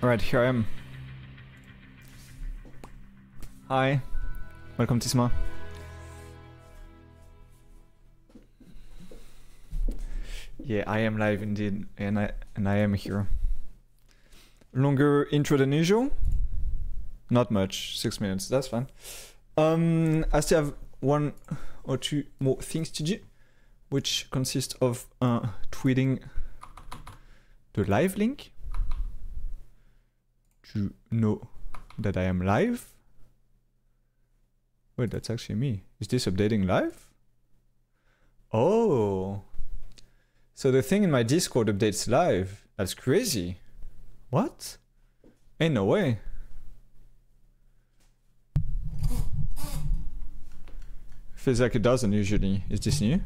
Alright, here I am. Hi. Welcome, Sigma. Yeah, I am live indeed, and I am here. Longer intro than usual? Not much, 6 minutes, that's fine. I still have one or two more things to do, which consist of tweeting the live link to know that I am live. Wait, that's actually me. Is this updating live? Oh, so the thing in my Discord updates live. That's crazy. What? Ain't no way. Feels like it doesn't usually. Is this new?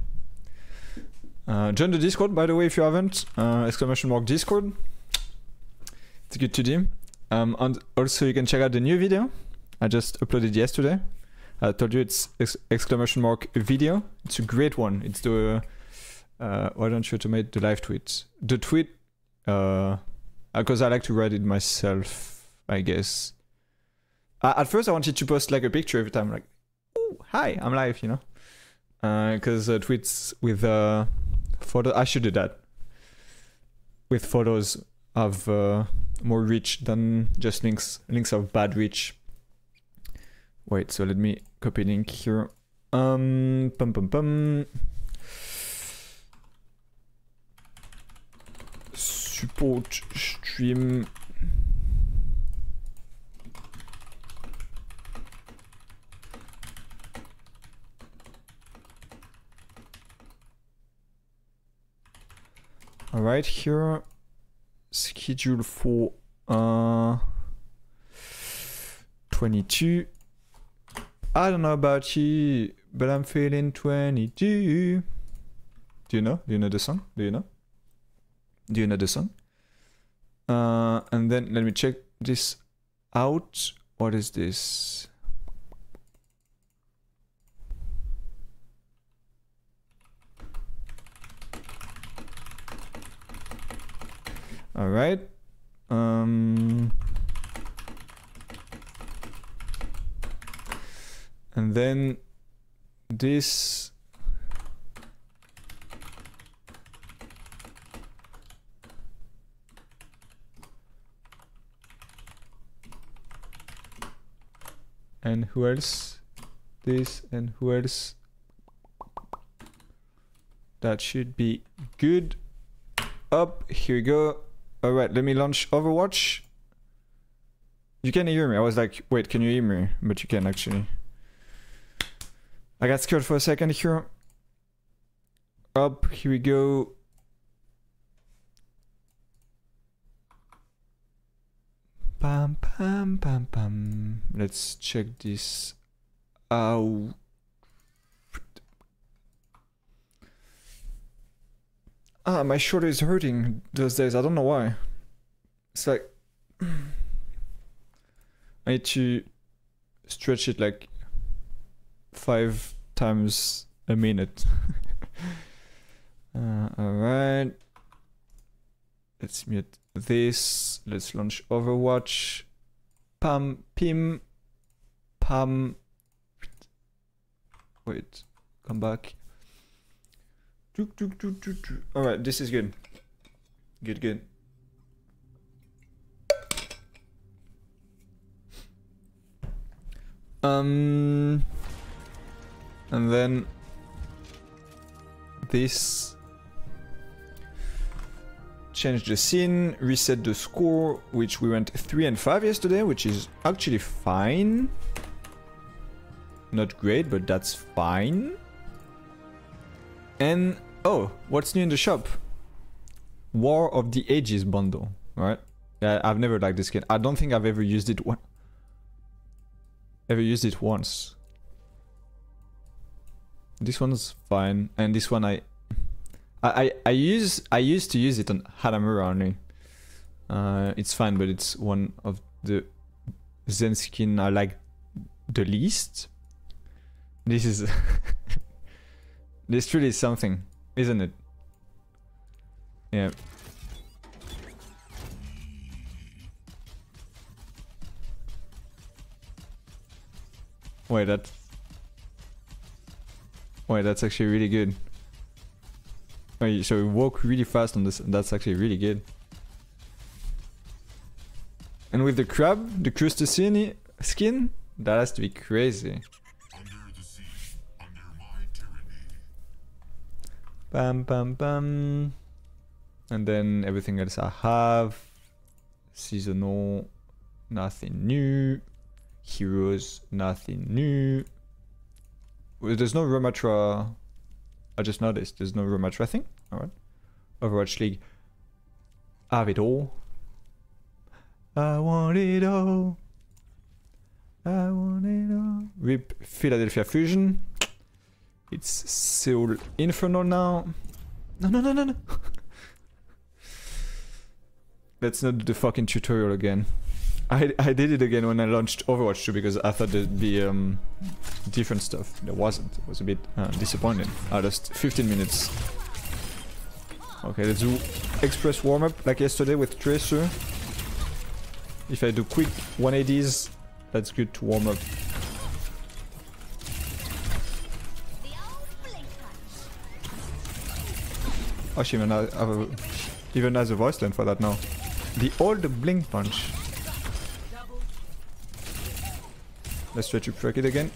Join the Discord, by the way, if you haven't. Exclamation mark Discord. It's good to do. And also, you can check out the new video I just uploaded yesterday. I told you it's exclamation mark video. It's a great one. It's the why don't you automate the live tweets? The tweet, because I like to write it myself, I guess. At first, I wanted to post like a picture every time, like, "Ooh, hi, I'm live," you know. Because tweets with photos, I should do that. With photos of more reach than just links. Links have bad reach. Wait, so let me copy link here. Support stream. All right, here, schedule for 22. I don't know about you, but I'm feeling 22. Do you know? Do you know the song? Do you know? Do you know the song? And then let me check this out. What is this? All right. And then this. And who else? This and who else? That should be good. Up, here we go. Alright, let me launch Overwatch. You can hear me. I was like, wait, can you hear me? But you can actually. I got scared for a second here. Up, here we go. Pam, pam, pam, pam. Let's check this out. Ah, my shoulder is hurting those days. I don't know why. It's like I need to stretch it like 5 times a minute. Alright. Let's mute this. Let's launch Overwatch. Pam, pim, pam. Wait, come back. Alright, this is good. Good, good. And then this. Change the scene, reset the score, which we went 3 and 5 yesterday, which is actually fine. Not great, but that's fine. And oh, what's new in the shop? War of the Ages bundle, right? Yeah, I've never liked this skin. I don't think I've ever used it once. This one's fine, and this one I used to use it on Hanamura only. It's fine, but it's one of the Zen skin I like the least. This is this really is something, isn't it? Yeah. Wait, that's actually really good. Wait, so we walk really fast on this, and that's actually really good. And with the crab, the crustacean skin, that has to be crazy. Under the sea, under my tyranny. Bam, bam, bam. And then everything else I have. Seasonal, nothing new. Heroes, nothing new. There's no Ramattra. I just noticed there's no Ramattra thing. Alright. Overwatch League. I have it all. I want it all. I want it all. RIP Philadelphia Fusion. It's Seoul Inferno now. No, no, no, no, no. Let's not do the fucking tutorial again. I did it again when I launched Overwatch 2 because I thought there'd be different stuff. There wasn't. It was a bit disappointing. I lost 15 minutes. Okay, let's do express warm-up like yesterday with Tracer. If I do quick 180s, that's good to warm up. Oh, she even has a voice line for that now. The old blink punch. Let's try to track it again.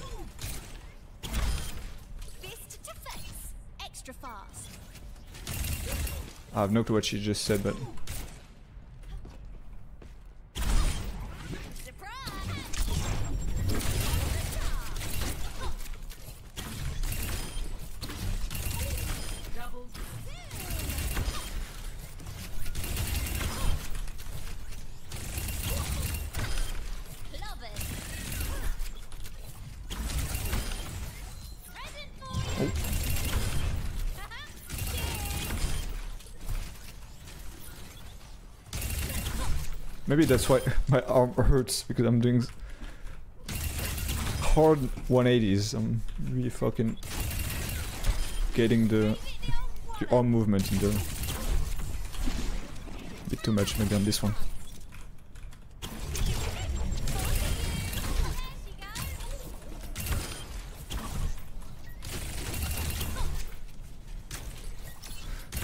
Fist to face. Extra fast. I have no clue what she just said, but... Maybe that's why my arm hurts, because I'm doing hard 180s. I'm really fucking getting the arm movement in there. A bit too much maybe on this one.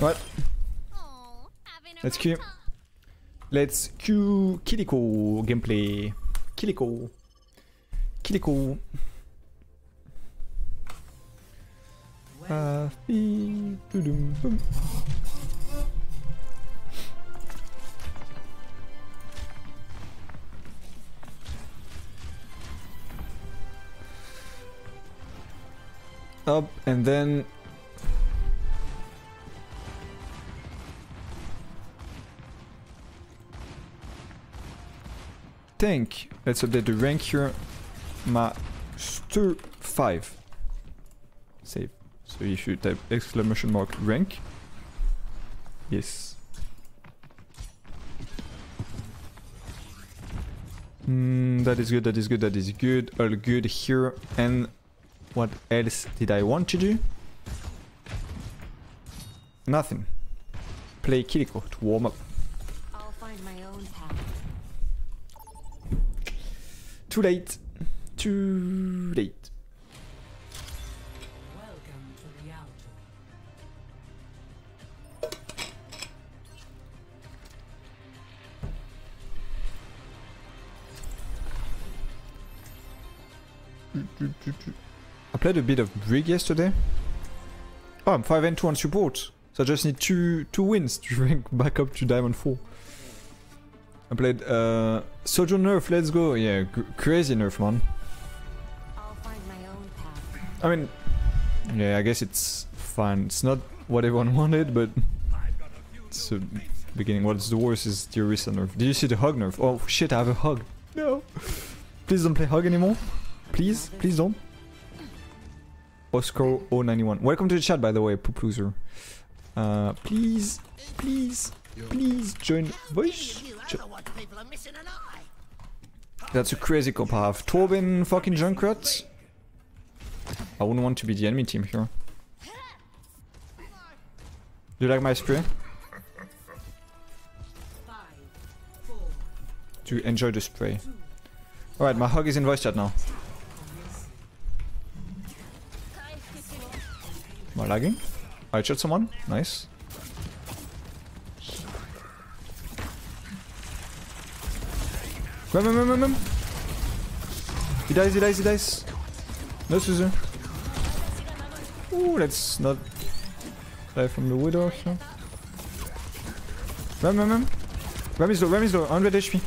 What? Let's keep. Let's cue Kiriko gameplay. Kiriko. Kiriko. Up and then. Tank. Let's update the rank here. Master 5. Save. So you should type exclamation mark rank. Yes. That is good, that is good, that is good. All good here. And what else did I want to do? Nothing. Play Kiriko to warm up. I'll find my own path. Too late. Too late. Welcome to the outdoor. I played a bit of Brig yesterday. Oh, I'm 5-2 on support. So I just need two wins to rank back up to Diamond 4. I played Sojourn nerf, let's go. Yeah, crazy nerf, man. I'll find my own path. I mean, yeah, I guess it's fine. It's not what everyone wanted, but it's the beginning. What's the worst is the Orisa nerf. Did you see the hug nerf? Oh shit, I have a hug. No. Please don't play hug anymore. Please, please don't. Oscar 091. Welcome to the chat, by the way, poop loser. Please, please. Please join voice. That's a crazy comp I have. Torben fucking Junkrat. I wouldn't want to be the enemy team here. Do you like my spray? Do you enjoy the spray? Alright, my hug is in voice chat now. Am I lagging? I shot someone. Nice. Come, come, come, come. He dies, he dies, he dies. No, Suzu. Ooh, let's not die from the Widow here. Ram, ram, ram. Ram is low, 100 HP.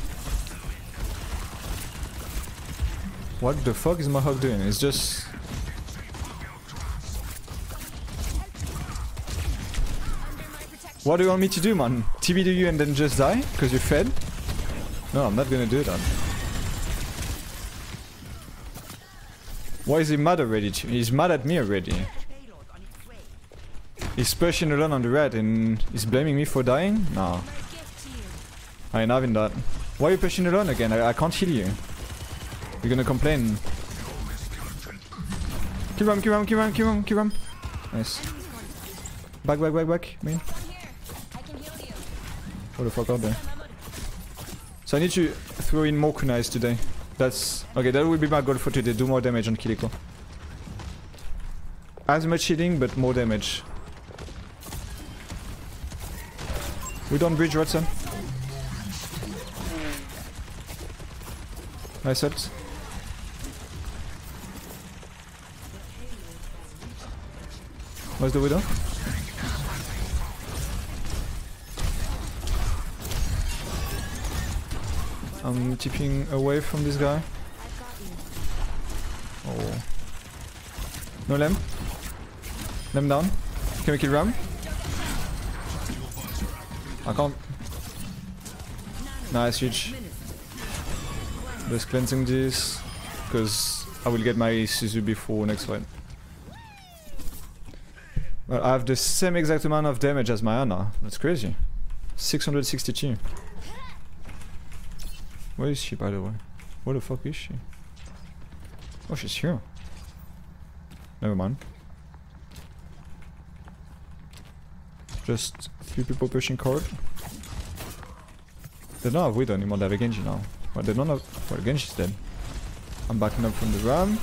What the fuck is my hawk doing? It's just... What do you want me to do, man? TB do you and then just die? Because you're fed? No, I'm not gonna do that. Why is he mad already? He's mad at me already. He's pushing alone on the red and he's blaming me for dying? No. I ain't having that. Why are you pushing alone again? I can't heal you. You're gonna complain. Kill him, kill him, kill him, kill him, kill him. Nice. Back, back, back, back. Me. What the fuck out there? So I need to throw in more kunais today. That's... Okay, that will be my goal for today. Do more damage on Kiriko. As much healing, but more damage. We don't bridge right, son. Nice ult. Where's the Widow? I'm tipping away from this guy. Oh. No Lem. Lem down. Can we kill Ram? I can't. Nice, huge. Just cleansing this. Because I will get my Suzu before next fight. Well, I have the same exact amount of damage as my Ana. That's crazy. 662. Where is she, by the way? Where the fuck is she? Oh, she's here. Never mind. Just three people pushing card. They don't have Widow anymore, they have a Genji now. Well, they don't have... Well, Genji's dead. I'm backing up from the Ram.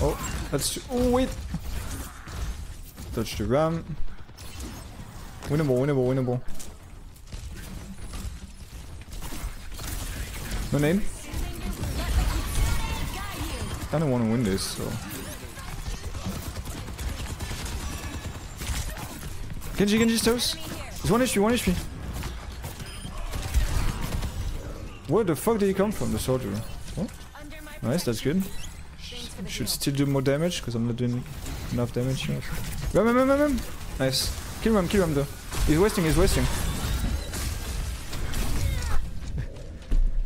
Oh, that's... Oh, wait! Touch the Ram. Winnable, winnable, winnable. No name. I don't want to win this, so... Genji, Genji's toes. It's 1 HP, 1 HP. Where the fuck did he come from, the soldier? Oh. Nice, that's good. Should still do more damage, because I'm not doing enough damage here. Ram. Nice. Kill him though. He's wasting, he's wasting.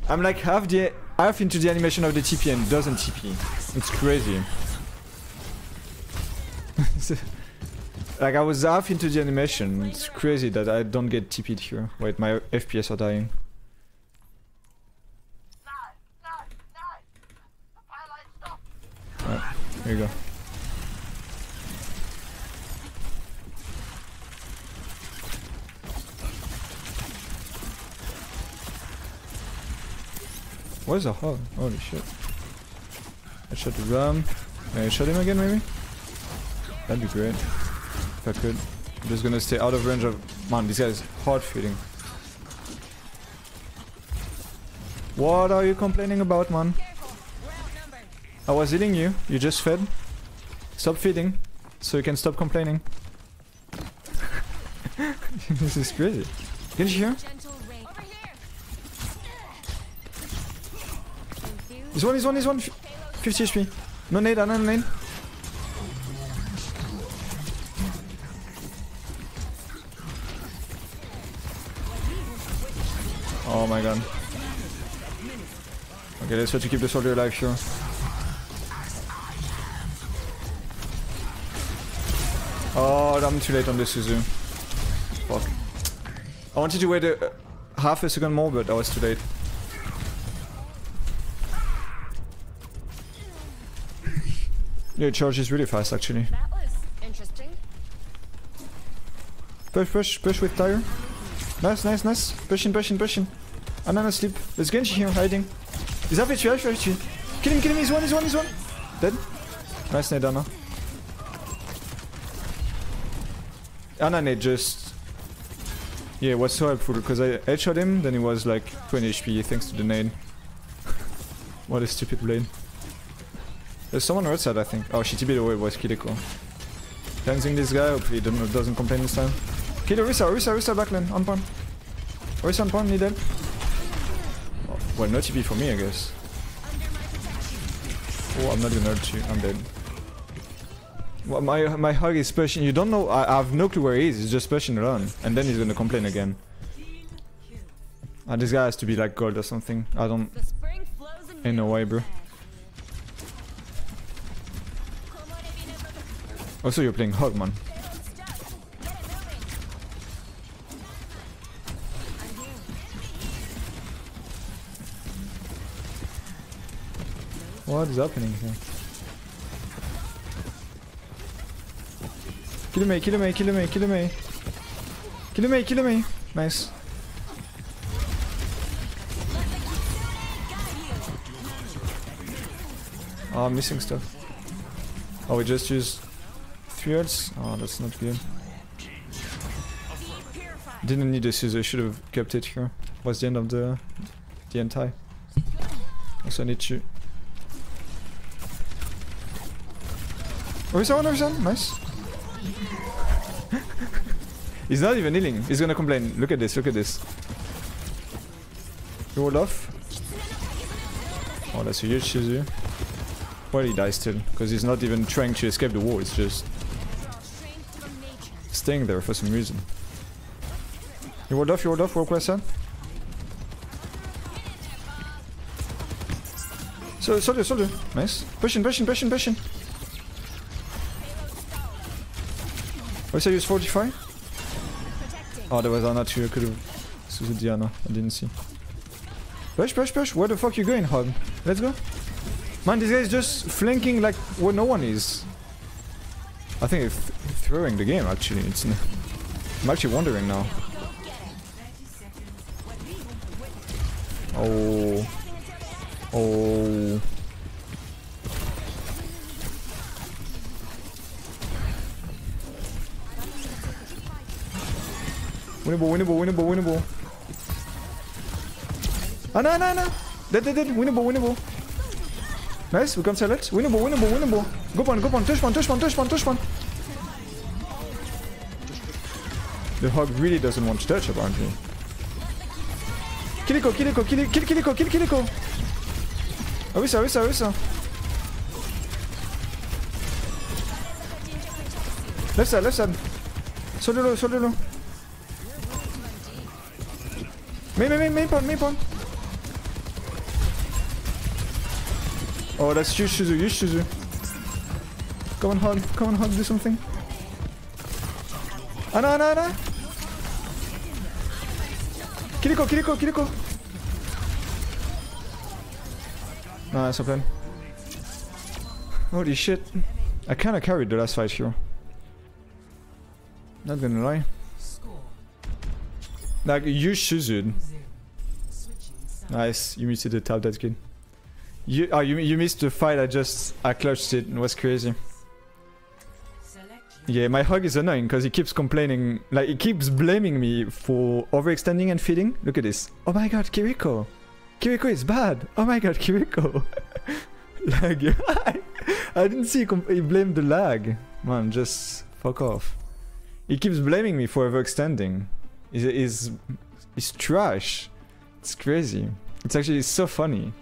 I'm like half into the animation of the TP and doesn't TP. It's crazy. Like I was half into the animation. It's crazy that I don't get TP'd here. Wait, my FPS are dying. Alright, here you go. Where's the hog? Holy shit. I shot the Ram. Can I shot him again maybe? That'd be great. If I could. I'm just gonna stay out of range of... Man, this guy is hard feeding. What are you complaining about, man? I was healing you. You just fed. Stop feeding. So you can stop complaining. This is crazy. Can you hear? He's one. 50 HP. No nade, no nade. Oh my god. Okay, let's try to keep the soldier alive here. Oh, I'm too late on this Suzu. Fuck. I wanted to wait half a second more, but I was too late. Yeah, it charges really fast actually. That was interesting. Push with tire. Nice. Pushing. Anana sleep. There's Genji here hiding. He's halfway tree, halfway tree. Kill him, he's one. Dead. Nice nade, Ana. Ana nade just... Yeah, it was so helpful, because I headshot him, then he was like 20 HP thanks to the nade. What a stupid blade. There's someone outside, I think. Oh, she TB'd away, it was Kiriko. Cleansing this guy, hopefully he doesn't complain this time. Kill Orisa backline, on point. Orisa on point, need help. Oh, well, no TP for me, I guess. Oh, I'm not gonna ult you, I'm dead. Well, my hug is pushing, you don't know, I have no clue where he is, he's just pushing around. And then he's gonna complain again. This guy has to be like gold or something, I don't... Ain't no way, bro. Also, you're playing hog, man. What is happening here? Kill me. Nice. Oh, I'm missing stuff. Oh, we just used 3 ults? Oh, that's not good. Didn't need this user, I should have kept it here. Was the end of the end tie. Also need to... Orisa, nice. He's not even healing, he's gonna complain. Look at this, He rolled off. Oh, that's a huge Suzu. Well, he dies still, because he's not even trying to escape the wall, it's just... staying there for some reason. You rolled off, walk west side. So, soldier, nice. Pushing. Orisa used 45. Oh, there was Ana too, I could've... Suzu the Ana, I didn't see. Push, where the fuck you going, hog? Let's go. Man, this guy is just flanking like where no one is. I think it's throwing the game, actually. I'm actually wondering now. Oh. Winnable. Ah, no. Dead. Winnable. Nice, we can sell it. Winnable. Go on. Touch one. The hog really doesn't want to touch, apparently. Kill Kiriko. Orisa. Left side. Solo. Main pawn. Oh, that's huge Suzu. Come on, hug, do something. Ana. Kiriko. Nice, open. Holy shit. I kinda carried the last fight here. Not gonna lie. Like, huge Suzu. Nice, you missed the tab, that's good. You missed the fight, I clutched it, and was crazy. Yeah, my hug is annoying because he keeps complaining, like he keeps blaming me for overextending and feeding. Look at this. Oh my god, Kiriko is bad. Oh my god, Kiriko. Lag. I didn't see he blamed the lag. Man, just fuck off. He keeps blaming me for overextending. It's trash. It's crazy. It's actually so funny.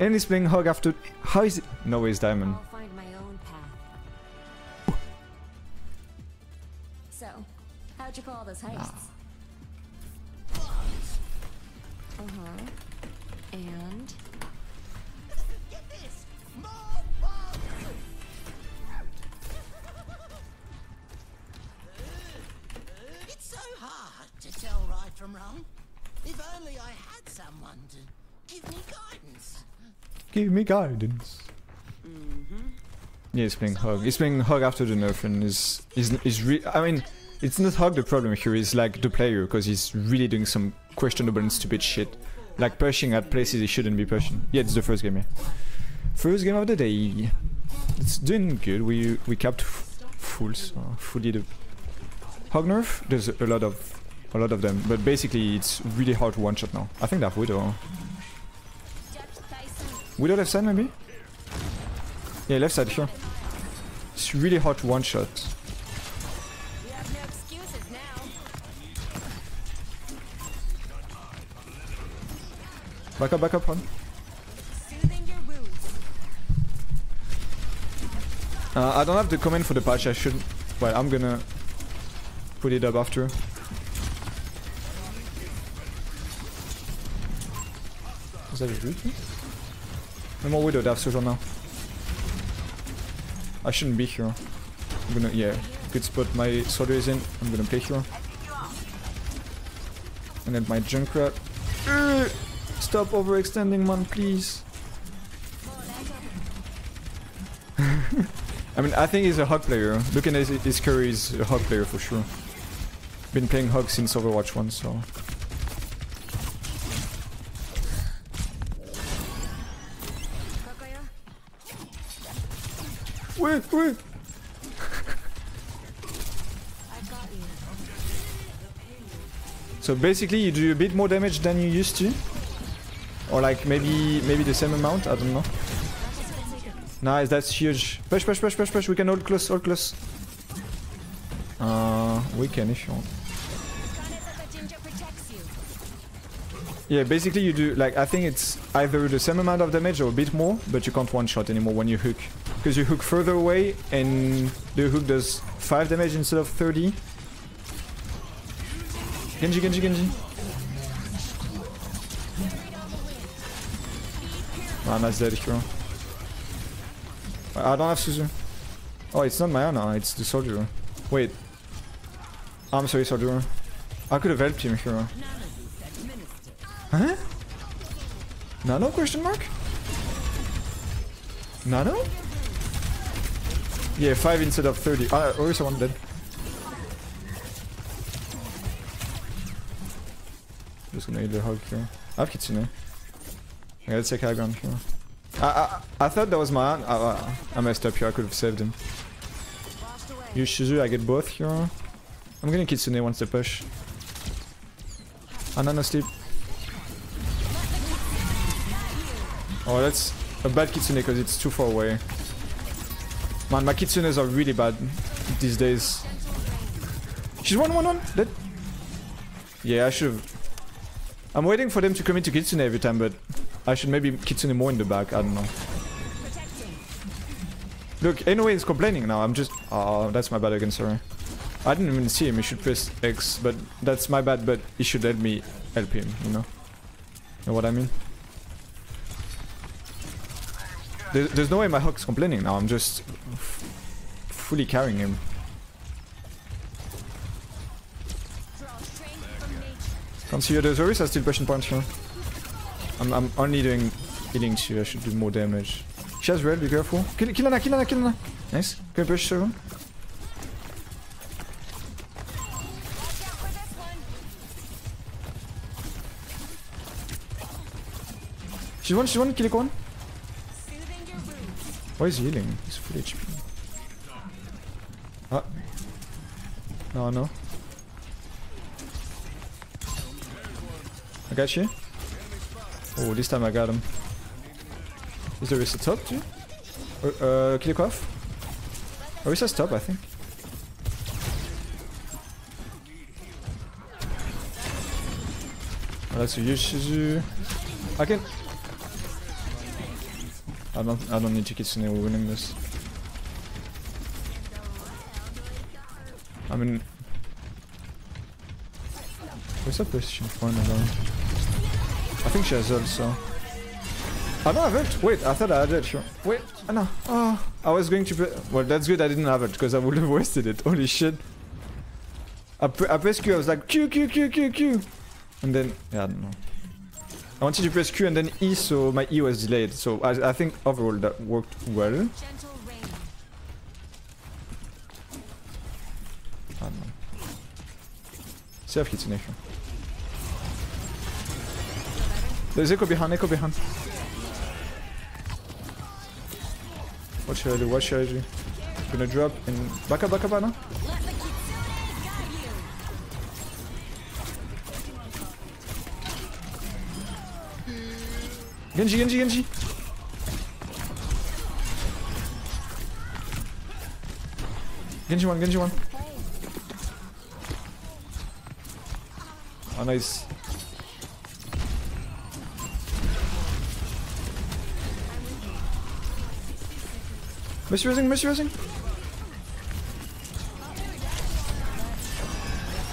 And he's playing hog after... How is it? No way, it's diamond. I'll find my own path. So, how'd you call those heists? And... Get this! It's so hard to tell right from wrong. If only I had someone to... Give me guidance. Mm-hmm. Yeah, he's playing hog. He's playing hog after the nerf, and I mean, it's not hog the problem here. It's like the player, because he's really doing some questionable and stupid shit. Like pushing at places he shouldn't be pushing. Yeah, it's the first game, yeah. First game of the day. It's doing good. We capped full, so fully the hog nerf. There's a lot of them, but basically it's really hard to one shot now. I think that Widow left side maybe? Yeah, left side, sure. It's really hard to one shot. Back up, hon. I don't have the comment for the patch, I should... Well, I'm gonna put it up after. Is that a root? No more Widow, they have Sojourn now. I shouldn't be here. I'm gonna... Yeah, good spot my soldier is in. I'm gonna play here. And then my Junkrat. Stop overextending, man, please. I mean, I think he's a Hog player. Looking at his career, he's a Hog player for sure. Been playing Hog since Overwatch 1, so... Wait, wait! So basically, you do a bit more damage than you used to. Or like maybe the same amount, I don't know. Nice, that's huge. Push, push, push, push, push. We can hold close, hold close. We can if you want. Yeah, basically you do like, I think it's either the same amount of damage or a bit more, but you can't one shot anymore when you hook. Because you hook further away and the hook does 5 damage instead of 30. Genji, Genji, Genji. Ana's dead here. I don't have Suzu. Oh, it's not my Ana, it's the soldier. Wait. I'm sorry, soldier. I could have helped him here. Huh? Nano? Question mark? Nano? Yeah, 5 instead of 30. Orisa one dead. Just gonna eat the hog here. I have Kitsune. Okay, let's take high ground here. I thought that was my... I messed up here, I could have saved him. Use Suzu, I get both here. I'm gonna Kitsune once they push. Ana no sleep. Oh, that's a bad Kitsune because it's too far away. Man, my Kitsunes are really bad these days. She's 1-1-1! Dead! Yeah, I should've... I'm waiting for them to commit to Kitsune every time, but... I should maybe Kitsune more in the back, I don't know. Look, anyway, he's complaining now, I'm just... Oh, that's my bad again, sorry. I didn't even see him, he should press X, but that's my bad, but he should let me help him, you know? You know what I mean? There's no way my Hawk's complaining now, I'm just... fully carrying him. Can't see you, there's Orisa still pushing points here. I'm only doing healing too, I should do more damage. She has red, be careful. Kill Ana, kill Ana, kill Ana! Nice. Can we push the second? She's one, Kiriko one. Why is he healing? He's full HP. Ah. No, no. I got you. Oh, this time I got him. Is there Orisa top too? Kill off? Orisa's top, I think. Oh, that's a huge Suzu. I can... I don't need to Kitsune, we're winning this. I mean... Where's that position point around? I think she has ult, so... I don't have ult! Wait, I thought I had ult, sure. Wait, no. Oh, I was going to... Well, that's good I didn't have ult, because I would have wasted it. Holy shit. I pressed Q, I was like, Q, Q, Q, Q, Q! And then... Yeah, I don't know. I wanted to press Q and then E, so my E was delayed. So I think overall that worked well. I don't know. Safe Kitsune. There's echo behind. What should I do? What should I do? I'm gonna drop in. Back up, Ana. Genji! Genji one. Oh, nice. Mercy rising.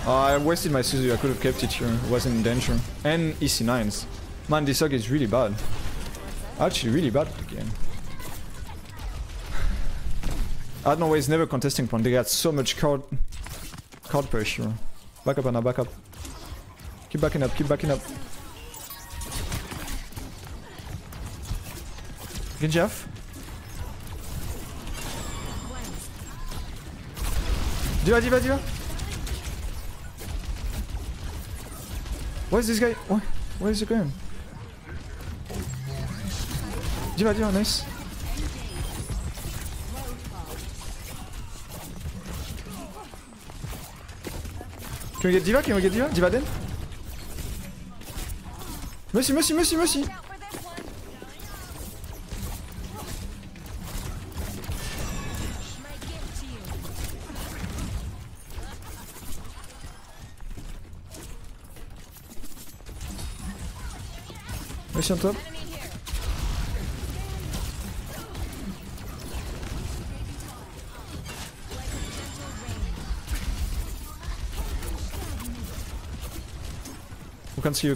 I wasted my Suzu, I could have kept it here, it wasn't in danger. And EC9s. Man, this hug is really bad. Actually, really bad again. I don't know why he's never contesting point. They got so much card pressure. Back up, Ana, back up. Keep backing up. Genji off. D.Va. Why is this guy? Where is he going? D.Va, nice. Can we get D.Va? D.Va dead? Mercy! Mercy on top. Can't see you.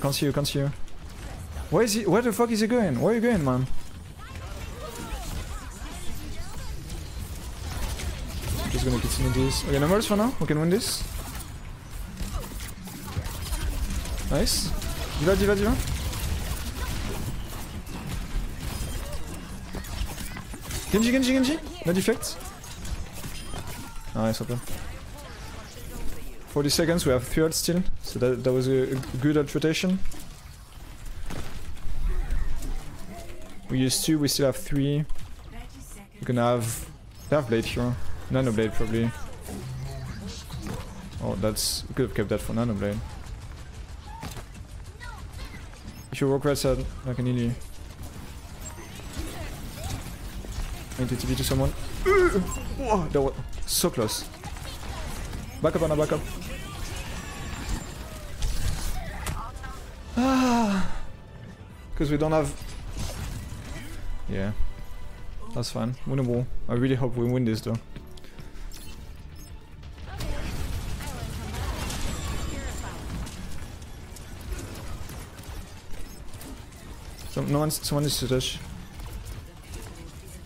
Where is he? Where the fuck is he going? Where are you going, man? Just gonna continue this. Okay, no mercy for now. We can win this. Nice. D.Va. Genji. No defect. Nice, okay. 40 seconds, we have 3 ults still, so that was a good ult rotation. We used 2, we still have 3. We're gonna have... They have Blade here. Nano Blade probably. Oh, that's... We could have kept that for Nano Blade. If you walk right side, like an illy. I need to TP to someone. Whoa, that was so close. Back up, Ana, back up. Because we don't have... Yeah. That's fine. Winnable. I really hope we win this though. Someone needs to touch.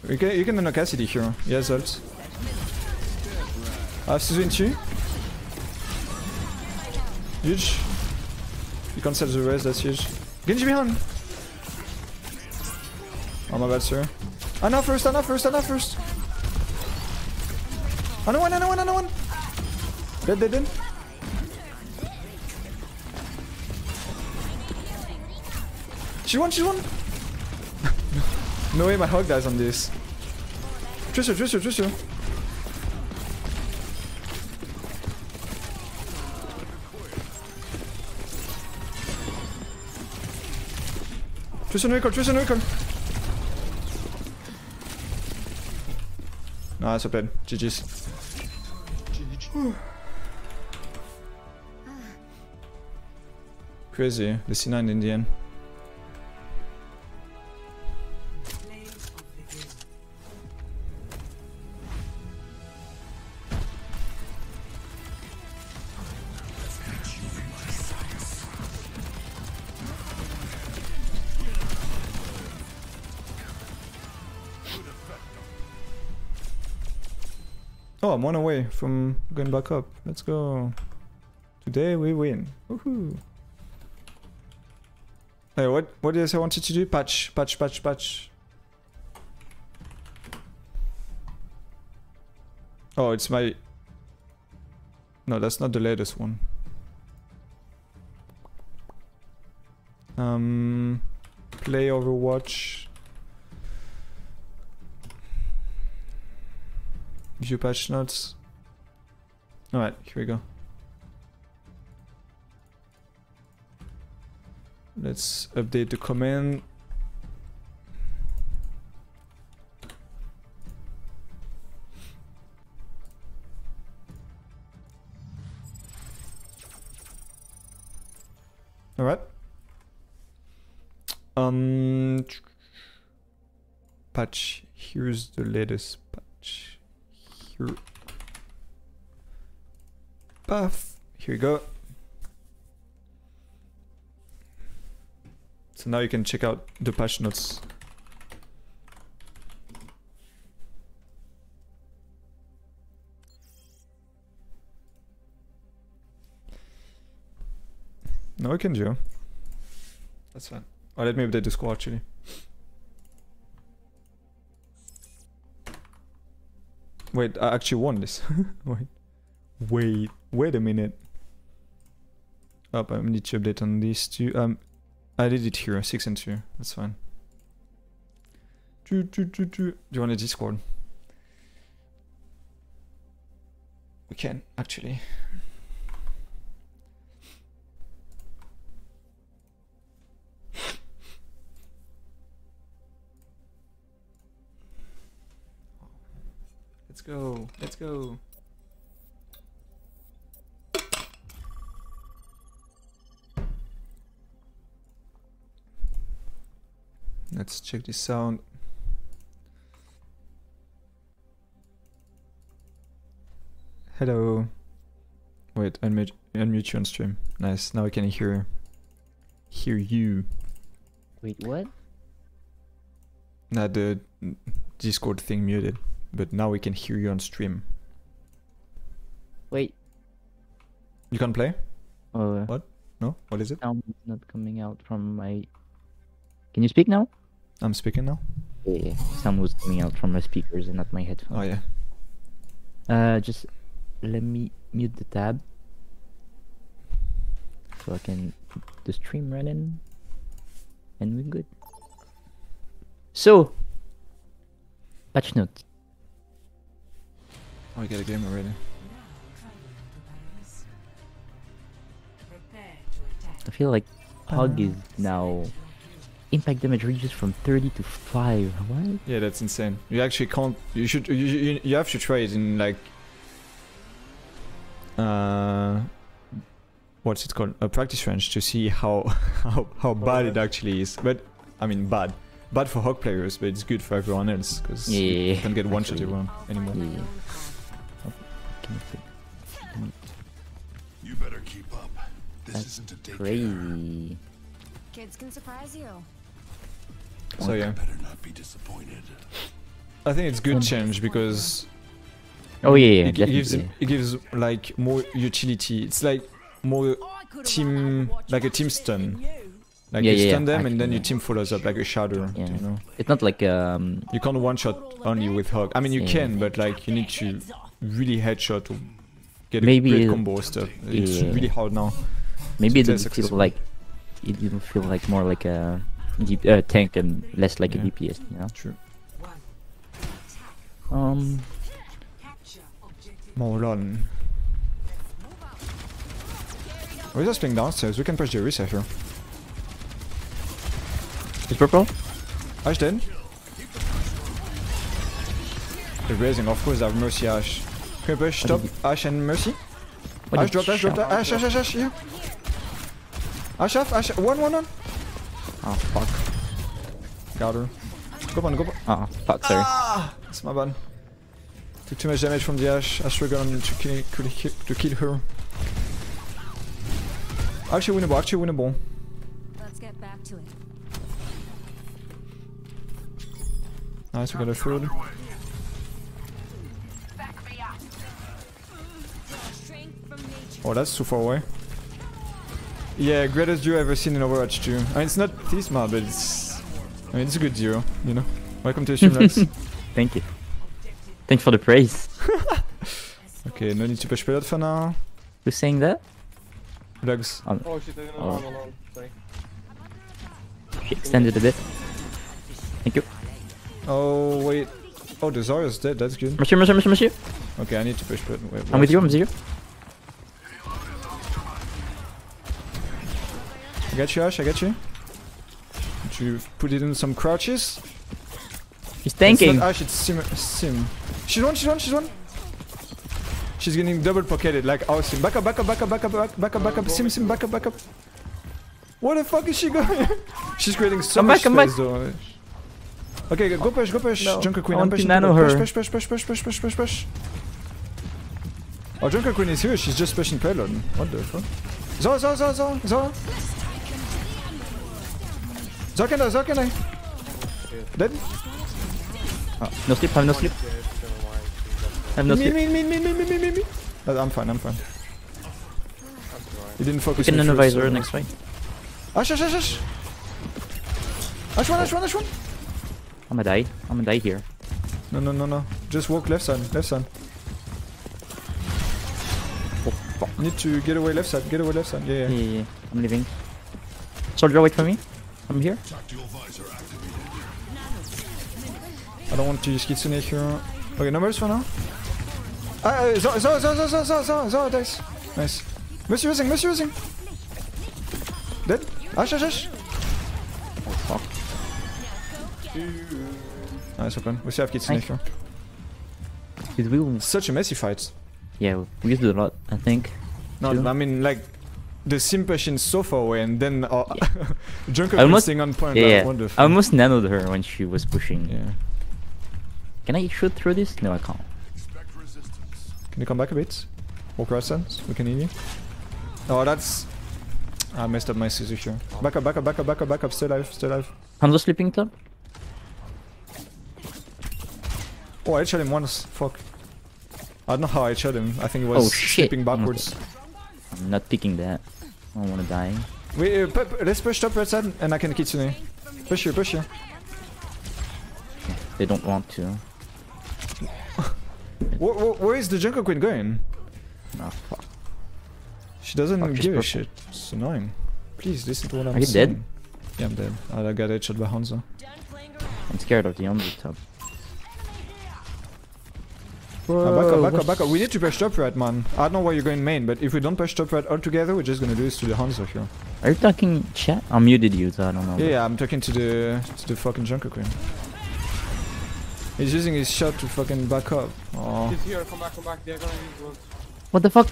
You can Nano Cassidy here. He has ult. I have Suzu in 2. Huge. You can't sell the rest, that's huge. Genji behind! Oh my bad, sir. Ana first! Ana one! Dead. She won! No way my hog dies on this. Tracer. Tracer no recall. Nice, I played. GG's. Crazy, the C9 in the end. Oh, I'm one away from going back up. Let's go. Today we win. Woohoo. Hey, what is I wanted to do? Patch. Oh, it's my... No, that's not the latest one. Play Overwatch. View patch notes. Alright, here we go. Let's update the command. Alright. Patch. Here's the latest patch. Here. Path. Here we go. So now you can check out the patch notes. No, I can do. That's fine. Oh, let me update the score actually. Wait, I actually won this. Wait a minute. Oh, I need to update on these two. I did it here, 6 and 2. That's fine. Do you want a Discord? We can actually. Let's go. Let's go. Let's check this sound. Hello. Wait, unmute you on stream. Nice. Now I can hear you. Wait, what? Now the Discord thing muted, but now we can hear you on stream. Wait. You can't play? Oh. What? No. What is it? Sound is not coming out from my. Can you speak now? I'm speaking now. Yeah, sound was coming out from my speakers and not my headphones. Oh yeah. Just let me mute the tab so I can put the stream running, and we're good. So, patch note. Oh, I got a game already. I feel like Hog is now. Impact damage reduced from 30 to 5. What? Yeah, that's insane. You actually can't. You should. You have to try it in like. What's it called? A practice range to see how bad it actually is. But I mean, bad for Hog players, but it's good for everyone else because you can't get one shot everyone anymore. Yeah. You better keep up. This isn't a daycare. Crazy. Kids can surprise you. So yeah, better not be disappointed. I think it's good change because it gives like more utility. It's like more team, like a team stun. Like you stun them and then your team follows up like a shadow. Yeah. You know? It's not like you can't one shot only with Hog. I mean you can, but like you need to really headshot or get a great combo or stuff. It's really hard now. Maybe so it doesn't feel like. It didn't feel like more like a tank and less like a DPS, you know? True. Molon. We're just playing downstairs, we can push the Orisa here. It's purple? Ashe dead? They're raising, of course, they have Mercy Ashe. Can we push top Ashe and Mercy? Ashe dropped, Ashe dropped, Ashe, yeah. Ashe off, Ashe, one. Oh, fuck. Got her. Go on. Oh, fuck, sorry. Ah, that's my bad. Took too much damage from the Ashe. I struggled to kill her. Actually winnable. Let's get back to it. Nice, we got a third. Oh, that's too far away. Yeah, greatest duo I've ever seen in Overwatch 2. I mean, it's not Thisma, but it's... I mean, it's a good duo, you know? Welcome to the streamlabs. Thank you. Thanks for the praise. Okay, no need to push pilot for now. Who's saying that? Lugs. Oh shit, I didn't know. She extended a bit. Thank you. Oh, wait. Oh, the Zarya's dead. That's good. Mercy, mercy, mercy, mercy. Okay, I need to push button. Wait, I'm with you. I'm with you. I got you, Ashe. I got you. Did you put it in some crouches? He's tanking. It's not Ashe, it's Sim. She's one, she's one, she's one. She's getting double pocketed like awesome. Back up, back up, back up, back up, back up, back up. Sim, back up, back up. What the fuck is she going? She's creating so much space though. Okay, go push, go push. Junker Queen, I'm pushing. Push, push, push, push, push, push, push, push. Oh, Junker Queen is here. She's just pushing payload. What the fuck? Zora, Zora, Zora, Zora, Zora. Zora can die, Zora can die. Dead? No sleep, I have no sleep. I have no sleep. Me. I'm fine, I'm fine. You didn't focus on me. You can nano Visor next fight. Ash. Ash one. I'm gonna die here. No. Just walk left side. Oh, fuck. Need to get away left side. Yeah. I'm leaving. Soldier, wait for me. I'm here. I don't want to use Kitsune here. Okay, numbers for now. Zora dies. Nice. Misusing. Dead. Ash. Oh, fuck. Nice open. We still have Kitsune here. It will. Such a messy fight. Yeah, we used it a lot, I think. No, I mean, like, the Sim pushing so far away and then Junker pushing on point. Yeah. Wonderful. I almost nanoed her when she was pushing. Yeah. Can I shoot through this? No, I can't. Can you come back a bit? Walk right sense. We can heal you. Oh, that's... I messed up my Suzu here. Back up. Stay alive. Hanzo sleeping top? Oh, I shot him once. Fuck. I don't know how I shot him. I think it was sleeping backwards. I'm not picking that. I don't want to die. Wait, let's push top right side and I can Kitsune. Push here. They don't want to. Where is the Junker Queen going? Ah, fuck. She doesn't give a shit. It's annoying. Please listen to what I'm saying. Are you dead? Yeah, I'm dead. I got headshot by Hanzo. I'm scared of the Hanzo top. Back up. We need to push top right, man. I don't know why you're going main, but if we don't push top right altogether, we're just gonna do this to the Hanzo here. Are you talking chat? I muted you, so I don't know. Yeah, I'm talking to the fucking Junker Queen. He's using his shot to fucking back up. Oh. He's here, come back. They're gonna use those. What the fuck?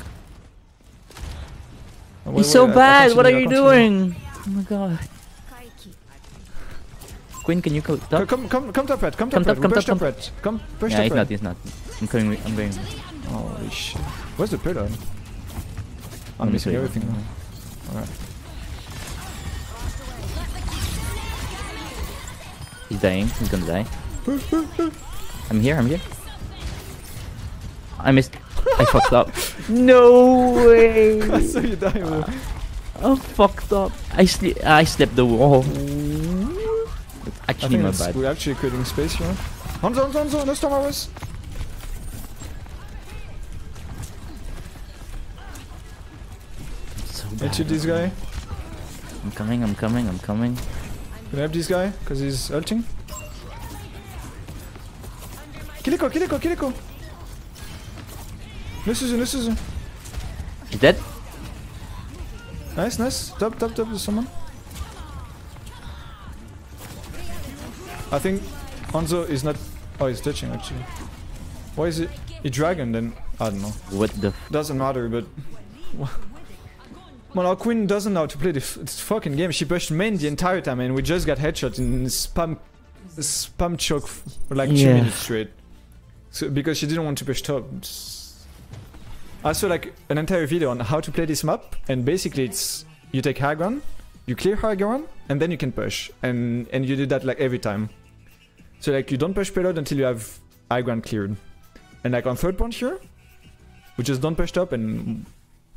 He's so bad, what are you doing? Oh my god. Queen, can you go top? Come top red, come top red. Come, push top red. Yeah, he's not. I'm going. Holy shit. Where's the pillar? I'm missing everything now. Alright. He's dying, he's gonna die. I'm here. I missed. I fucked up. No way. I saw you die, bro. I'm fucked up. I slipped the wall. It's actually my bad. We're actually creating space here. Hanzo, no storm hours. So bad. Hit you, this guy. I'm coming. Can I have this guy? Because he's ulting. Kiriko! No Suzu. He's dead. Nice. Top, there's someone. I think Hanzo is not... Oh, he's touching actually. Why is it... He dragon then? I don't know. What the... Doesn't matter, but... Well, our queen doesn't know how to play this fucking game. She pushed main the entire time and we just got headshot in spam choke for like 2 minutes straight. So, because she didn't want to push top. I saw like an entire video on how to play this map, and basically it's you take high ground, you clear high ground, and then you can push, and you do that like every time. So like you don't push payload until you have high ground cleared, and like on third point here, we just don't push top, and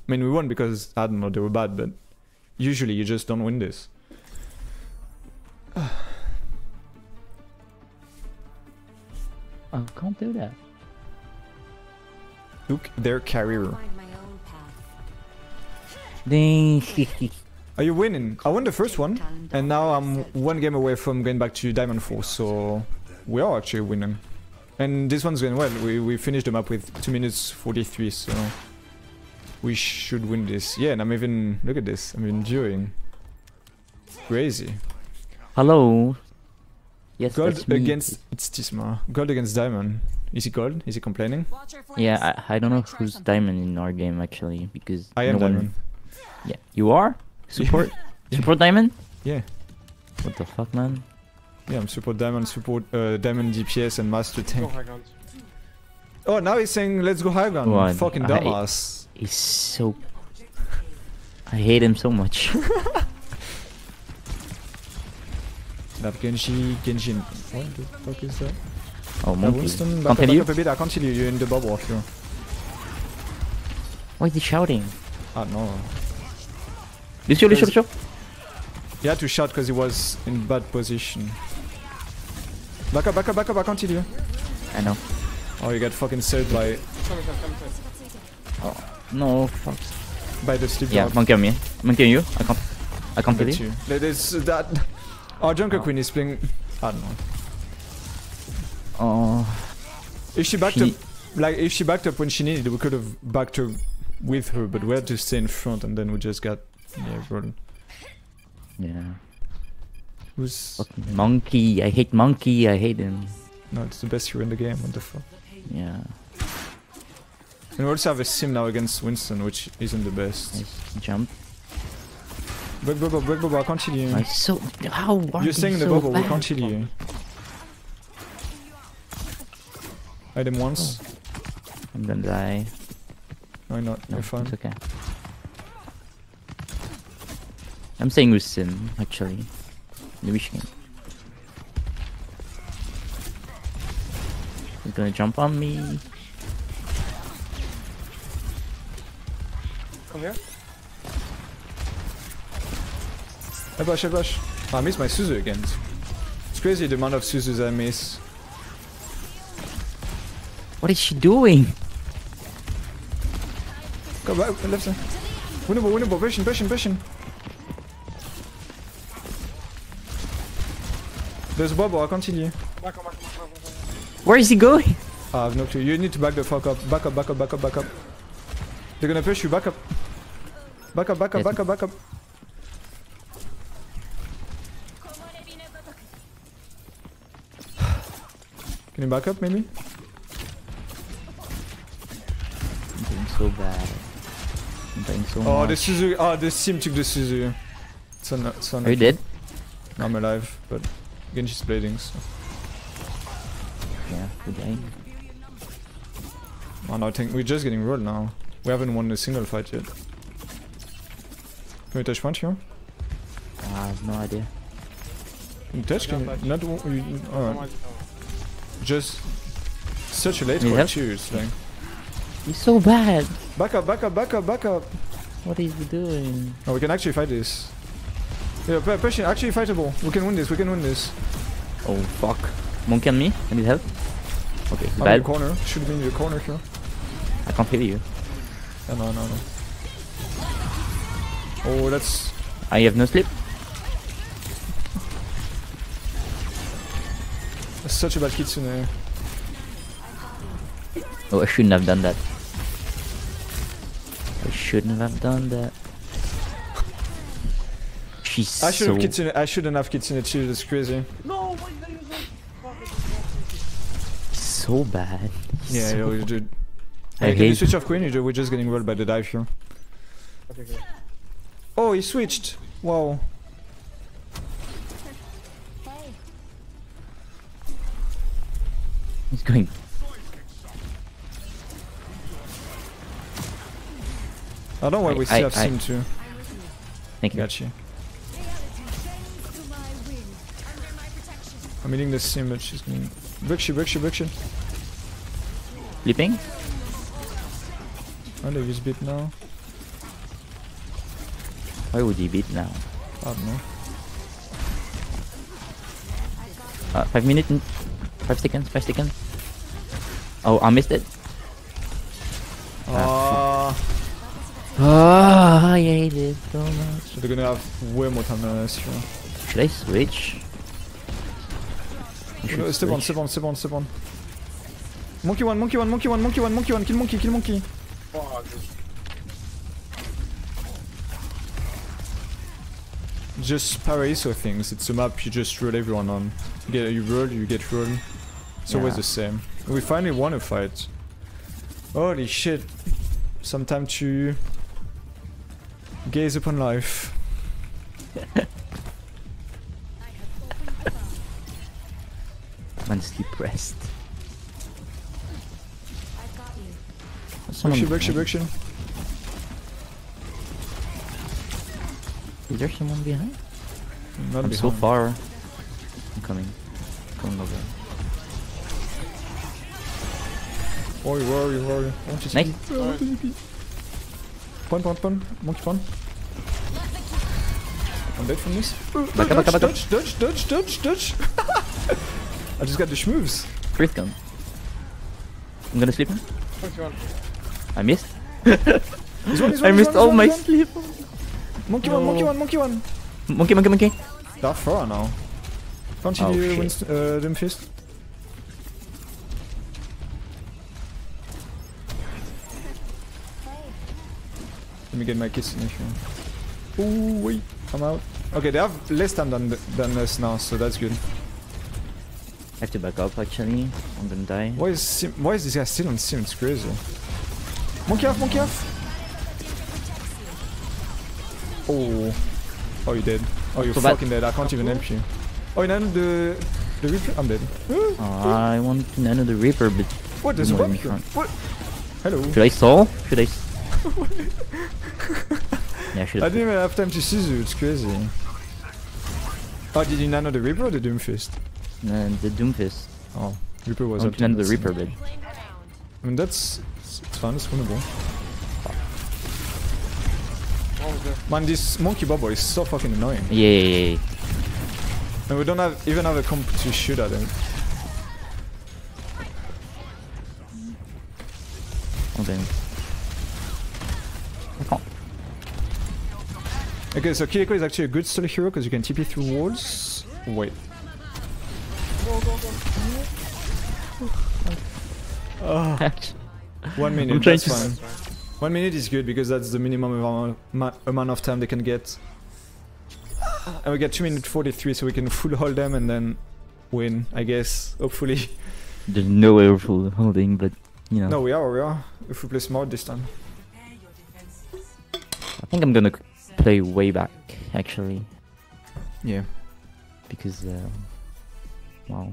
I mean we won because I don't know they were bad, but usually you just don't win this. I can't do that. Look, their career. Dang. Are you winning? I won the first one, and now I'm one game away from going back to Diamond 4, so we are actually winning. And this one's going well. We finished the map with 2 minutes 43, so we should win this. Yeah, and I'm even... Look at this. I'm enduring. Crazy. Hello. Yes, gold against... It's Tisma. Gold against Diamond. Is he gold? Is he complaining? Yeah, I don't know who's Diamond in our game, actually, because... I am Diamond. Yeah, you are? Support? Support Diamond? Yeah. What the fuck, man? Yeah, I'm support Diamond DPS and Master Tank. Oh, now he's saying, let's go high ground. What? Fucking dumbass. He's so... I hate him so much. That Genji... What the fuck is that? Oh, monkey. Winston, back up a bit. I can't hear you. You're in the bubble, if you... Why is he shouting? I don't know. Lúcio. He had to shout because he was in bad position. Back up, I can't heal you. I know. Oh, you got fucking saved by... Oh, no, fuck. By the sleep dart. Yeah, monkey on me. Monkey on you. I can't kill you. There's that... Oh, Junker Queen is playing... I don't know. Oh... If she backed up... Like, if she backed up when she needed, we could have backed her with her, but we had to stay in front and then we just got... Yeah, Jordan. Yeah. Who's... Monkey, I hate Monkey, I hate him. No, it's the best hero in the game, what the fuck. Yeah. And we also have a sim now against Winston, which isn't the best. Nice jump. Break bubble, I can't kill you. I'm so... How are you saying so the bubble, bad? We can't kill you. Hide him once. Oh. I'm gonna die. Why not? No, you're fine. It's okay. I'm saying with Sim, actually. The wish game. He's gonna jump on me. Come here. I rush. Oh, I missed my Suzu again. It's crazy the amount of Suzus I miss. What is she doing? Go back, left side. Winnable, pushing. There's bubble, I can't see you. Where is he going? I have no clue. You need to back the fuck up. Back up. They're gonna push you, back up. Back up. Can you back up, maybe? I'm doing so bad. I'm doing so much. The sim took the Suzu. It's on. Are you dead? No, I'm alive, but... Genji's blading, so... Yeah, good aim. Oh no, I think we're just getting rolled now. We haven't won a single fight yet. Can we touch punch here? I have no idea. Can you touch? Can you not... Alright. Just... Such a late one, cheers, like... He's so bad! Back up! What is he doing? Oh, we can actually fight this. Yeah, pushing, actually fightable. We can win this. Oh, fuck. Monkey on me? I need help. Okay, I'm bad. In the corner. Should be in the corner here. I can't heal you. Yeah, no. Oh, that's... I have no sleep. That's such a bad Kitsune. Oh, I shouldn't have done that. I shouldn't have Kitsune too, it's crazy. No, so bad. Yeah, so yo, dude. Can you switch off Queen? We're just getting rolled by the dive here. Okay, good. Oh, he switched. Wow. He's going. I don't know why we still have Sim too. Thank you. Gotcha. I'm hitting the Sim, but she's going... Break she. Leaping? Oh, they use beat now. Why would he beat now? I don't know. 5 minutes and... 5 seconds. Oh, I missed it. Oh, I hate it so much. They're gonna have way more time than us. Should I switch? Step on. Monkey one. Kill monkey. Oh, just Paraiso things. It's a map you just roll everyone on. You get rolled. It's always the same. We finally won a fight. Holy shit. Sometime to gaze upon life. And sleep rest. Action. Is there someone behind? Not behind. So far. I'm coming. Come over. Worry. Nice. Pun. Monkey pun. I'm dead from this. Dodge. I just got the schmoves. Breath gun. I'm gonna sleep. I missed. I missed all my sleep. Monkey one. Monkey. That far now. Continue, Doomfist. Let me get my kiss in if you want. Ooh, wait, I'm out. Okay, they have less time than us now, so that's good. I have to back up actually, I'm gonna die. Why is this guy still on Sim? It's crazy. Monkey off! Oh, you're dead. Oh, you're so fucking dead, I can't even help you. Oh, you nano the Reaper? I'm dead. I want to nano the Reaper, but... What, there's a bomb here? What? Hello? Should I stall? Should I... Yeah, I didn't even have time to Suzu, it's crazy. Oh, did you nano the Reaper or the Doomfist? The Doomfist. Oh, Reaper was up. Nano the Reaper, but... I mean, that's... It's fun, it's winnable. Man, this monkey bubble is so fucking annoying. Yeah. And we don't even have a comp to shoot at him. Okay. Okay, so Kiriko is actually a good solo hero because you can TP through walls. Wait. Oh. 1 minute, that's fine. 1 minute is good because that's the minimum amount of time they can get. And we get 2 minutes 43, so we can full hold them and then win, I guess, hopefully. There's no way we're full holding, but you know. No, we are. If we play smart this time. I think I'm gonna play way back, actually. Yeah. Because, wow.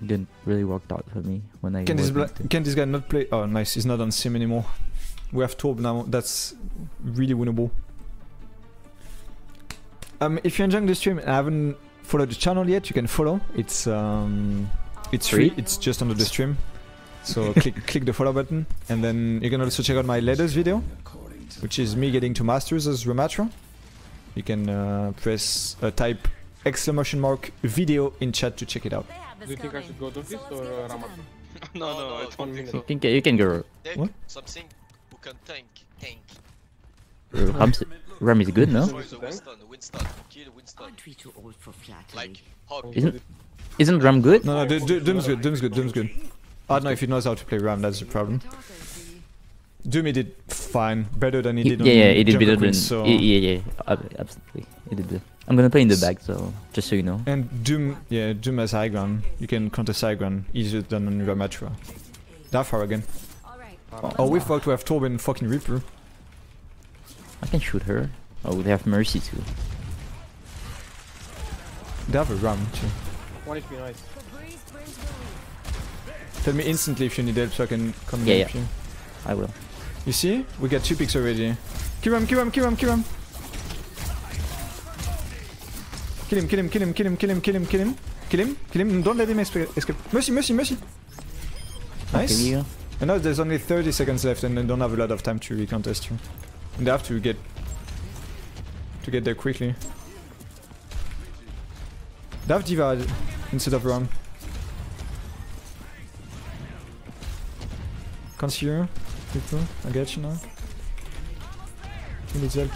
It didn't really work out for me when I... Can this guy not play? Oh, nice. He's not on Sim anymore. We have Torb now. That's really winnable. If you're enjoying the stream and haven't followed the channel yet, you can follow. It's free. It's just under the stream. So click the follow button. And then you can also check out my latest video, which is me getting to Masters as Ramattra. You can type !video in chat to check it out. Do you think I should go to this or Ramattra? No, I don't think so. You can go. What? Something who can tank. Ram is good, no? Winston. Like, isn't Ram good? No, Doom's good. I don't know if he knows how to play Ram, that's the problem. Doom, he did fine, better than he did on absolutely. He did. I'm gonna play in the back, so just so you know. And Doom has high ground. You can counter high ground easier than on Ramattra. That far again. Oh, we fucked. We have Torb and fucking Reaper. I can shoot her. Oh, they have Mercy too. They have a Ram too. One HP, nice. Tell me instantly if you need help, so I can come help you. I will. You see? We got 2 picks already. Kill him. Kill him. Don't let him escape. Mercy. Nice. I know there's only 30 seconds left and they don't have a lot of time to recontest you. And they have to get there quickly. They have D.Va instead of Ram. Conceal. I get you now. He needs help.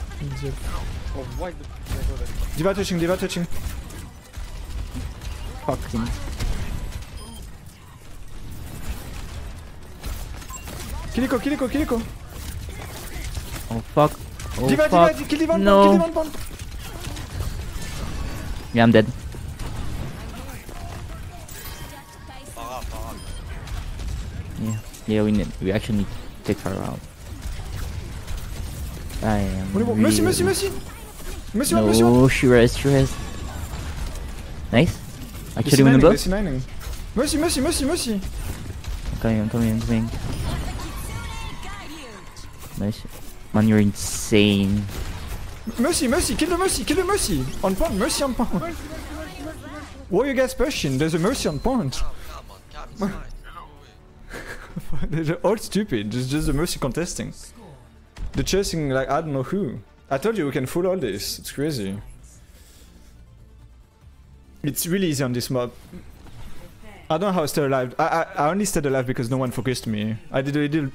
Oh, why did I go there? D.Va touching, D.Va touching. Fucking. Kiriko, Kiriko. Oh fuck. Oh D.Va, fuck. D.Va, kill D.Va, no. Kill D.Va, yeah, I'm dead. Yeah, we actually need to take her out. I am really... Mercy, no, one. She rest. Nice. Actually win the boss. Mercy. I'm coming. Nice. Man, you're insane. Mercy, kill the Mercy. On point, Mercy on point. What are you guys pushing? There's a Mercy on point. They're all stupid, just the Mercy contesting. They're chasing like I don't know who. I told you we can fool all this, it's crazy. It's really easy on this mob. I don't know how I stayed alive. I only stayed alive because no one focused me. I did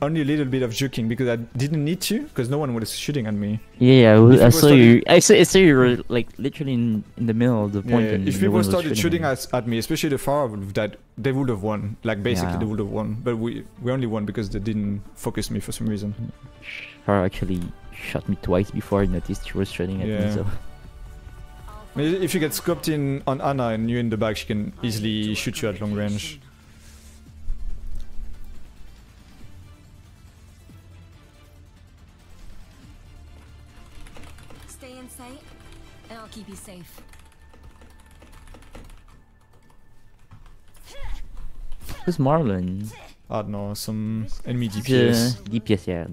only a little bit of juking because I didn't need to, because no one was shooting at me. Yeah, I saw you. I saw you were like literally in the middle of the point. Yeah. If people started shooting at me, especially the Pharah, they would have won. Like basically, yeah. They would have won. But we only won because they didn't focus me for some reason. Pharah actually shot me twice before I noticed she was shooting at me. So. If you get scoped in on Ana and you're in the back, she can easily shoot you at long range. Stay in sight, and I'll keep you safe. Who's Marlon? I don't know, some enemy DPS. DPS, yeah.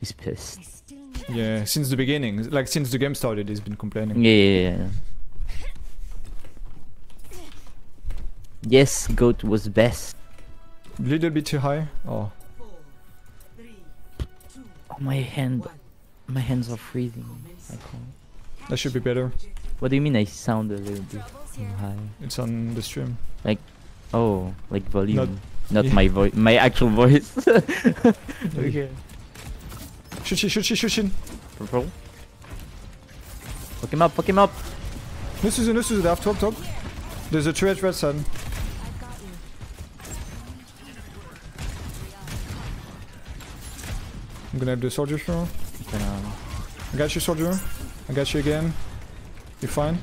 He's pissed. Yeah, since the beginning, like since the game started, he's been complaining. Yeah. Yes, goat was best. Little bit too high. Oh. 4, 3, 2, oh, my hands are freezing. I can't. That should be better. What do you mean? I sound a little bit too high. It's on the stream. Like, oh, like volume, not yeah. My voice, my actual voice. Okay. Shoot. Fuck him up. No Suzu, they have top. There's a turret red sun. I'm gonna have the soldier throw. I got you, soldier. I got you again. You're fine.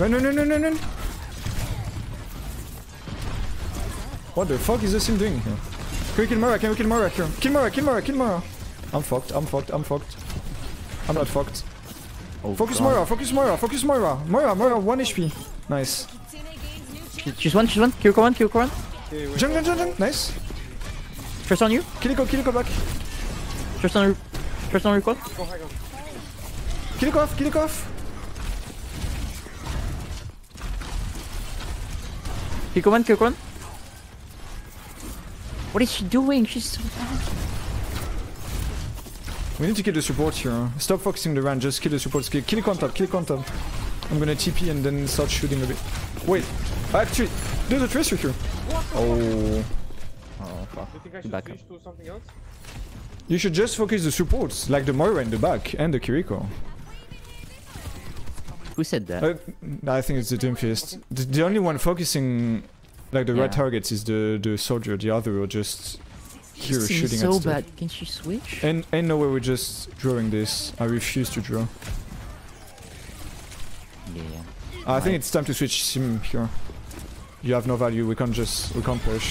No. What the fuck is this thing doing here? Can we kill Moira? I'm fucked. I'm not fucked. Oh, focus Moira, focus Moira. Moira, 1 HP. Nice. She's one. Kiriko one. Jump. Nice. First on you. Kiriko back. First on recall. Kiriko off. Kiriko one. What is she doing? She's so bad. We need to kill the support here. Stop focusing the run, just kill the support. Kill it on top. I'm gonna TP and then start shooting a bit. Wait, I have to... There's a Tracer here. Oh, fuck. You think I should back switch to something else? You should just focus the supports, like the Moira in the back and the Kiriko. Who said that? I think it's the Doomfist. The only one focusing... Like the right targets is the soldier, the other are just here shooting at stuff. So bad. Can she switch? And no way we're just drawing this. I refuse to draw. Yeah. I think it's time to switch Sim here. You have no value. We can't push.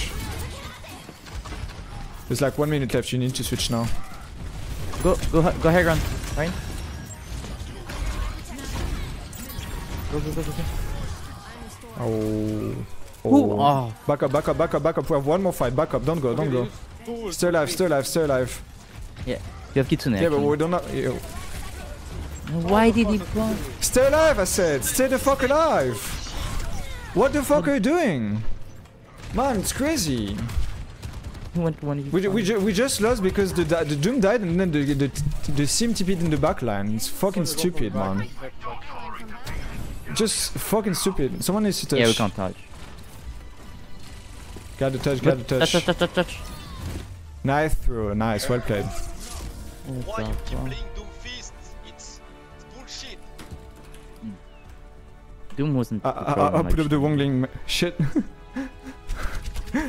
There's like 1 minute left. You need to switch now. Go high ground. Fine. Go. Oh. Oh. Back up. We have one more fight. Back up. Don't go. Still alive. Yeah. You have Kitsune. Yeah, but we don't know. Why did he plant? Stay alive, I said. Stay the fuck alive. What the fuck are you doing? Man, it's crazy. We just lost because the Doom died and then the Sim TP'd in the backline. It's fucking stupid, man. Just fucking stupid. Someone needs to touch. Yeah, we can't touch. Gotta touch. Touch. Nice throw, nice, well played. Why you keep playing Doomfist? It's bullshit. Doom wasn't the problem. I put up the wrong link. Shit.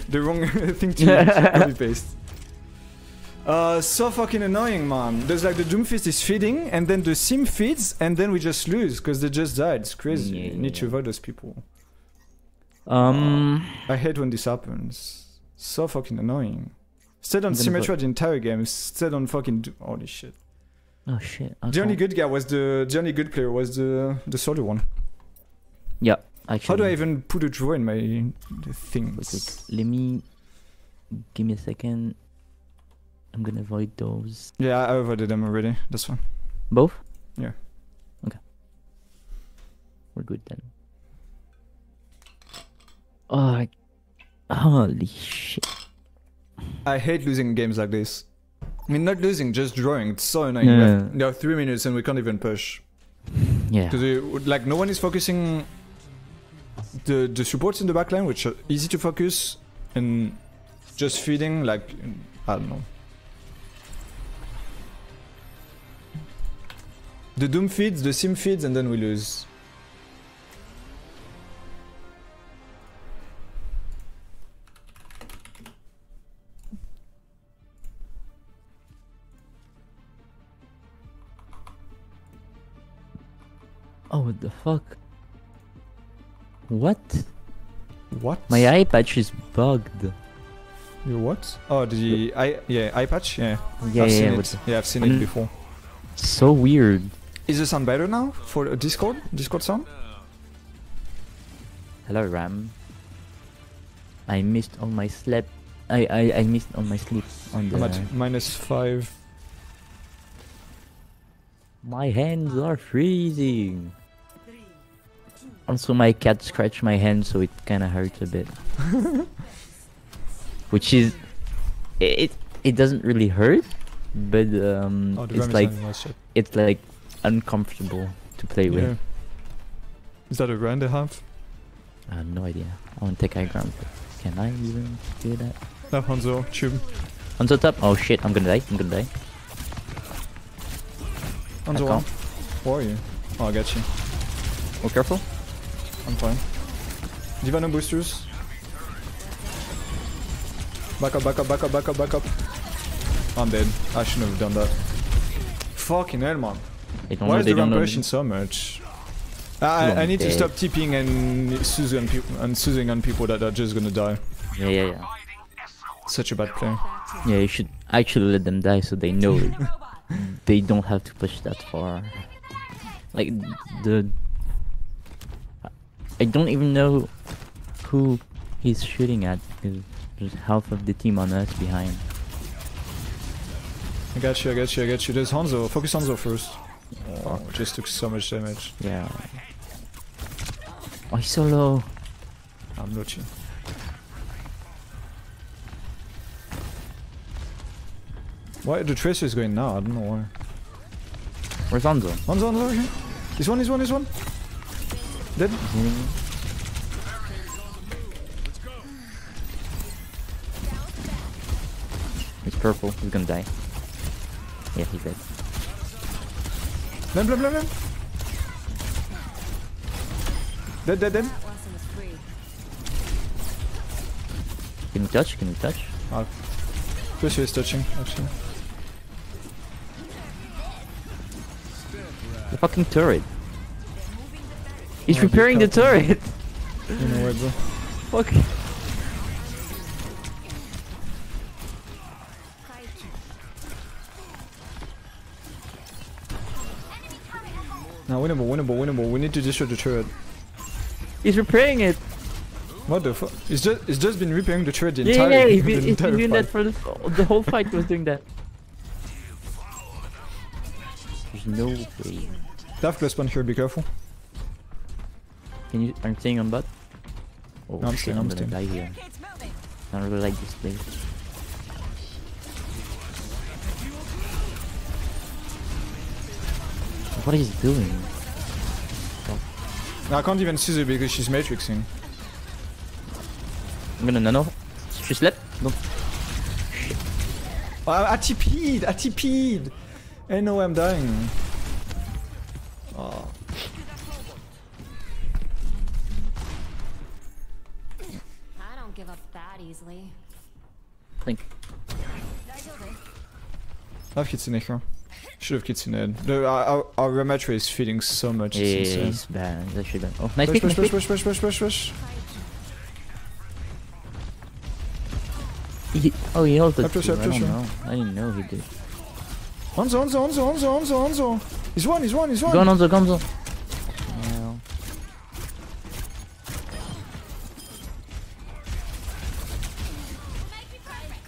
The wrong thing to copy paste. So fucking annoying, man. There's like the Doomfist is feeding, and then the Sim feeds, and then we just lose because they just died. It's crazy. Yeah, you need to avoid those people. I hate when this happens. So fucking annoying. Stayed on Symmetra the entire game. Stayed on fucking holy shit. Oh shit. Okay. The only good guy was the only good player was the soldier one. Yeah. Actually. How do I even put a draw in my things? Let me give me a second. I'm gonna avoid those. Yeah, I avoided them already. That's fine. Both? Yeah. Okay. We're good then. Oh, holy shit. I hate losing games like this. I mean, not losing, just drawing. It's so annoying. Yeah. There are 3 minutes and we can't even push. Yeah. Because like no one is focusing. The supports in the backline, which are easy to focus, and just feeding like I don't know. The Doom feeds, the Sim feeds, and then we lose. Oh, what the fuck? What? What? My eye patch is bugged. Your what? Oh, the eye, yeah, eye patch? Yeah. Yeah, I've seen it. Yeah, I've seen it before. So weird. Is the sound better now? For Discord? Discord sound? Hello, Ram. I missed all my sleep. I missed all my sleep on the... I'm at -5. My hands are freezing. Also, my cat scratched my hand, so it kind of hurts a bit. Which is, it doesn't really hurt, but it's like uncomfortable to play with. Is that a grand and a half? I have no idea. I want to take high ground. Can I even do that? No, Hanzo, tube. Hanzo top. Oh shit! I'm gonna die. I'm gonna die. Hanzo, one. Where are you? Oh, I got you. Oh, careful. I'm fine. D.Va no boosters. Back up, back up, back up, back up, back up. I'm dead. I shouldn't have done that. Fucking hell, man. Why is the ramp pushing so much? I need to stop TPing and Suzing on people that are just gonna die. Yeah, yeah, yeah. Such a bad play. Yeah, you should actually let them die so they know it. They don't have to push that far. Like, the... I don't even know who he's shooting at because there's half of the team on us behind. I got you, I got you, I got you. There's Hanzo. Focus Hanzo first. Oh, just took so much damage. Yeah. Oh, he's so low. I'm Lúcio. Why the Tracer is going now? I don't know why. Where's Hanzo? Hanzo, Hanzo, okay. This one, this one, this one. Dead. He's purple, he's gonna die. Yeah, he's dead. Blam, blam, blam, blam. Dead, dead, dead. Can you touch? Can you touch? Oh. Tracer is touching, actually. The fucking turret. He's repairing the turret! You know where, bro. Fuck. Now winnable, winnable, winnable. We need to destroy the turret. He's repairing it! What the fuck? It's just been repairing the turret the entire time. Yeah, he's been doing that for the whole fight was doing that. There's no way. Daft plus one here, be careful. Can you? I'm staying on bot. Oh, no, I'm gonna die here. I don't really like this place. What is he doing? No, I can't even Suzu because she's matrixing. I'm gonna nano. She slept. No. Shit. I TP'd! I TP'd! I know I'm dying. Oh. I don't give up that easily. Blink. I have Kitsune here. Should have Kitsune. No, our Ramattra is feeding so much. It's bad. It's actually bad. Oh, nice push, push, push, push, push, push, push. Oh, he ulted. I didn't know he did. Hanzo, Hanzo, Hanzo, Hanzo, Hanzo, Hanzo. He's one, he's one, he's one. Go on, Hanzo, go on, Hanzo. Wow.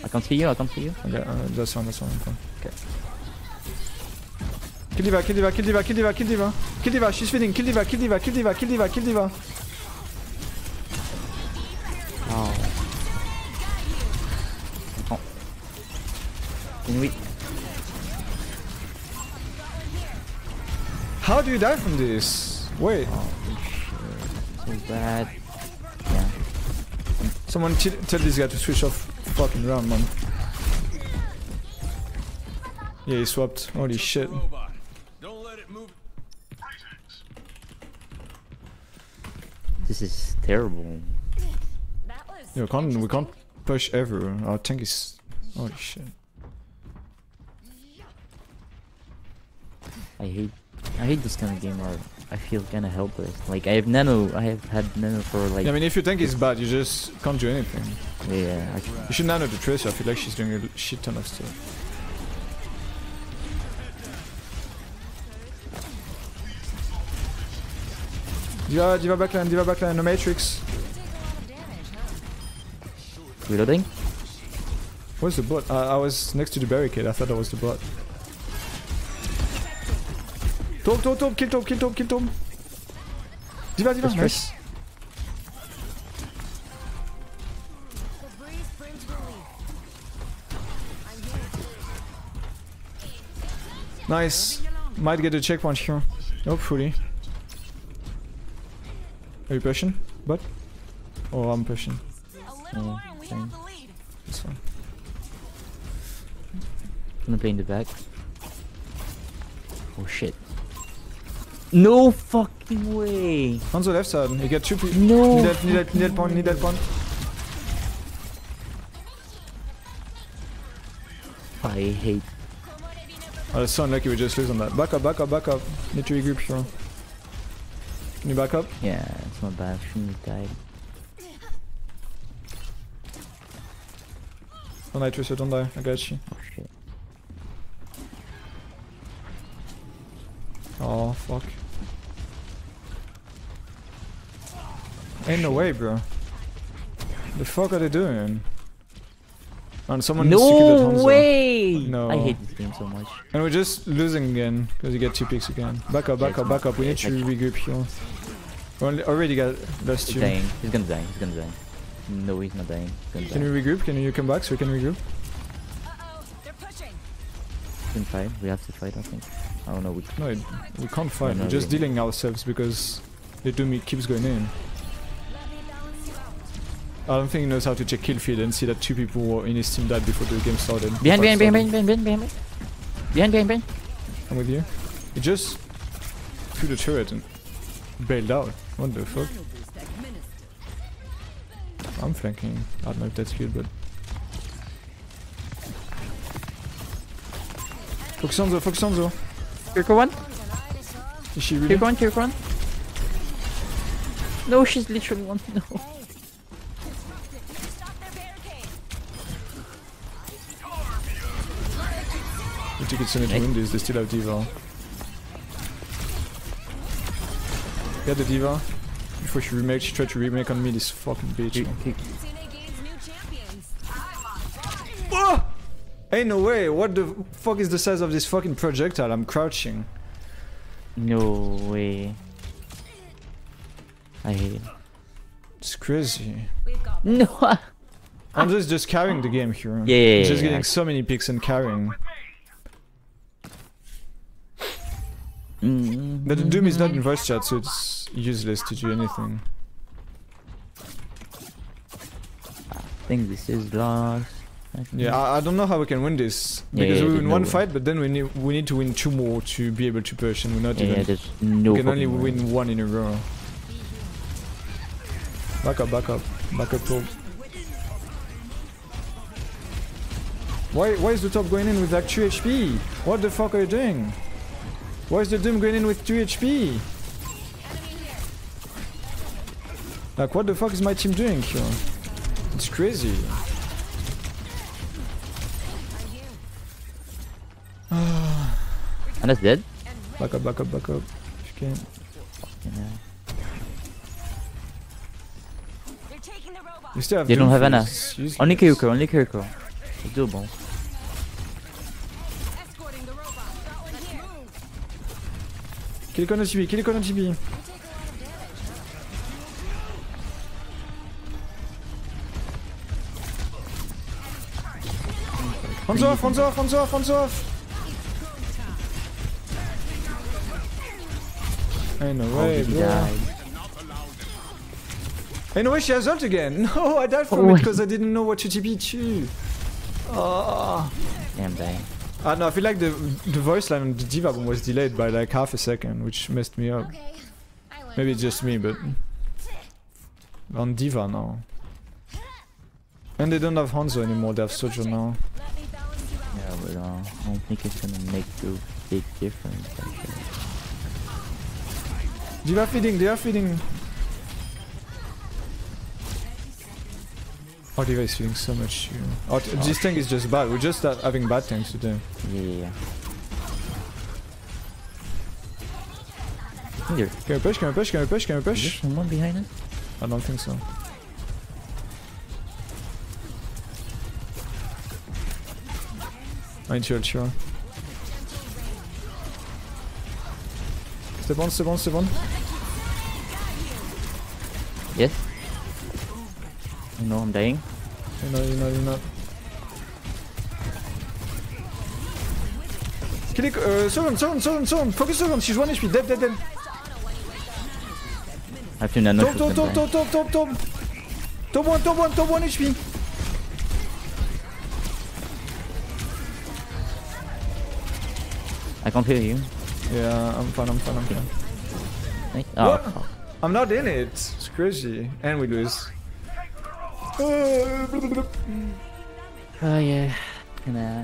I can't see you, I can't see you. Okay, that's one, that's one. Okay. Kill D.Va, kill D.Va, kill D.Va, kill D.Va, kill D.Va. Kill D.Va, she's feeding. Kill D.Va, kill D.Va, kill D.Va, kill D.Va, kill D.Va. We... How do you die from this? Wait. Oh, shit. So bad. Yeah. Someone tell this guy to switch off fucking round, man. Yeah, he swapped. Holy shit. Don't let it move. This is terrible. Yeah, we can't push everywhere. Our tank is... Holy shit. I hate this kind of game where I feel kind of helpless. Like I have had nano for like. Yeah, I mean, if your tank is bad, you just can't do anything. Yeah. You should nano the Tracer. I feel like she's doing a shit ton of stuff. D.Va backline, D.Va backline, no matrix. Reloading. Where's the bot? I was next to the barricade. I thought that was the bot. Top, kill top, kill top, kill top. D.Va, D.Va, nice. Nice. Might get a checkpoint here. Hopefully. Are you pushing? But? Oh, I'm pushing. Oh, fine. That's fine. I'm gonna play in the back. Oh shit. No fucking way! On the left side, you get 2 people. No! Need that point. I hate. Oh, it's so unlucky we just lose on that. Back up. Need to regroup here. Can you back up? Yeah, it's not bad. Shouldn't die. Don't die, Tracer, don't die. I got you. Oh shit. Oh fuck. Ain't no way, bro. The fuck are they doing? And someone needs to kill that Hanzo. Way! No. I hate this game so much. And we're just losing again, because you get 2 picks again. Back up. We need to regroup here. We already got last 2. He's gonna die. No, he's not dying. Can we regroup? Can you come back so we can regroup? They're pushing. We can fight. We have to fight, I think. I don't know. We can't fight. We're just dealing ourselves because the Doomy keeps going in. I don't think he knows how to check kill feed and see that 2 people were in his team died before the game started. Behind. I'm with you. He just threw the turret and bailed out. What the fuck? I'm flanking. I don't know if that's good, but. Focus Hanzo. Kiriko one? Is she really? Kiriko one. No, she's literally one. No. The tickets in the windows, they still have D.Va. Get the D.Va. Before she remakes, she tried to remake on me, this fucking bitch. Whoa! Ain't no way, what the fuck is the size of this fucking projectile? I'm crouching. No way. I hate it. It's crazy. No! Hanzo is just carrying the game here. Yeah. Just getting so many picks and carrying. But the Doom is not in voice chat, so it's useless to do anything. I think this is lost. Yeah, I don't know how we can win this, because we win one fight, but then we need to win two more to be able to push, and we're not even. Yeah, no, we can only win one in a row. Back up, top. Why is the top going in with like 2 HP? What the fuck are you doing? Why is the Doom going in with 2 HP? Like, what the fuck is my team doing here? It's crazy. Ana's dead? Back up. If you can. You still have Doomfist. They don't have Ana. Only Kiriko. It's doable. Kiriko no TB. Hanzo off! Ain't no way, bro. Ain't no way she has ult again. No, I died from it because I didn't know what to TP to. Damn dang. I don't know, I feel like the voice line on the D.Va was delayed by like half a second, which messed me up. Maybe it's just me, but... On D.Va now. And they don't have Hanzo anymore, they have Suzu now. Yeah, but I don't think it's gonna make a big difference, actually. D.Va feeding, they are feeding. Oh, D.Va is feeding so much. Oh, this tank is just bad. We're just having bad tanks today. Yeah. Can we push? Is there someone behind us? I don't think so. I ain't sure. Step on. Yes. No, I'm dying. You're not. Second. Focus on. She's 1 HP. Dead. I have to nano. Top. Top one HP. I can't hear you. Yeah, I'm fine. Wait, oh. I'm not in it. It's crazy. And we lose. Oh yeah. Nah.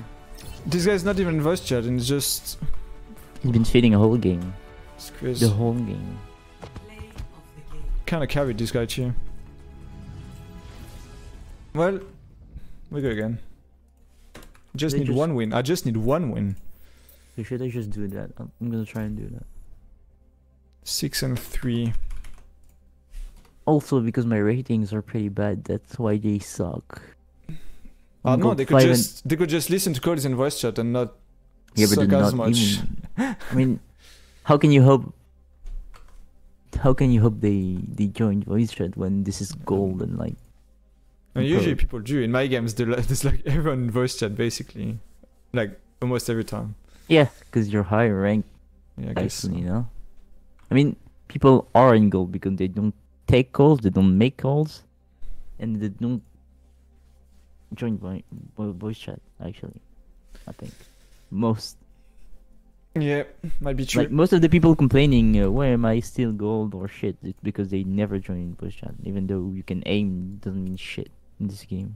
This guy's not even voice chat and it's just... He's been feeding a whole game. It's crazy. The whole game. Kinda carried this guy too. Well, we go again. I just need one win. So should I just do that? I'm gonna try and do that. 6 and 3. Also, because my ratings are pretty bad, that's why they suck. No, they could just listen to Cody's in voice chat and not suck as much. I mean, how can you hope they join voice chat when this is gold and like? And usually people do. In my games, there's like everyone in voice chat basically, like almost every time. Yeah, because you're higher ranked, yeah, I guess. You know? I mean, people are in gold because they don't take calls, they don't make calls, and they don't join voice chat, actually, I think. Most. Yeah, might be true. Like, most of the people complaining, why am I still gold or shit, it's because they never join voice chat, even though you can aim, doesn't mean shit in this game.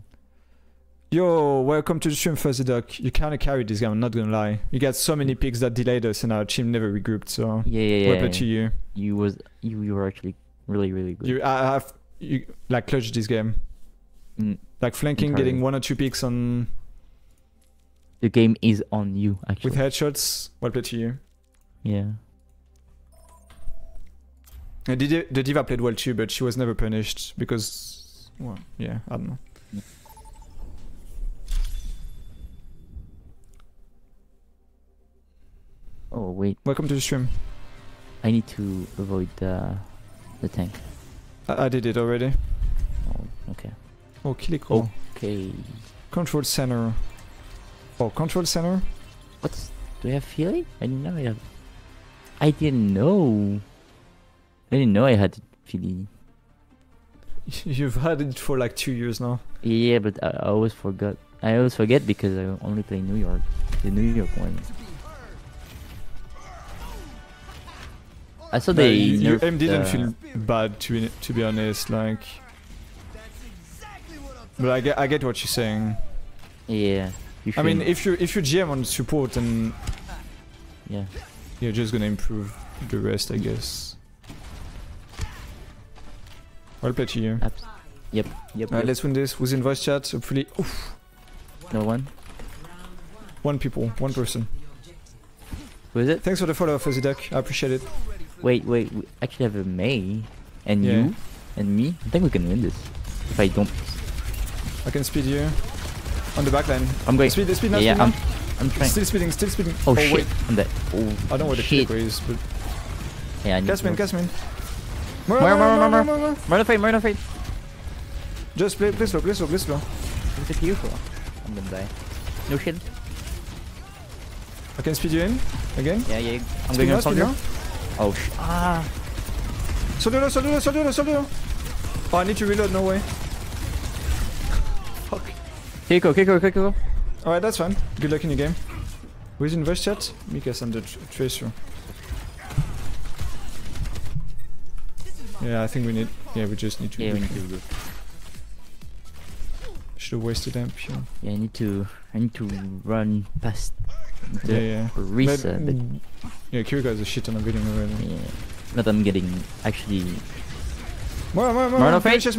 Yo, welcome to the stream, Fuzzy Duck. You kinda carried this game, I'm not gonna lie. You got so many picks that delayed us and our team never regrouped, so... Yeah. To you. You were actually really, really good. You like, clutched this game. Like, flanking, getting 1 or 2 picks on... The game is on you, actually. With headshots, well played to you. Yeah. And the D.Va played well too, but she was never punished, because... Well, yeah, I don't know. Yeah. Oh wait. Welcome to the stream. I need to avoid the tank. I did it already. Oh, okay. Oh, Kiriko. Okay. Control center. Oh, control center? What? Do I have healing? I didn't know I had healing. You've had it for like 2 years now. Yeah, but I always forgot I always forget because I only play New York, the New York one. I saw they nerfed, your aim didn't feel bad, to be honest, like... But I get what you're saying. Yeah. I mean, if you GM on support, and yeah, you're just gonna improve the rest, I guess. Well played to you. Yep. Alright, let's win this within voice chat. Hopefully. Oof. No one. One person. Who is it? Thanks for the follow, Fuzzy Duck. I appreciate it. Wait. We actually have a Mei, and you, and me. I think we can win this. If I don't. I can speed you. On the back line. I'm going. Speed now. Yeah, speed I'm trying. Still speeding. Oh shit. Wait. I'm dead. Oh, I don't know what the Kiriko is, but... Yeah, I need to... Gasmin. More. More no fade. Just play slow. What's the Kiriko for? I'm gonna die. No shit. I can speed you in. Again? Yeah. I'm going on soldier. Oh shit. Ah. Soldier. Oh, I need to reload, no way. Kiriko. Alright, that's fine. Good luck in your game. Who's in voice chat? Mika's under Tracer. Yeah, I think we need... Yeah, we just need to... Yeah, we need to. Should've wasted amp. Yeah, I need to run past the Orisa, but... Yeah, Kiriko has a shit ton of video already. Yeah. But I'm getting... Actually... Moira! Just.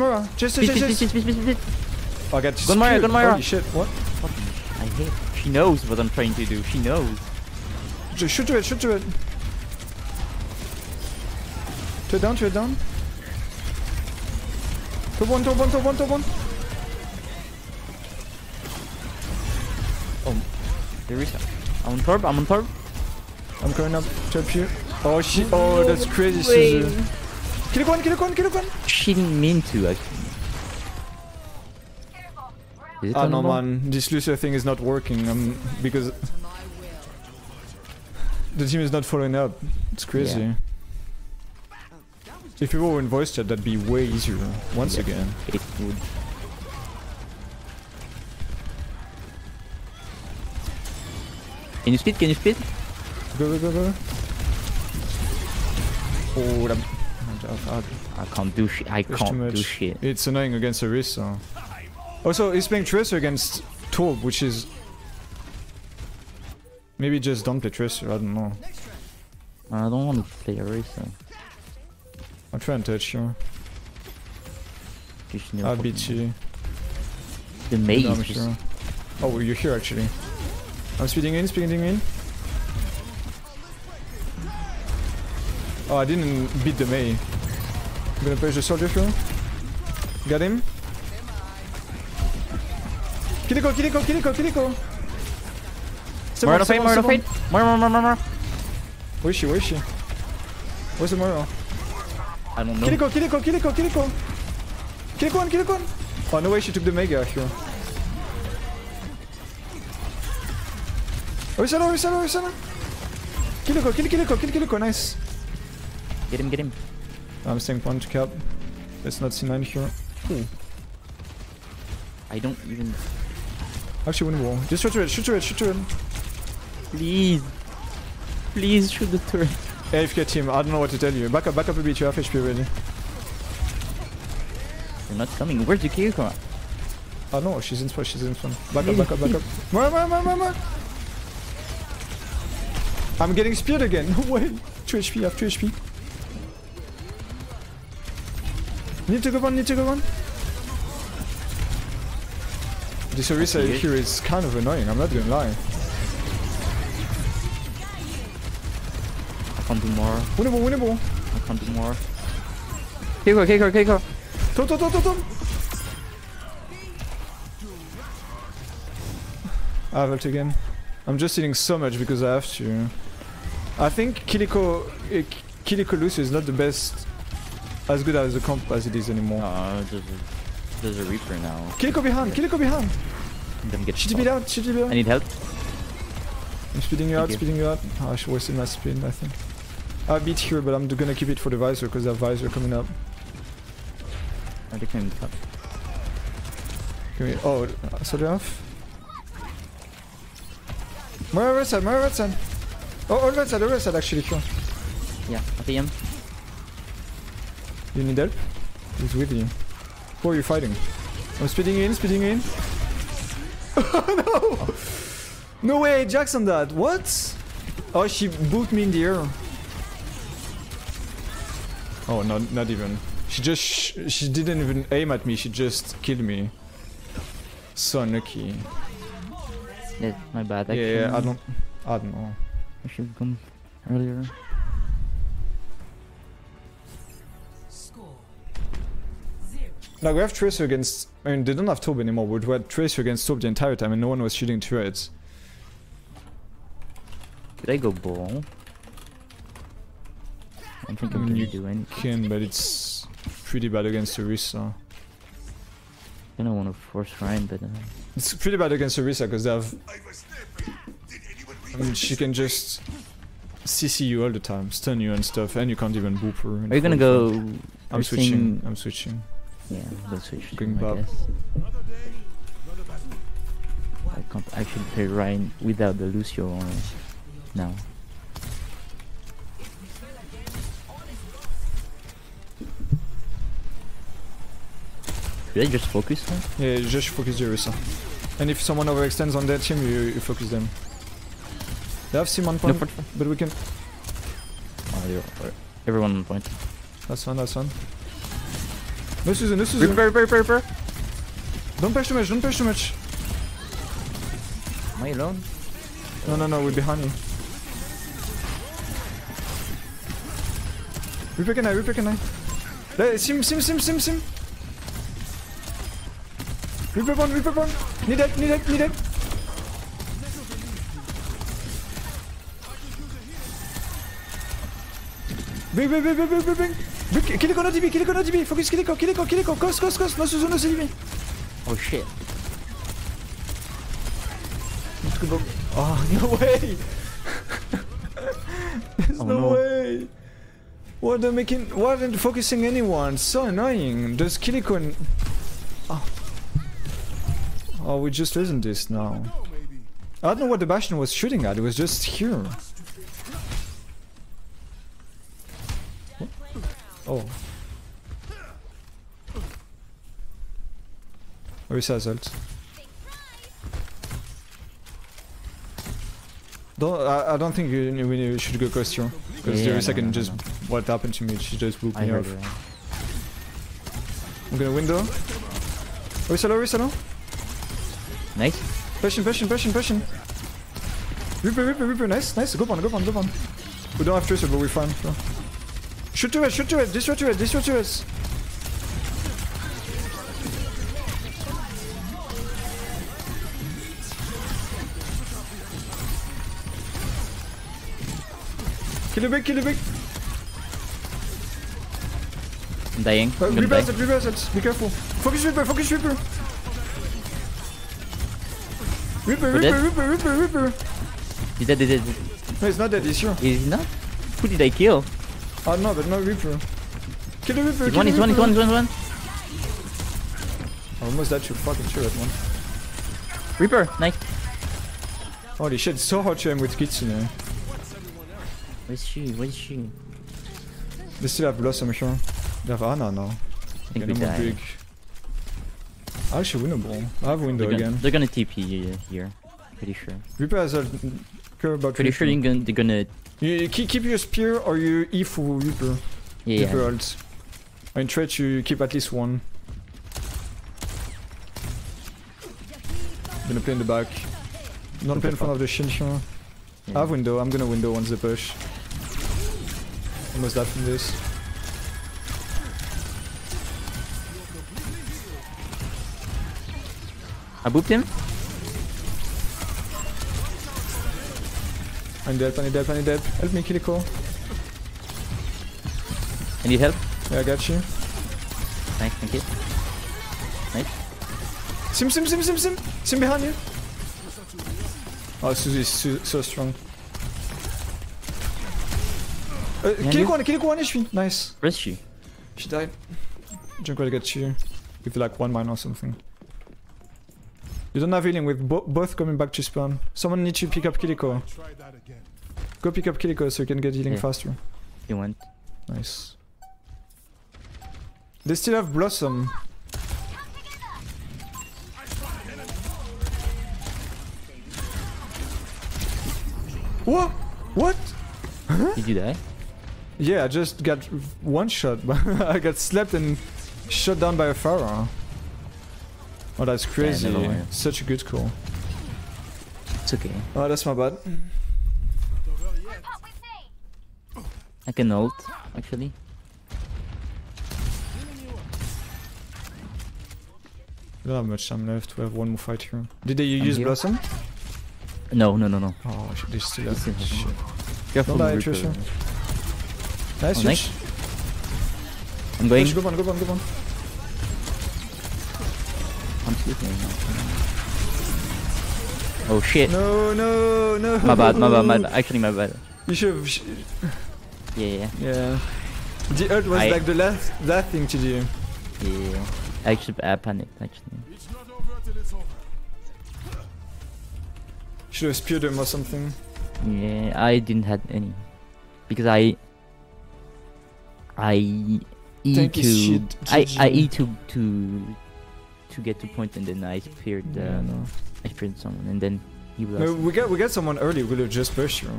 I got to Moira. Holy shit, what? I hate. She knows what I'm trying to do, she knows. Just shoot to it. To it down. Top one. Oh, there is... I'm on top. I'm coming up to help you. Oh shit, oh that's crazy, Suzu. Kill one. She didn't mean to, actually. Oh no, man, this Lúcio thing is not working, because the team is not following up. It's crazy. Yeah. If people were in voice chat, that'd be way easier, once again. It would. Can you speed? Go. Oh, I can't do shit. It's annoying against Orisa. Also, he's playing Tracer against Torb, which is... Maybe just don't play Tracer, I don't know. I don't want to play Orisa. I'll try and touch you. I'll beat you. The maze is sure. Oh, you're here actually. I'm speeding in. Oh, I didn't beat the Mei. I'm gonna push the soldier through. Got him. Kiriko! More. Where is she? Where's the Moira? I don't know. Kiriko! Kiriko! Oh, no way she took the Mega here. Orisa! Kiriko, nice! Get him. I'm staying punch cap. Let's not see 9 here. Ooh. I don't even... Actually, win wall. Just shoot to it. Please shoot the turret. AFK team, I don't know what to tell you. Back up a bit, you have HP already. You're not coming. Where's the Kiriko? Oh no, she's in spawn. Back up. More. I'm getting speared again. Wait. 2 HP, I have 2 HP. Need to go on. This Orisa here is kind of annoying, I'm not gonna lie. I can't do more. Winnable! I can't do more. Kiriko! Tom! I have ult again. I'm just eating so much because I have to. I think Kiriko Lúcio is not the best... as good as the comp as it is anymore. There's a Reaper now. Kiriko behind! Should you be out? I need help. I'm speeding you out. Oh, I should waste my spin, I think. I beat here, but I'm gonna keep it for the Visor, because that Visor coming up. I think I'm... Oh, soldier off. Moira right side, Moira right side. Oh, all right side actually, Q. Yeah, I PM. You need help? He's with you. Who are you fighting? I'm speeding in, speeding in. Oh no! No way, Jax on that, what? Oh, she booped me in the air. Oh, not even. She just, she didn't even aim at me, she just killed me. So unlucky. That's my bad, actually. Yeah, I don't know. I should've come earlier. Like, we have Tracer against... I mean, they don't have Taub anymore, but we had Tracer against Taub the entire time and no one was shooting turrets. Did I go ball? I think I'm gonna do anything. You can, but it's pretty bad against Orisa. I don't want to force Ryan, but... It's pretty bad against Orisa, because they have... I mean, she can just CC you all the time, stun you and stuff, and you can't even boop her. Are you gonna go... I'm switching, I'm switching. Yeah, that's what you should do, I guess. I can't actually play Ryan without the Lúcio on now. Should I just focus on? Yeah, just focus Orisa. And if someone overextends on their team, you focus them. They have Sim on point, no, but we can... Oh, everyone on point. That's one, that's one. No Suzu, no Suzu. Repair. Don't push too much, don't push too much. Am I alone? No, we're behind you. Repair can I. Sim. Repair one. Need help. Bing. Kiriko no DB, Kiriko no DB, focus Kiriko, coast, no Suzu, no CDB. Oh shit. Oh, no way! There's no way! Why aren't focusing anyone? So annoying, there's Kiriko and... Oh, we just losing this now. I don't know what the Bastion was shooting at, it was just here. Oh. Orisa has ult. I don't think we should go coast here. Because there is what happened to me, she just booped me off. I'm gonna window. Orisa no? Nice. Passion. Reaper, nice. Go on. We don't have Tracer, but we're fine. So. Shoot to it, destroy to it. Kill the big. I'm dying. Reverse it, be careful. Focus Reaper. Reaper. He's dead, No, he's not dead, he's here. He's not? Who did I kill? Oh no, there's no Reaper. Kill the Reaper! It's one! I almost died to fucking sure at one. Reaper! Nice! Holy shit, it's so hard to aim with Kitsune. Where is she? They still have Blossom here. They have Ana now. I think we die. Actually winnable. I have window again. They're gonna TP here. Pretty sure. Reaper has a... Pretty sure they're gonna... You keep your spear or your E for Reaper. Yeah. Ult. In threat you keep at least one. I'm gonna play in the back. Don't play in front of the shin here. Yeah. I have window, I'm gonna window once they push. Almost died from this. I booped him. I need help. Help me, Kiriko. I need help? Yeah, I got you. Nice, thank you. Nice. Sim. Sim behind you. Oh, Suzu is so strong. Kiriko one HP. Nice. Where is she? She died. Junkrat got you. With like one mine or something. You don't have healing with both coming back to spam. Someone needs to pick up Kiriko. Go pick up Kiriko so you can get healing faster. He went. Nice. They still have Blossom. What? What? Huh? Did you die? Yeah, I just got one shot, but I got slapped and shot down by a Pharah. Oh, that's crazy. Yeah, such a good call. It's okay. Oh, that's my bad. I can ult, actually. I don't have much time left. We have one more fight here. Did they use Blossom? No, no, no, no. Oh, they still have shit. Careful, don't die, Tracer. Nice, nice. I'm going. Go on, go on, go on. I'm sleeping now. Oh shit. No, no, no. My bad, my bad, my bad. Actually, my bad. You should've... Yeah, yeah. Yeah. The ult was like the last thing to do. Yeah. Actually, I panicked, actually. It's not over till it's over. Should've speared him or something. Yeah, I didn't have any. Because I E to get to point and then I speared someone and then he was we got someone early, we would have just pushed you.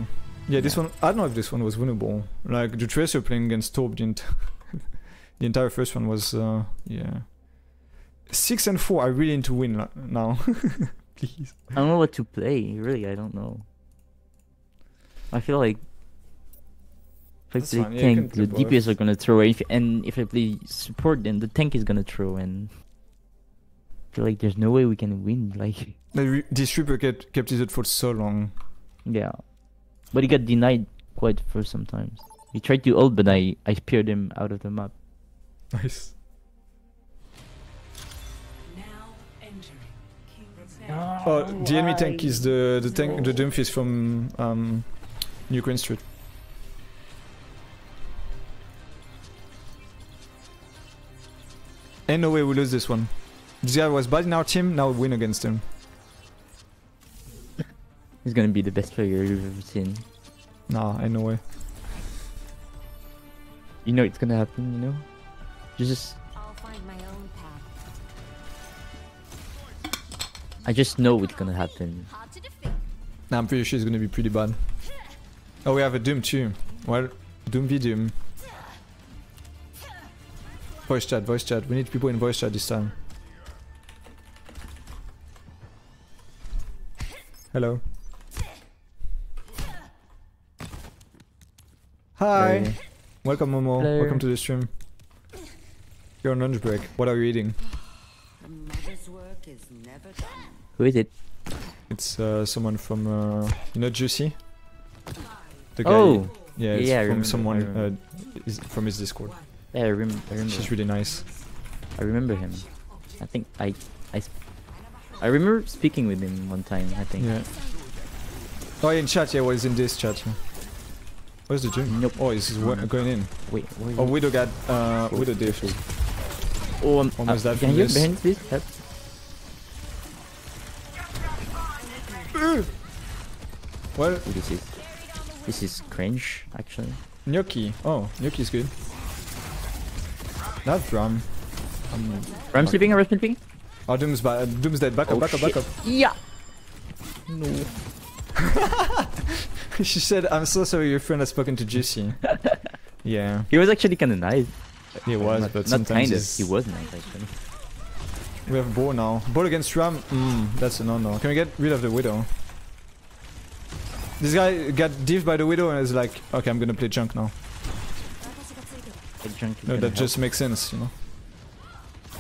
Yeah, this one I don't know if this one was winnable. Like the Tracer playing against Torb didn't the entire first one was 6 and 4, I really need to win now. Please. I don't know what to play, really I don't know. I feel like if I play tank, the DPS are gonna throw, and if I play support, then the tank is gonna throw, and I feel like there's no way we can win. Like this Reaper kept it for so long. Yeah, but he got denied quite for sometimes. He tried to ult, but I speared him out of the map. Nice. Oh, the enemy tank is the tank, the Doomfist from New Queen Street. Ain't no way we lose this one. This guy was bad in our team, now we win against him. He's gonna be the best player you've ever seen. Nah, ain't no way. You know it's gonna happen, you know? You just... I'll find my own path. I just know it's gonna happen. Nah, I'm pretty sure it's gonna be pretty bad. Oh, we have a Doom too. Well, Doom v Doom. Voice chat, we need people in voice chat this time. Hello. Hi! Hey. Welcome Momo, hello. Welcome to the stream. You're on lunch break, what are you eating? Work is never done. Who is it? It's someone from, you know Juicy? The guy, yeah, it's from someone, from his Discord. Yeah, I remember. She's really nice. I remember him. I think I remember speaking with him one time, I think. Yeah. Oh, in chat, yeah, well, he's in this chat. Yeah. Where's the gym? Nope. Oh, he's going in. Wait, where oh, Widow got, Widow Diffie. Oh, I'm almost that can you bend this? What? This is cringe, actually. Gnocchi. Oh, Gnocchi is good. Not Ram. Ram sleeping, Ram sleeping? Oh, Doom's dead. Back up, back up, back up. Yeah! No. She said, I'm so sorry your friend has spoken to Juicy. Yeah. He was actually kinda nice. He was, but sometimes he was nice, actually. We have Bo now. Bo against Ram? That's a no-no. Can we get rid of the Widow? This guy got dived by the Widow and is like, okay, I'm gonna play Junk now. No, that just makes sense, you know.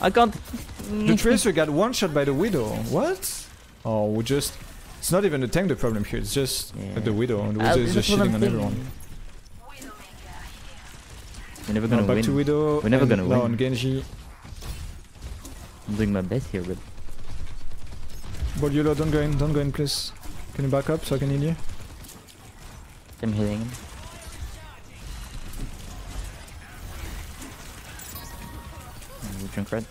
I can't... The Tracer got one shot by the Widow. What? Oh, we just... It's not even the tank the problem here, it's just the Widow. And the Widow is just shitting on everyone. We're never gonna win. To Widow. We're never gonna win. On Genji. I'm doing my best here, but... Bolulo, don't go in, please. Can you back up so I can heal you? I'm healing him. Junkrat,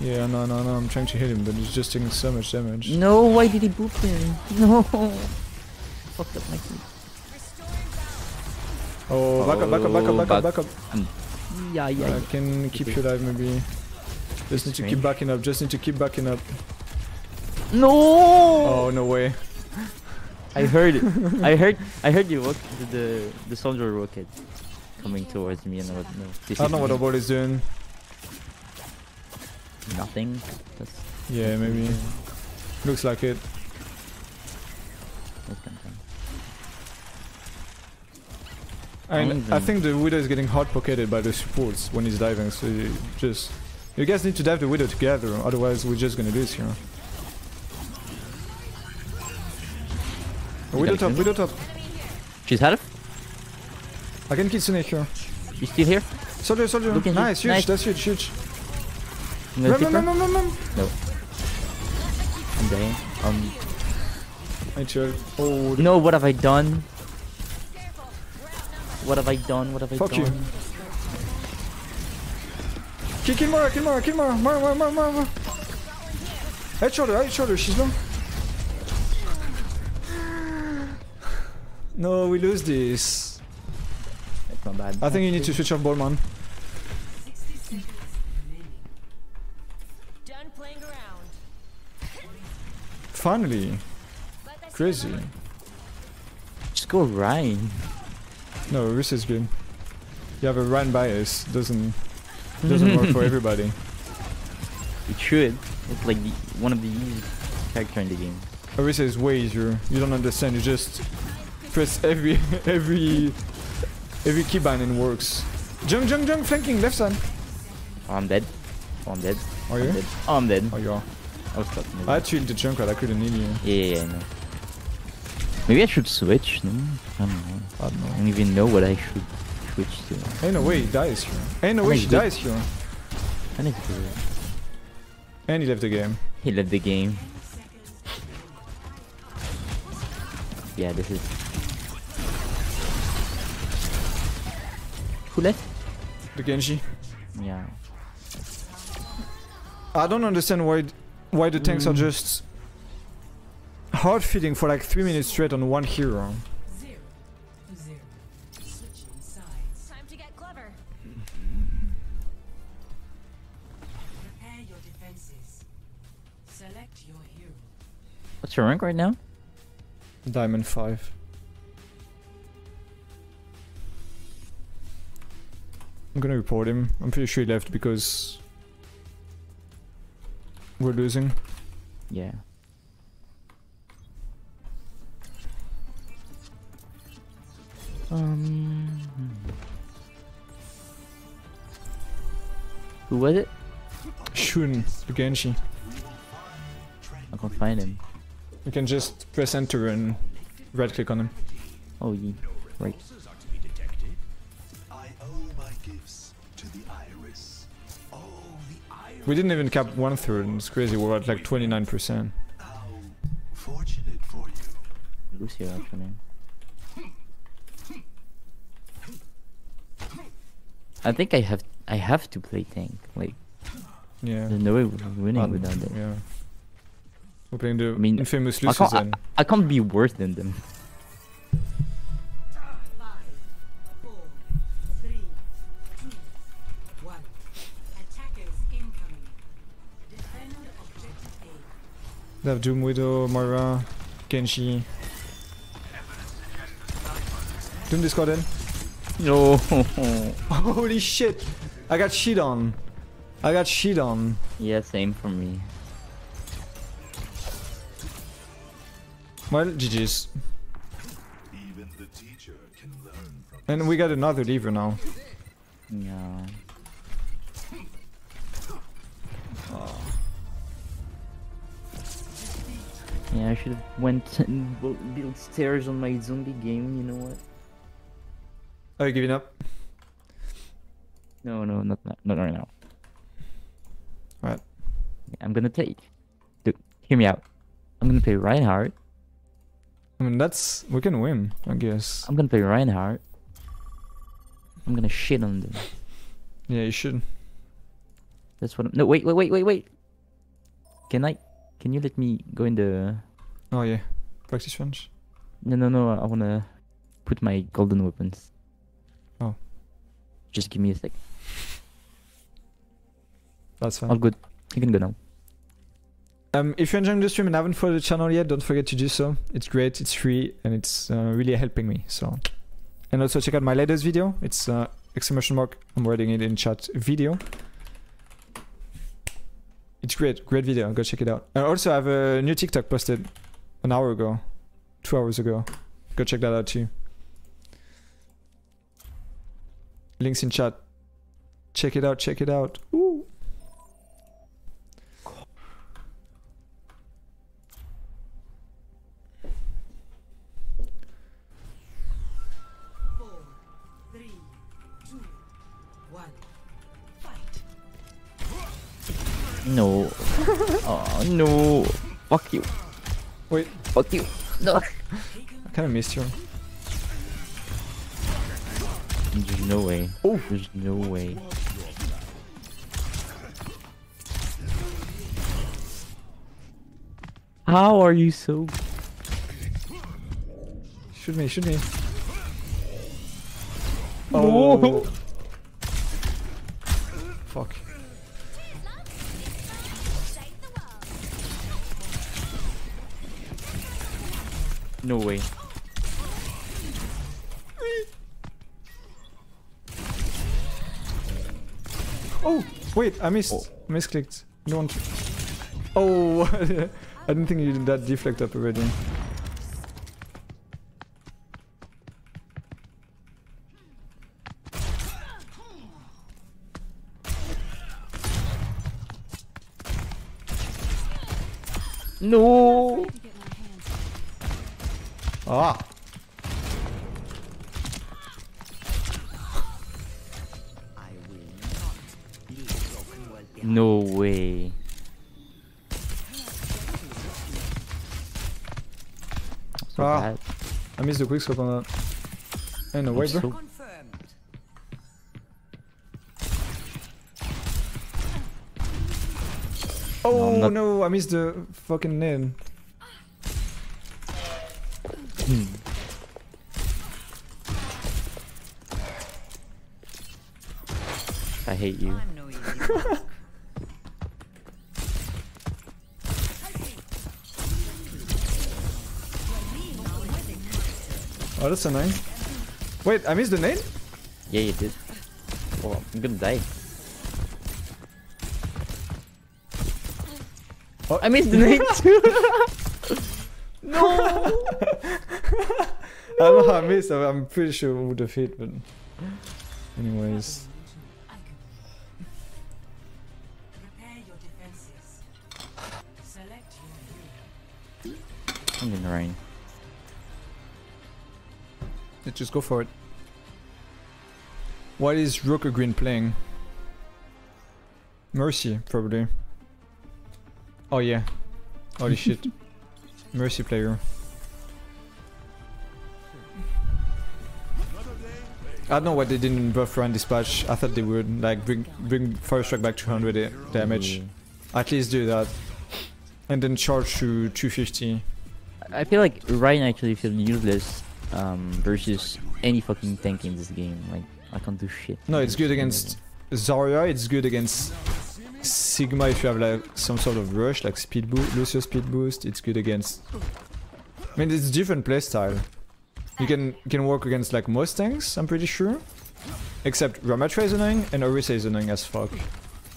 Yeah, no, I'm trying to hit him, but he's just taking so much damage. No, why did he boop him? No! Fucked up my key. Oh, back up. Yeah. I can keep you alive, maybe. Just need to keep backing up, No! Oh, no way. I heard it. I heard you walk the soldier rocket coming towards me, and I don't know what the bot is doing. Nothing. That's yeah, maybe. Looks like it. I think the Widow is getting hot pocketed by the supports when he's diving, so you guys need to dive the Widow together, otherwise we're just gonna lose here. Widow top. She's half. I can Kitsune here. You still here? Soldier. Nice, huge. Nice. That's huge. Run. No. I'm dying. I chill. Oh. No, what have I done? What have I done? Fuck you. Kill Mara. Head shoulder. She's gone. No, we lose this. That's not bad. I think you need to switch off Ballman. Finally. Crazy. Just go Ryan. No, Orisa is good. You have a Ryan bias. Doesn't work for everybody. It should. It's like one of the easiest characters in the game. Orisa is way easier. You don't understand. You just press every keybind and works. Jump, flanking left side. Oh, I'm dead. Are you? I'm dead. Oh, you are. I was stuck. I chilled the Junkrat. I couldn't heal you. Yeah, I know. Maybe I should switch. No, I don't know. I don't even know what I should switch to. Ain't no way he dies here. And he left the game. Yeah, this is. Who left? The Genji. Yeah. I don't understand why the tanks are just hard feeding for like 3 minutes straight on one hero. Switching sides. Time to get clever. Prepare your defenses. Select your hero. What's your rank right now? Diamond 5. I'm gonna report him. I'm pretty sure he left because we're losing. Yeah. Who was it? Shun, Genji. I can't find him. You can just press enter and right click on him. Oh, yeah. Right. We didn't even cap 1/3, and it's crazy. We're at like 29%. Fortunate for you. Lúcio, actually. I think I have to play tank. Like, yeah. There's no way we're winning without it. Yeah. We're playing the infamous Lúcio then. I can't be worse than them. 5, 4, 3, 2, 1. Attackers incoming. Defend objective A. They have Doom, Widow, Moira, Genji. Doom Discord then. No. Holy shit! I got shit on. Yeah, same for me. Well, GG's. Even the teacher can learn from and we got another lever now. Yeah. Oh. Yeah, I should have went and built stairs on my zombie game. You know what? Are you giving up? No, not right now. Right. I'm gonna take. Dude, hear me out. I'm gonna play Reinhardt. I mean, we can win, I guess. I'm gonna play Reinhardt. I'm gonna shit on them. Yeah, you should. That's what I'm... No, wait. Can you let me go in the... Oh yeah, practice runs. No, I wanna put my golden weapons. Oh. Just give me a sec. That's fine. All good. You can go now. If you're enjoying the stream and haven't followed the channel yet, don't forget to do so. It's great, it's free, and it's really helping me, so... And also check out my latest video. It's exclamation mark, I'm writing it in chat, video. It's great, great video, go check it out. Also I have a new TikTok posted an hour ago, 2 hours ago. Go check that out too. Links in chat. Check it out, check it out. Ooh. No. Oh no. Fuck you. Wait. Fuck you. No. I kinda missed you. There's no way. Oh. There's no way. How are you so... Shoot me, shoot me. Oh. No. Fuck. No way. Oh, wait, I missed. Oh. Misclicked. You want to... Oh, I didn't think you did that deflect up already. No! Ah! No way. So bad. I missed the quickscope on that. And a waiver. So... Oh no, I missed the fucking name. I hate you. Oh, that's annoying. Wait, I missed the nade? Yeah, you did. Oh, I'm gonna die. Oh, I missed the nade too! No! I don't know how I missed, I'm pretty sure it would have hit, but... Anyways... I'm in the rain. Let's just go for it. What is Roker Green playing? Mercy, probably. Oh yeah. Holy shit. Mercy player. I don't know why they didn't buff Ryan Dispatch. I thought they would, like, bring Fire Strike back to 100 damage. At least do that. And then charge to 250. I feel like Ryan actually feels useless versus any fucking tank in this game. Like, I can't do shit. No, it's good against Zarya, it's good against Sigma if you have like some sort of rush, like speed boost, Lúcio speed boost. It's good against... I mean, it's different playstyle. You can work against like most tanks, I'm pretty sure. Except Ramattra is annoying and Orisa is annoying as fuck.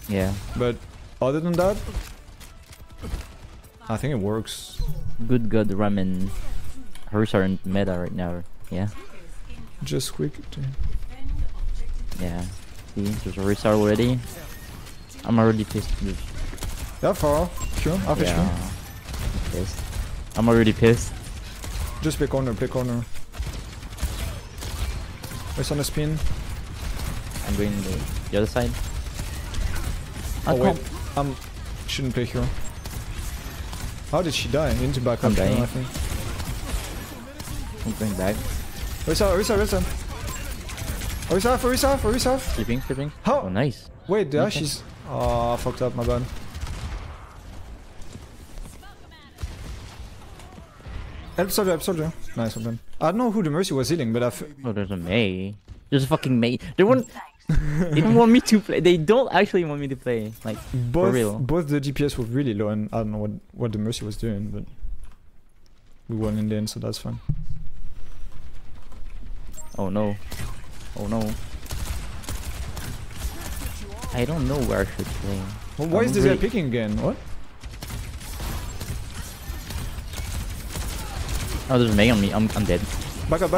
Yeah. But other than that, I think it works. Good god, Ramen. Hers aren't meta right now, yeah? Just quick. Yeah. See, there's Orisa already. I'm already pissed. Yeah, Pharah. Sure, I'll fetch you. I'm already pissed. Just play corner, play corner. It's on the spin. I'm going the other side. Oh, wait. Shouldn't play here. How did she die? Into back up, I think. I'm going back. Orisa, Orisa, Orisa. Sleeping, sleeping. How? Oh, nice. Wait, the Ashe is... Oh, I fucked up, my bad. Help soldier. Nice, I'm done. I don't know who the Mercy was healing, but oh, there's a Mei. There's a fucking Mei. They don't want me to play. They don't actually want me to play. Like, both, for real. Both the DPS were really low, and I don't know what the Mercy was doing, but we won in the end, so that's fine. Oh no. Oh no. I don't know where I should play. Well, why is this guy picking again? What? Oh, there's Mei on me. I'm dead. Back up.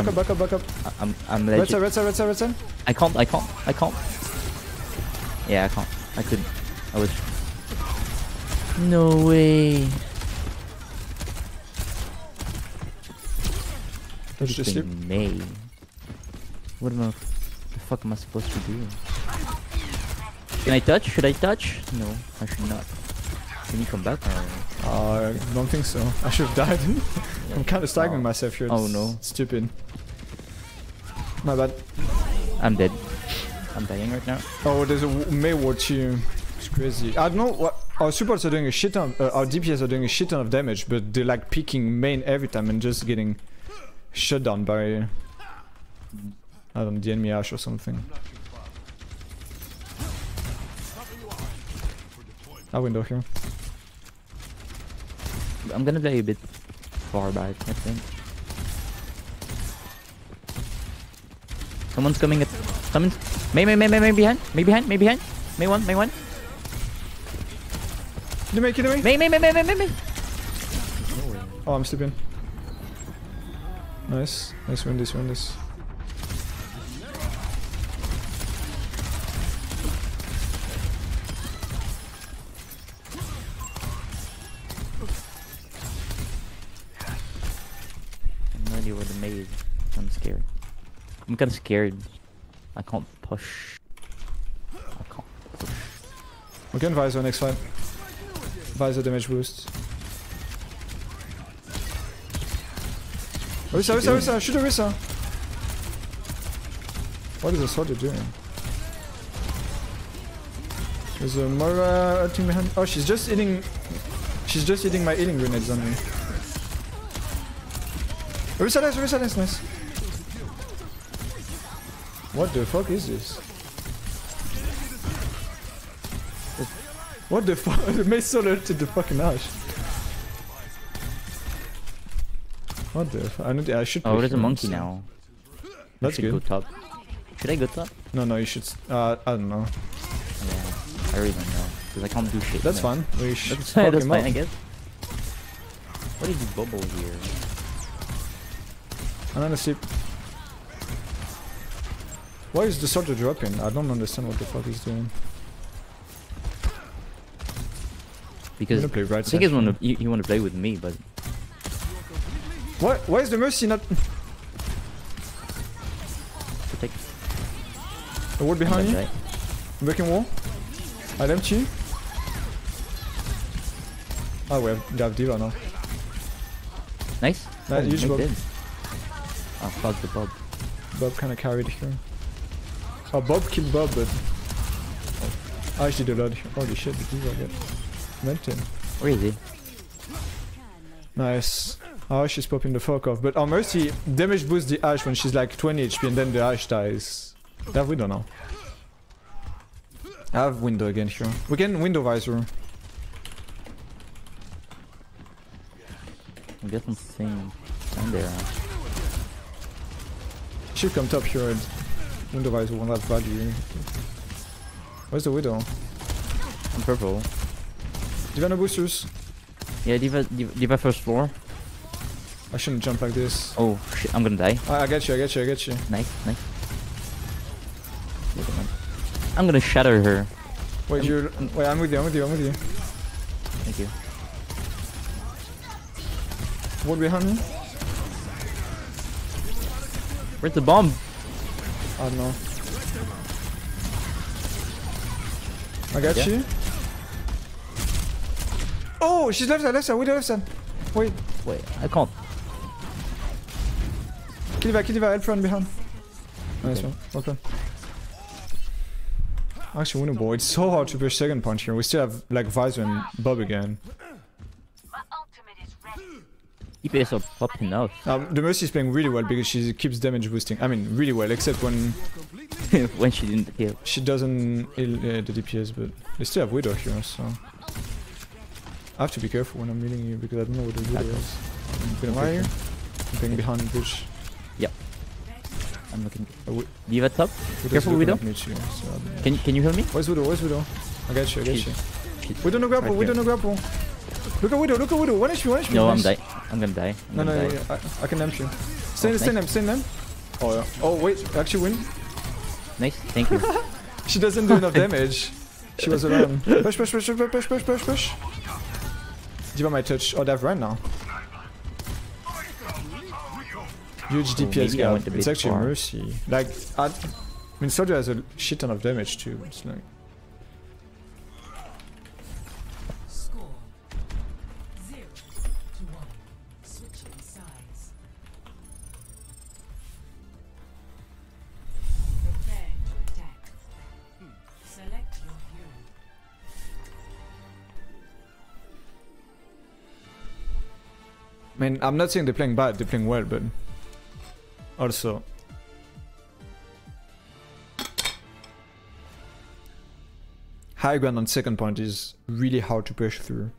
I'm legit. Red side. I can't. Yeah, I can't. I couldn't. I wish. No way. Don't you just sleep? Mei. What am I? The fuck am I supposed to do? Can I touch? Should I touch? No, I should not. Can you come back? I don't think so. I should have died. I'm kind of staggering myself here. Oh no. Stupid. My bad. I'm dead. I'm dying right now. Oh, there's a Mei ward too. It's crazy. I don't know what. Our supports are doing a shit ton. Our DPS are doing a shit ton of damage, but they're like picking main every time and just getting shut down by, I don't know, the enemy Ashe or something. That window here. I'm gonna play a bit far back, I think. Someone's coming at. Someone's. Mei behind. Mei behind. Mei one. You make it away. Mei. Oh, I'm sleeping. Nice. Nice, win this. I'm kind of scared. I can't push. We can Visor next fight. Visor damage boost. Orisa, shoot Orisa! What is the soldier doing? There's a Moira team behind. Oh, she's just hitting my healing grenades on me. Orisa, nice. What the fuck is this? What the fuck? The Mei solo to the fucking Ashe. What the fuck? I should. Oh, there's a monkey now. That's good. Go top. Should I go top? No, you should. I don't know. Yeah, I really don't know. Because I can't do shit. That's fine. We should. That's fine, I guess. What is the bubble here? I'm gonna sleep. Why is the soldier dropping? I don't understand what the fuck he's doing. Because play right, I think you want to play with me, but... Why is the Mercy not... Protect. The wall behind you. Breaking wall. I dumped you. Oh, we have D.Va now. Nice. Nice, huge Bob. Oh, fuck the Bob. Bob kinda carried here. Oh, Bob killed Bob, but I actually did a lot. Holy shit, the D.Va got melted. Where is he? Nice. Oh, she's popping the fuck off. But our Mercy damage boosts the Ashe when she's like 20 HP and then the Ashe dies. They have window now. I have window again here. We can window Visor. I got something down there. She'll come top here and Window Visor won't have value. Where's the Widow? I'm purple. D.Va no boosters. Yeah, D.Va first floor. I shouldn't jump like this. Oh shit, I'm gonna die. I get you. Nice. I'm gonna shatter her. Wait, I'm with you. Thank you. What behind me? Where's the bomb? I don't know. I got you. Oh, she's left side, Widow left side. Wait, I can't. Kill D.Va, help front behind. Nice one, okay. Actually winnable. It's so hard to push second punch here. We still have like Visor and Bob again. DPS are popping out. The Mercy is playing really well because she keeps damage boosting. I mean, really well, except when when she didn't kill. She doesn't the DPS, but they still have Widow here, so I have to be careful when I'm healing you because I don't know what the Widow is. I'm gonna wire. I'm going behind the bush. Yep. I'm looking. D.Va top. Careful, Widow. You, so can you heal me? Where's Widow? Where's Widow? I got you. I got you. We don't know grapple. Right, we don't know grapple. Look at Widow, look at Widow, one HP, one HP. No, nice. I'm gonna die. No, I can amp you. Stay in them. Oh, yeah. Oh, wait, I actually win. Nice, thank you. She doesn't do enough damage. She was alone. Push. D.Va might touch. Oh, they have run now. Huge DPS gap. It's actually far. Mercy. Like, I mean, Soldier has a shit ton of damage too. It's like... I mean, I'm not saying they're playing bad, they're playing well, but also... high ground on second point is really hard to push through.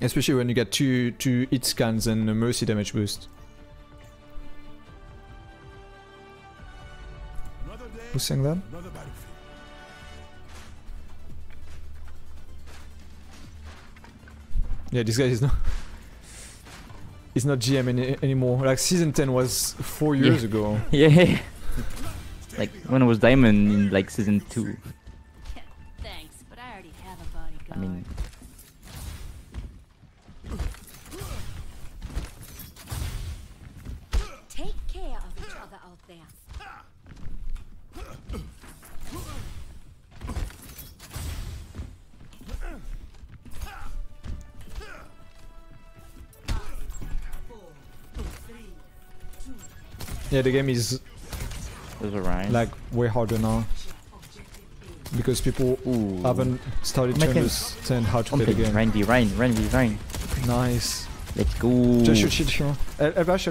Especially when you get two hit scans and a Mercy damage boost. Who's saying that? Yeah, this guy is not... It's not GM anymore. Like season 10 was 4 years ago. Yeah. Like when I was Diamond in like season 2. Thanks, but I already have a body guard. I mean. Take care of each other out there. Yeah, the game is like way harder now because people haven't started to understand how to play the game. Randy. Nice. Let's go. Just shoot shit here. Elbash.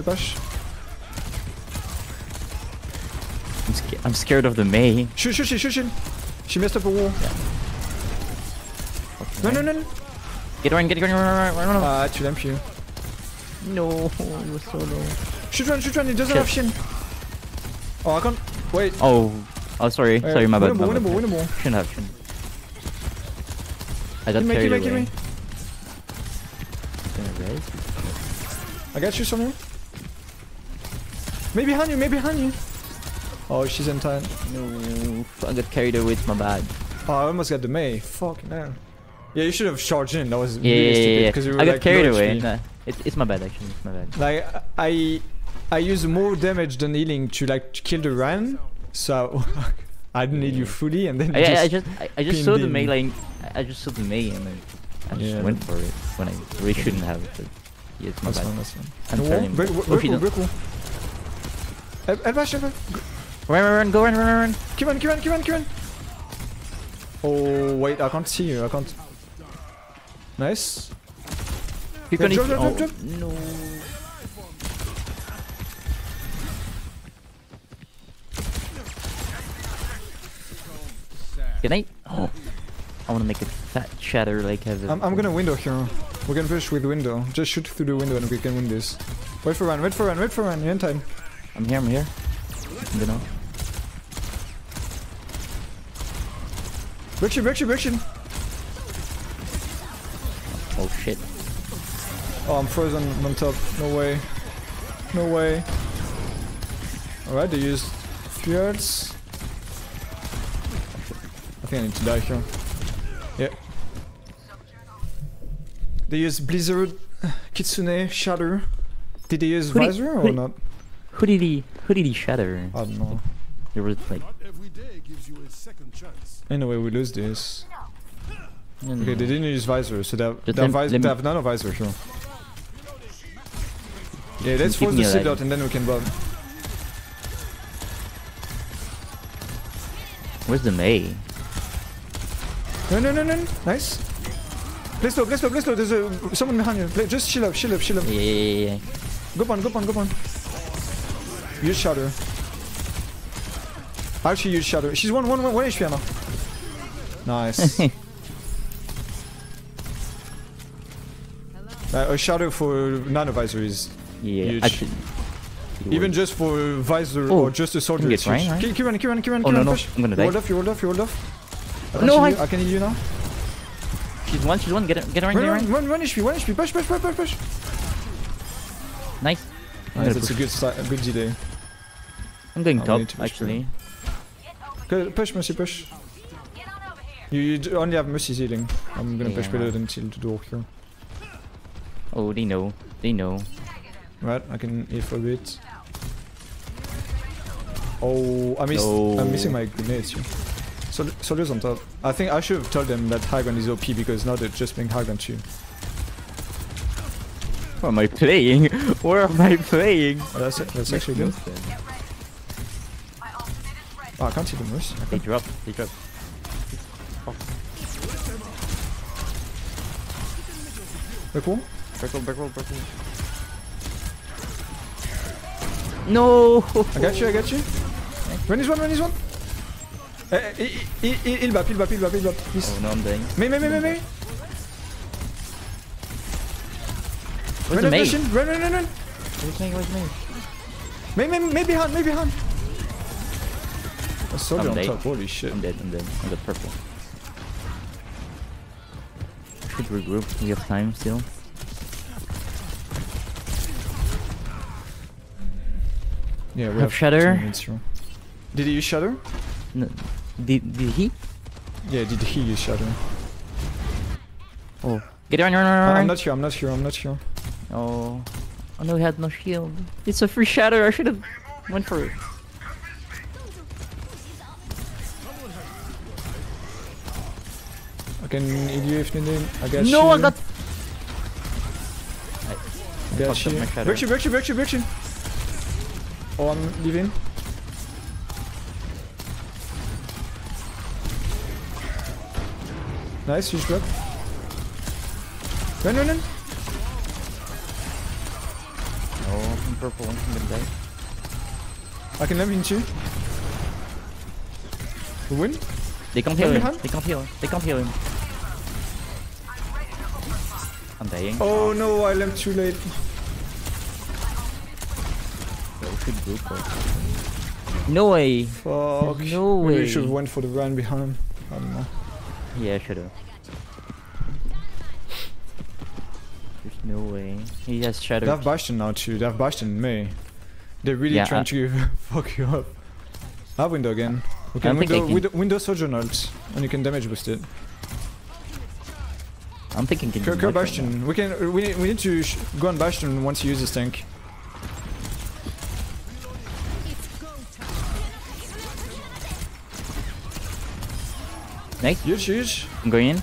I'm scared of the Mei. Shoot. She messed up a wall. Yeah. Okay. No. Get around. Ah, to lamp you. No, it was so low. Shoot run, it doesn't have Shin. Oh, I can't, wait. Oh, sorry, my bad. Winnable. Shouldn't have Shin. I got carried away. I got you somewhere. Maybe behind you. Oh, she's in time. No, I got carried away, it's my bad. Oh, I almost got the Mei, fuck no. Yeah, you should have charged in, that was really stupid. Because you were, I got like, carried away, nah. It's my bad actually, it's my bad. Like, I use more damage than healing to like kill the Ran, so I didn't heal you fully, and then I just saw the Mei, like I just saw the Mei and then I just went for it when I really shouldn't have it. But yeah, it's my bad. That's fine. I'm telling you. Run, go run. Keep on. Oh wait, I can't see you. I can't. Nice. Drop. No. Good night. Oh, I want to make a fat shatter like heaven. I'm gonna window here. We're gonna push with window. Just shoot through the window and we can win this. Wait for run. You're in time. I'm here. I'm gonna. Break shit. Oh shit. Oh, I'm frozen on top. No way. Alright, they used fjords. I think I need to die here. Yeah. They used Blizzard, Kitsune, Shatter. Did they use Visor or not? Who did he shatter? I don't know. There was like... Anyway, we lose this. Okay, they didn't use Visor, so they have Nano Visor here. Yeah, let's force the seed out and then we can bomb. Where's the Mei? No. Nice. Play slow. There's someone behind you. Just chill up. Yeah. Go on. Use Shatter. I'll use Shatter. She's 1 HP, Ana. Nice. A Shatter for Nano Visor is huge. Even just for Visor or just a soldier. It's huge. Right? Keep running. Oh, no. I'm gonna die. You hold off. I can heal you now. She's one. Get her, run. One HP. Push. Nice. Nice, that's a good delay. I'm going top, actually. Push, Mercy, push. You only have Mercy's healing. I'm gonna push below until the door here. Oh, they know. Right, I can heal for a bit. Oh, I'm missing my grenades here. Soldiers on top. I think I should have told them that high ground is OP because now they're just playing high ground too. Where am I playing? Oh, that's actually good. Oh, I can't see the Mercy. Okay. They drop. Oh. Back roll. No! I got you. Run this one. Il bap. Oh no, I'm dying. Mei. Run. Mei behind. A soldier on top, holy shit. I'm dead. I'm the purple. Should regroup, we have time still. Yeah, we have Shatter. Did he use Shatter? No. Did he? Yeah, did he use Shatter? Oh. Get on, run. I'm not sure. Oh no, he had no shield. It's a free Shatter, I should have went for it. I can heal you if needed. I got I got you. Break you. Oh, I'm leaving. Nice, huge block. Run. Oh, I'm purple, I'm gonna die. I can land in two. We win? They can't heal him. I'm dying. Oh no, I landed too late. No way! Fuck. No way! Maybe I should have went for the run behind. I don't know. Yeah, I should have. There's no way. He has Shatter. They have Bastion now too. They have Bastion and Mei. They're really trying to fuck you up. I have window again. We can window Sojourn ult. And you can damage boost it. I'm thinking Kiriko Bastion. Right now. We need to go on Bastion once you use this tank. Nice. Huge. I'm going in.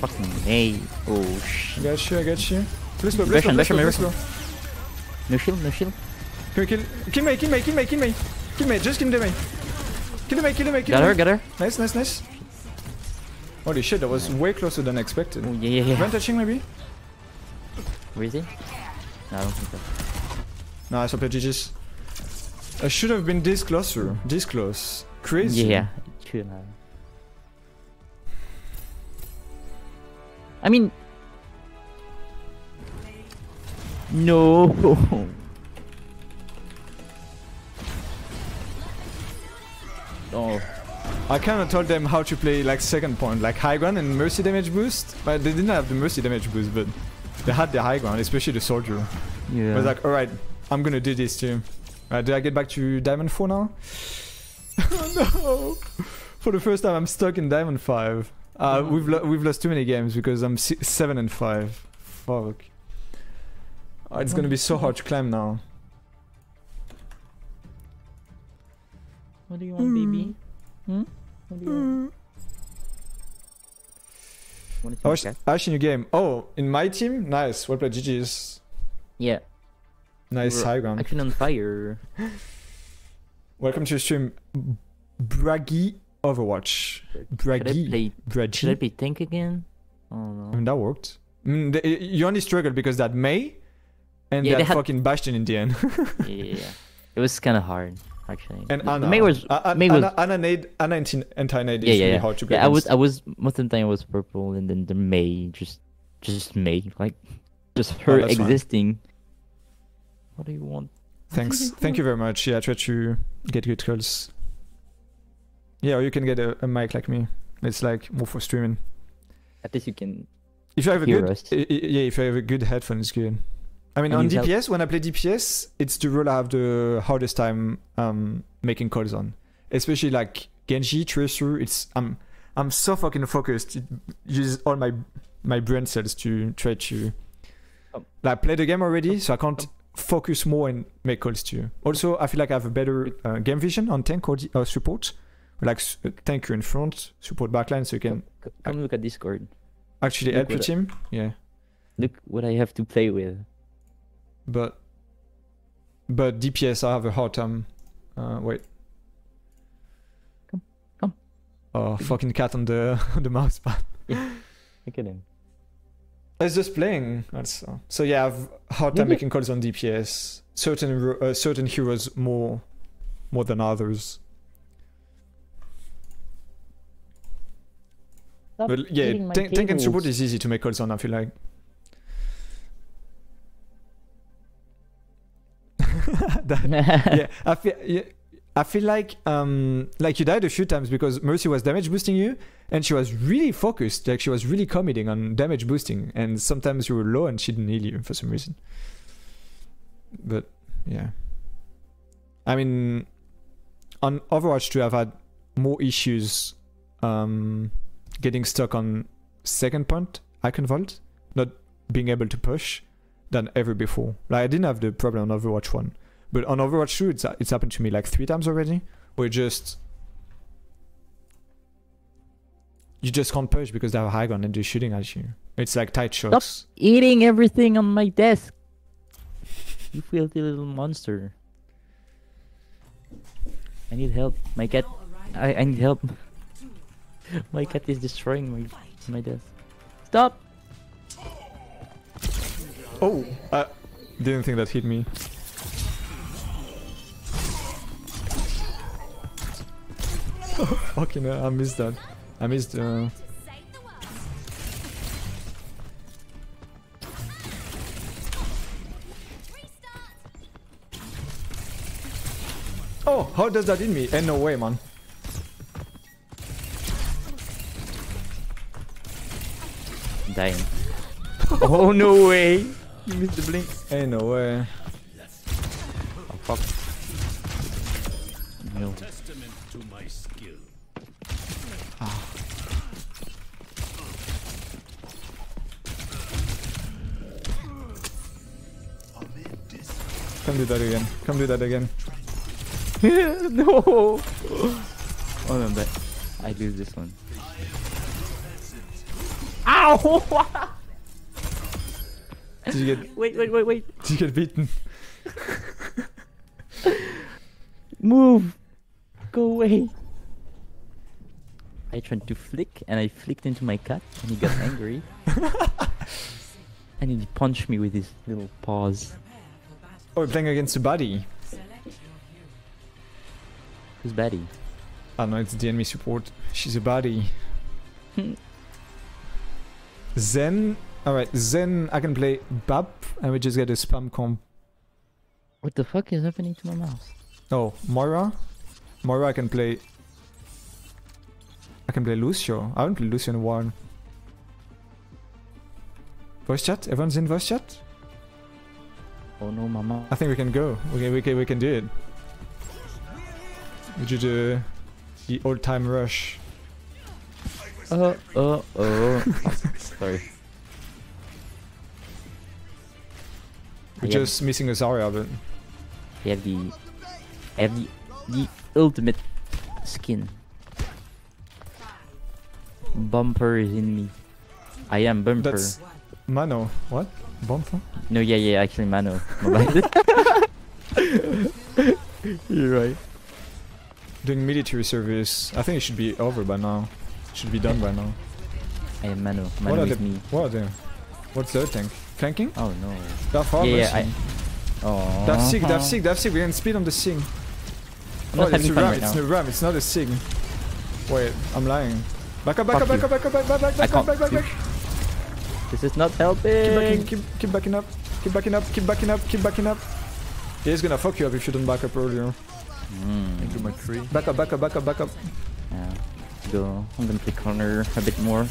Fucking hey. Oh shit. I got you. Please go. No shield. Kill Mei. Just kill the Mei. Kill the Mei. Got her. Nice. Holy shit, that was way closer than expected. Oh, yeah. Run touching maybe? Where is he? No, I don't think so. No, I saw GG's. I should have been this closer. This close. Crazy. Yeah, true. I mean, no. Oh, I kind of told them how to play like second point, like high ground and Mercy damage boost, but they didn't have the Mercy damage boost, but they had the high ground, especially the soldier. Yeah. I was like, all right, I'm gonna do this too. Right, do I get back to Diamond 4 now? Oh no! For the first time, I'm stuck in Diamond 5. We've lost too many games because I'm 7 and 5. Fuck. Oh, it's gonna be so hard to climb now. What do you want, baby? What do you want? Ashe in your game. Oh, in my team? Nice. Well played, GG's. Yeah. Nice high ground. Action on fire. Welcome to the stream, Braggy Overwatch. Brigitte. Should I be tank again? I don't know. I mean, that worked. I mean, you only struggled because that Mei and that fucking Bastion in the end. Yeah. It was kind of hard, actually. And Ana. Mei was... Ana anti-nade is really hard to get. Yeah, I was... Most of the time I was purple, and then the Mei just Mei. Like, just her existing. Fine. What do you want? Thanks. Thank you very much. Yeah, try to get good calls. Yeah, or you can get a mic like me. It's like more for streaming. At least you can. If you have a good, if you have a good headphone, it's good. I mean, and on DPS, when I play DPS, it's the role I have the hardest time making calls on. Especially like Genji, Tracer. It's I'm so fucking focused. It uses all my brain cells to try to. Like, I played the game already, so I can't focus more and make calls to you. Also, I feel like I have a better game vision on tank or support. Like, tank you in front, support backline, so you can... Come look at Discord. Actually help your team, yeah. Look what I have to play with. But DPS, I have a hard time... wait. Come. Oh, fucking cat on the mouse pad. Yeah, look at him. It's just playing, also. So yeah, I have a hard time making calls on DPS. Certain heroes more than others. But yeah, tank and support is easy to make calls on, I feel like. I feel like you died a few times because Mercy was damage boosting you, and she was really focused, like she was really committing on damage boosting, and sometimes you were low and she didn't heal you for some reason. But yeah, I mean, on Overwatch 2 I've had more issues getting stuck on second point icon vault, not being able to push, than ever before. Like, I didn't have the problem on Overwatch 1, but on Overwatch 2 it's happened to me like 3 times already, where you just can't push because they have a high ground and they're shooting at you. It's like tight shots. Stop eating everything on my desk, you filthy little monster. I need help. My cat. I need help. My cat is destroying my desk. Stop! Oh! I didn't think that hit me. Oh, fucking hell, I missed that. I missed the... Oh! How does that hit me? Ain't no way, man. Dying. Oh, no way! You missed the blink. Ain't no way. Oh, fuck. No. Testament to my skill. Ah. Come do that again. Come do that again. No! Oh, no, but I lose this one. Ow! Did you get... Wait. Did you get beaten? Move! Go away! I tried to flick, and I flicked into my cat, and he got angry. And he punched me with his little paws. Oh, we're playing against a buddy. Who's buddy? I don't know, it's the enemy support. She's a buddy. Zen... Alright, Zen, I can play Bap, and we just get a spam comp. What the fuck is happening to my mouse? Oh, Moira? Moira, I can play Lúcio. I haven't played Lúcio in a while. Voice chat? Everyone's in voice chat? Oh no, mama. I think we can go. We can do it. We do the old-time rush. Sorry. We're just missing a Zarya, but... I have the ultimate skin. Bumper is in me. I am Bumper. That's... Mano. What? Bumper? No, yeah, actually Mano. You're right. doing military service. I think it should be over by now. It should be done by now. I am Mano. Mano is me. What are they? What's their tank? Flanking? Oh no. That far, yeah, oh. That's sick. We can speed on the Sig. No, oh, it's a ram. Right it's a ram. It's not a Sig. Wait, I'm lying. Back up, back up, back up, back up, back up, back up, back up, back up. This is not helping. Keep backing, keep backing up. Keep backing up. Keep backing up. Keep backing up. He's gonna fuck you up if you don't back up earlier. Into my tree. Back up, back up, back up, back up. Yeah. Go. I'm gonna play corner a bit more.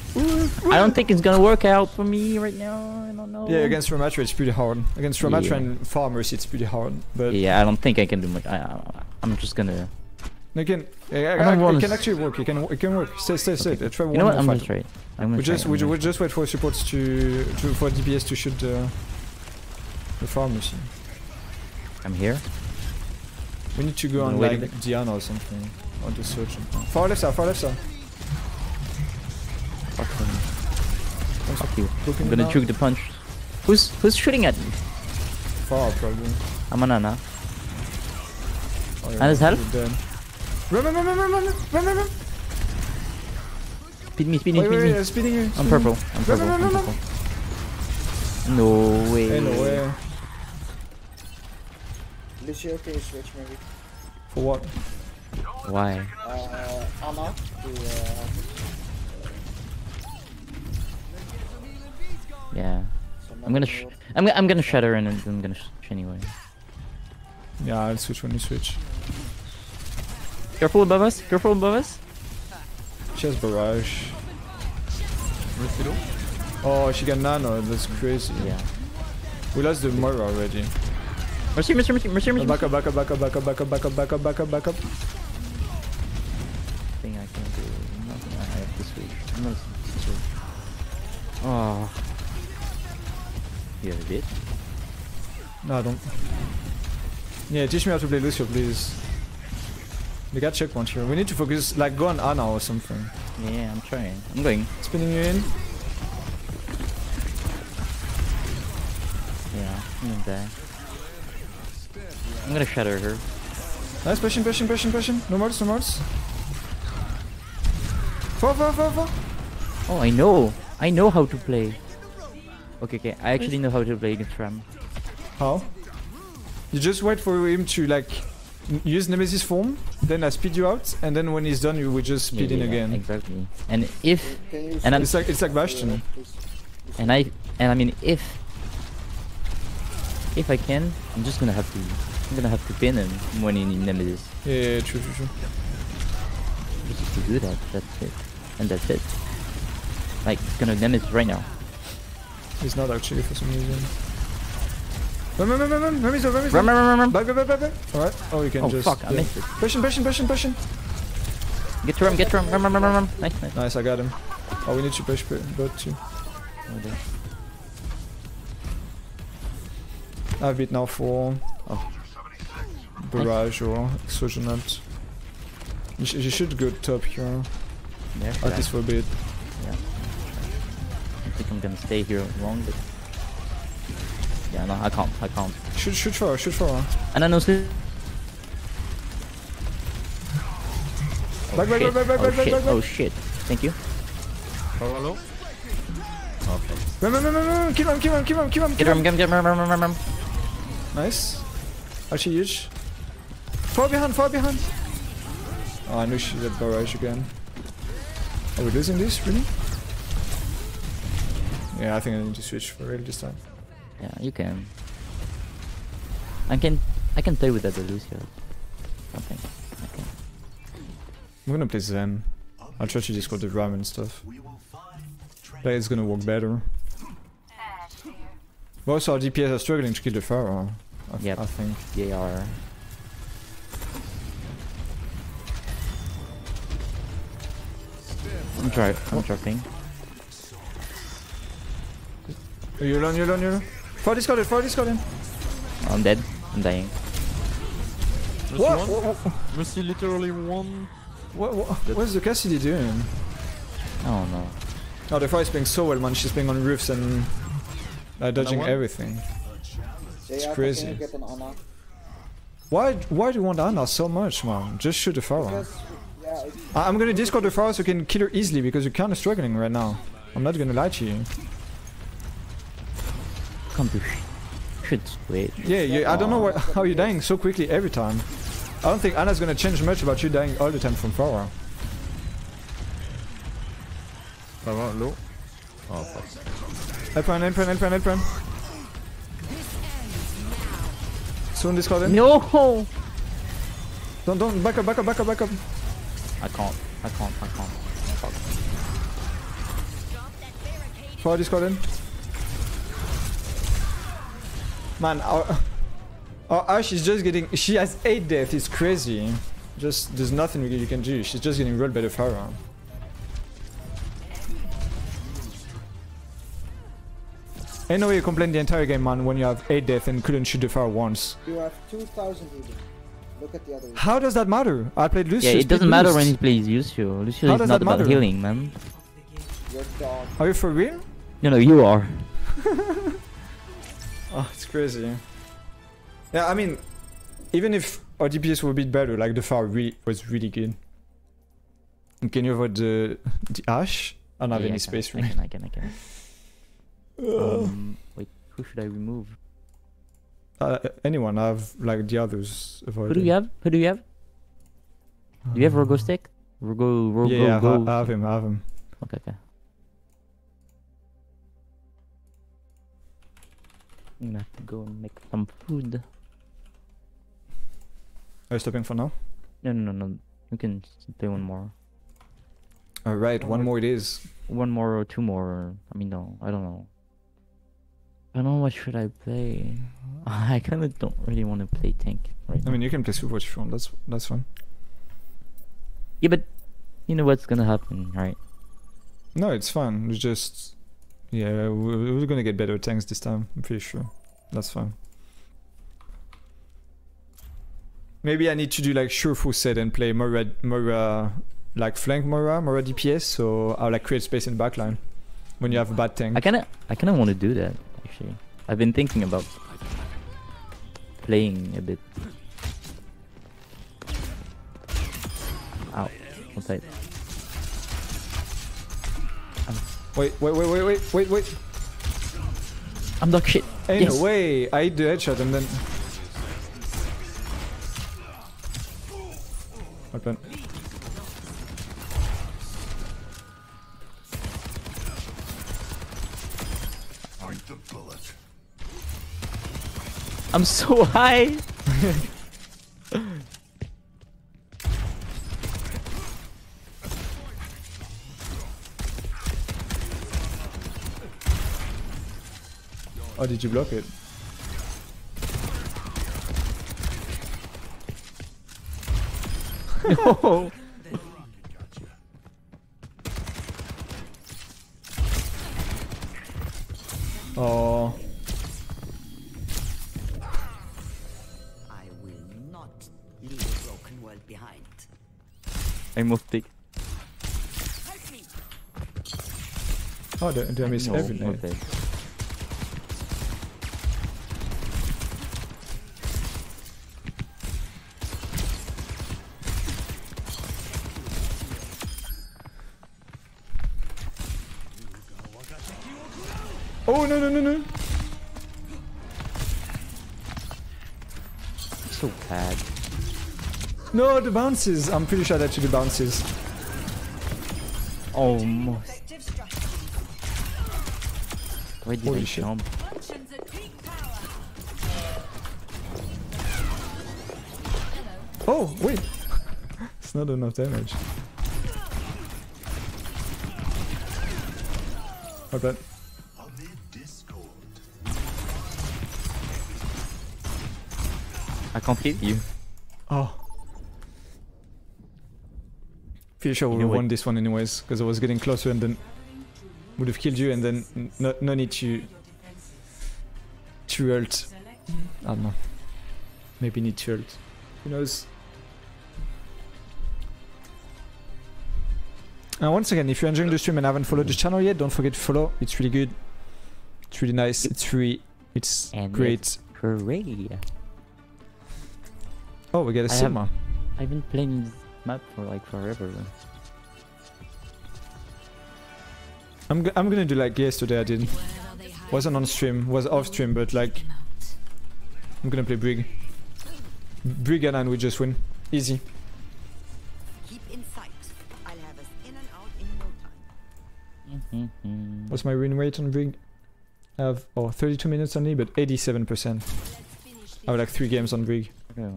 I don't think it's gonna work out for me right now. I don't know. Yeah, against Ramattra it's pretty hard. Against Ramattra and farmers it's pretty hard. But yeah, I don't think I can do much. I'm just gonna. It can actually work. It can work. Stay. Okay. Try one more fight. I'm gonna try. We just wait for supports for DPS to shoot the farmers. I'm here. We need to go on like Diana or something. I'll just search him. Far left side. Fuck you. I'm gonna juke the punch. Who's shooting at me? Far probably. I'm on Ana. Oh, yeah, Ana's help? Run. Speed me. Speeding. I'm purple. I'm purple. No way. No way. Lúcio, can you switch maybe? For what? Why? Ana to, yeah. I'm gonna shatter and I'm gonna switch anyway. Yeah, I'll switch when you switch. Careful above us! Careful above us! She has barrage. Oh, she got Nano. That's crazy. Yeah. We lost the Moira already. Mercy. Back up. Thing I can do. Nothing. I have to switch. I'm gonna switch. Oh. You have a bit? No, I don't. Yeah, teach me how to play Lúcio, please. We got checkpoint here. We need to focus, like, go on Ana or something. Yeah, I'm trying. I'm going. Spinning you in. Yeah, I'm gonna die. I'm gonna shatter her. Nice, pushing. No more. Fall. Oh, I know how to play. Okay. I actually know how to play against Ram. How? You just wait for him to, like, use Nemesis form, then I speed you out, and then when he's done, you will just speed in again. Exactly. And if... and it's like Bastion. I mean, if... If I can, I'm just gonna have to. I'm gonna have to pin him when he nemesis. Yeah, true. Just to do that. That's it. And that's it. Like he's gonna nemesis right now. He's not actually for some reason. Run. Back. Alright. Oh, you can just. Oh fuck! Yeah. I missed it. Pushing. Get to him. Run. Nice. I got him. Oh, we need to push both too. Okay. I've been now for barrage or exhaustion. You should go top here. Yeah, at least for a bit. Yeah. I think I'm gonna stay here long, but yeah, no, I can't. Shoot for her. And I know. Back. Oh shit! Thank you. Hello. Okay. Run. Keep him. Get him. Nice. Actually huge. Far behind. Oh, I knew she did barrage again. Are we losing this, really? Yeah, I think I need to switch for real this time. Yeah, you can. I can play with that Lúcio. I think. I'm gonna play Zen. I'll try to Discord the Ram and stuff. Play is gonna work better. Most of our DPS are struggling to kill the Pharah. I think they are. I'm dropping. You're alone. Far discarded. I'm dead. I'm dying. What? Mercy literally won. What's the Cassidy doing? I don't know. Oh, the Pharah is playing so well, man. She's playing on roofs and... dodging everything. It's crazy. Why do you want Ana so much, man? Just shoot the Pharah. Yeah, I'm gonna Discord the Pharah so you can kill her easily because you're kind of struggling right now. I'm not gonna lie to you. Can't do shit. Wait. Yeah, I don't know how you're dying so quickly every time. I don't think Ana's gonna change much about you dying all the time from Pharah. Pharah low. Oh fuck. Help him. Soon Discord in. No! Don't, back up. I can't. Fuck. Pharah Discord in. Man, our Ashe is just getting, she has 8 death, it's crazy. Just, there's nothing you can do, she's just getting rolled by the Pharah. Ain't no way you complain the entire game, man, when you have 8 death and couldn't shoot the Pharah once. You have 2,000 ED. Look at the other. How does that matter? I played Lúcio. Yeah, it doesn't matter when he plays Lúcio. Lúcio is not about healing, man. Are you for real? No, you are. Oh, it's crazy. Yeah, I mean, even if our DPS were a bit better, like the Pharah was really good. Can you avoid the Ashe? I don't have any space for me. I can. Wait, who should I remove? Anyone, I have like the others. Avoided. Who do you have? Do you have Rogo Stick? Rogo. Yeah, I have him. Okay. I'm gonna have to go and make some food. Are you stopping for now? No. You can play one more. Alright, one more it is. One more or two more. I mean, no, I don't know. I don't know what should I play. I kind of don't really want to play tank right now. I mean, you can play support if you want. That's fun. Yeah, but you know what's gonna happen, right? No, it's fun. It's just, yeah, we're gonna get better tanks this time. I'm pretty sure. That's fine. Maybe I need to do like Sureful set and play Moira, like flank Moira DPS, so I'll like create space in backline when you have a bad tank. I kinda wanna do that actually. I've been thinking about playing a bit. Ow, one side. Wait. I'm dog shit. Ain't no way, I hit the headshot and then open. I'm so high. Oh, did you block it? No. Oh. I moved it. Oh, do I miss everything? Okay. Oh, no. So bad. No, the bounces. I'm pretty sure that you do bounces. Almost. Where did I jump? Oh, wait. It's not enough damage. My bad. I can't hit you. Oh. Pretty sure we won this one anyways, because I was getting closer and then would have killed you and then no need to ult. I don't know. Maybe need to ult. Who knows? And once again, if you're enjoying the stream and haven't followed the channel yet, don't forget to follow. It's really good. It's really nice. It's free. It's great. Hooray. Oh, we get a Sigma. I've been playing this map for like forever. I'm gonna do like yesterday. I did. Wasn't on stream. Was off stream. But like, I'm gonna play Brig. Brig Ana, and we just win. Easy. What's my win rate on Brig? I have 32 minutes only, but 87%. I have like 3 games on Brig. Okay, I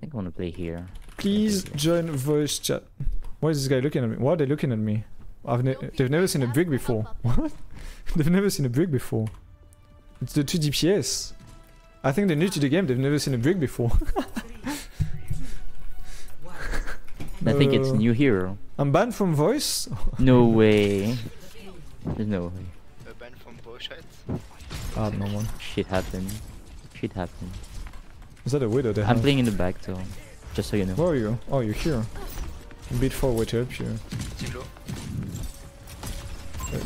think I wanna play here. Please join voice chat. Why is this guy looking at me? Why are they looking at me? They've never seen a Brig before. What? They've never seen a Brig before. It's the 2 DPS. I think they're new to the game. They've never seen a Brig before. I think it's new hero. I'm banned from voice? No way. There's no way. You're banned from voice chat? Ah, no one. Shit happened. Shit happened. Is that a widow there? I'm playing in the back though. Just so you know. Where are you? Oh, you're here. Beat forward to help you.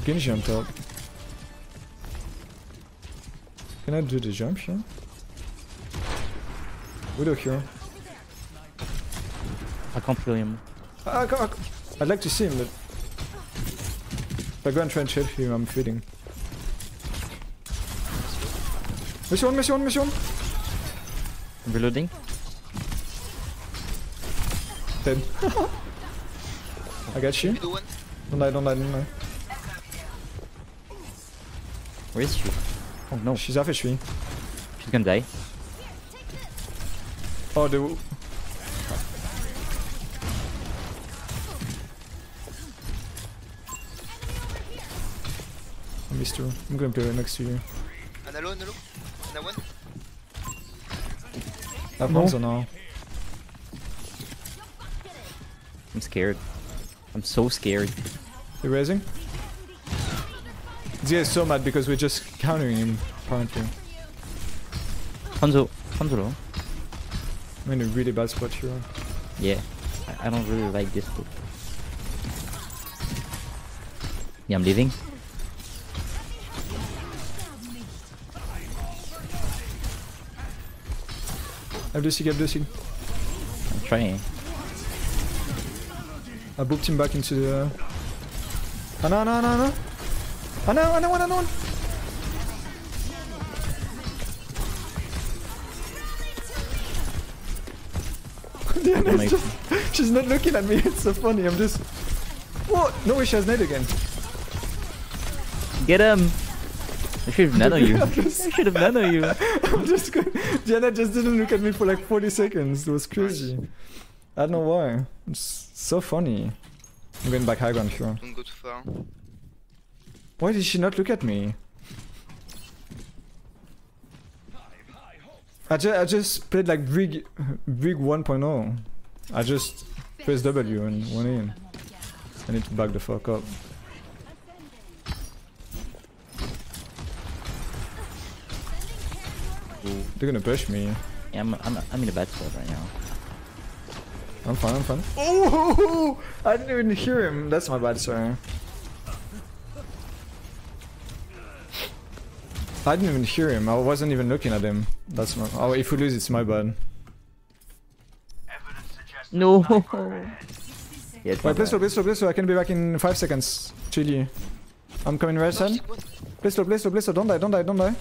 Genji on top. Can I do the jump here? Widow here. I can't kill him. I'd like to see him, but if I go and try and help him, I'm feeding. Mercy one. I'm reloading. Dead. I got you. Don't die. Where is she? Oh no. She's after me. She's gonna die. Oh, the... Mister, I'm gonna play right next to you. Ana one. I have Hanzo now. I'm scared. I'm so scared. You raising? This guy is so mad because we're just countering him, apparently. Hanzo. I'm in a really bad spot here. Yeah, I don't really like this book. Yeah, I'm leaving. I've dosing. I'm trying. I booped him back into the... Ana one. Diana's just... She's not looking at me, it's so funny, I'm just... What? No way she has nade again. Get him! I should have nano you. I'm just going... Diana just didn't look at me for like 40 seconds. It was crazy. I don't know why. It's so funny. I'm going back high ground here. Don't go too far. Why did she not look at me? I just played like Brig 1.0. I just pressed W and went in. I need to back the fuck up. They're gonna push me. Yeah, I'm in a bad spot right now. I'm fine. Oh, I didn't even hear him. That's my bad, sorry. I didn't even hear him. I wasn't even looking at him. That's my... Oh, if we lose, it's my bad. No. Yeah, wait, please slow. I can be back in 5 seconds. Chili. I'm coming right side. Please slow. Don't die.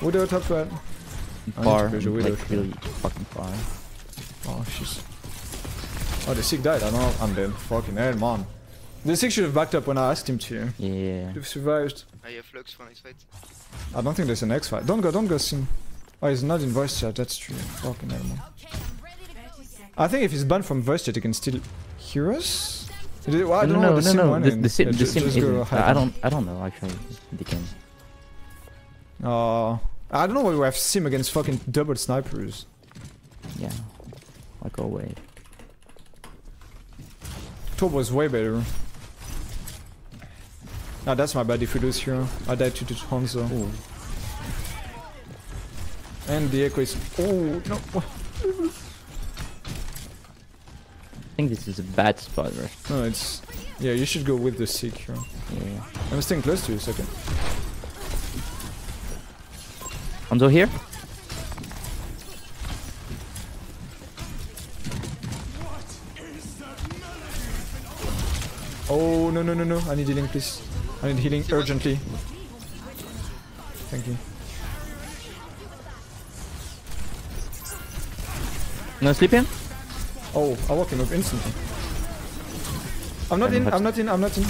Widow top right. Far, like really fucking far. Oh, she's... Oh, the Sieg died. I know. I'm dead. Fucking hell, man. The Sieg should have backed up when I asked him to. Yeah. You've survived. I have flux for next fight. I don't think there's a next fight. Don't go, Sim. Oh, he's not in voice chat. That's true. Fucking hell, man. I think if he's banned from voice chat, he can still hear us? Well, I don't know. The Sim. I don't know, actually. They can. Oh... I don't know why we have Sim against fucking double snipers. Yeah, like always. Top was way better. Ah, that's my bad if we lose here. I died to Hanzo. Ooh. And the echo is... Oh, no. I think this is a bad spot, right? No, it's... Yeah, you should go with the Sieg here. Yeah. I'm staying close to you, second. Hanzo here? Oh, no, no, no, no. I need healing, please. I need healing urgently. Thank you. No sleeping? Oh, I woke him up instantly. I'm not in.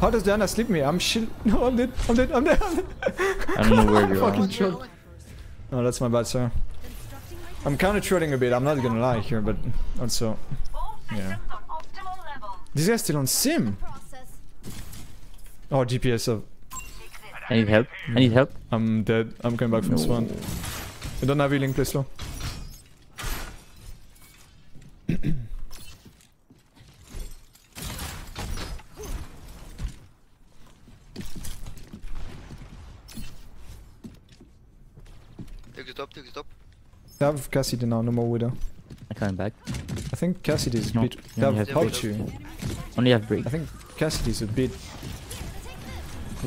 How does Diana sleep me? I'm shield. No, I'm dead. I don't know where you are. Fucking troll. No, that's my bad, sir. I'm kind of trolling a bit, I'm not gonna lie here, but also, yeah. This guy's still on sim. Oh, GPS up. I need help. I need help. I'm dead. I'm coming back from spawn. I don't have healing, please, slow. Take the top. They have Cassidy now, no more Widow. I'm coming back. I think Cassidy's a bit... They have Pouchu. Only have Break. I think Cassidy's a bit...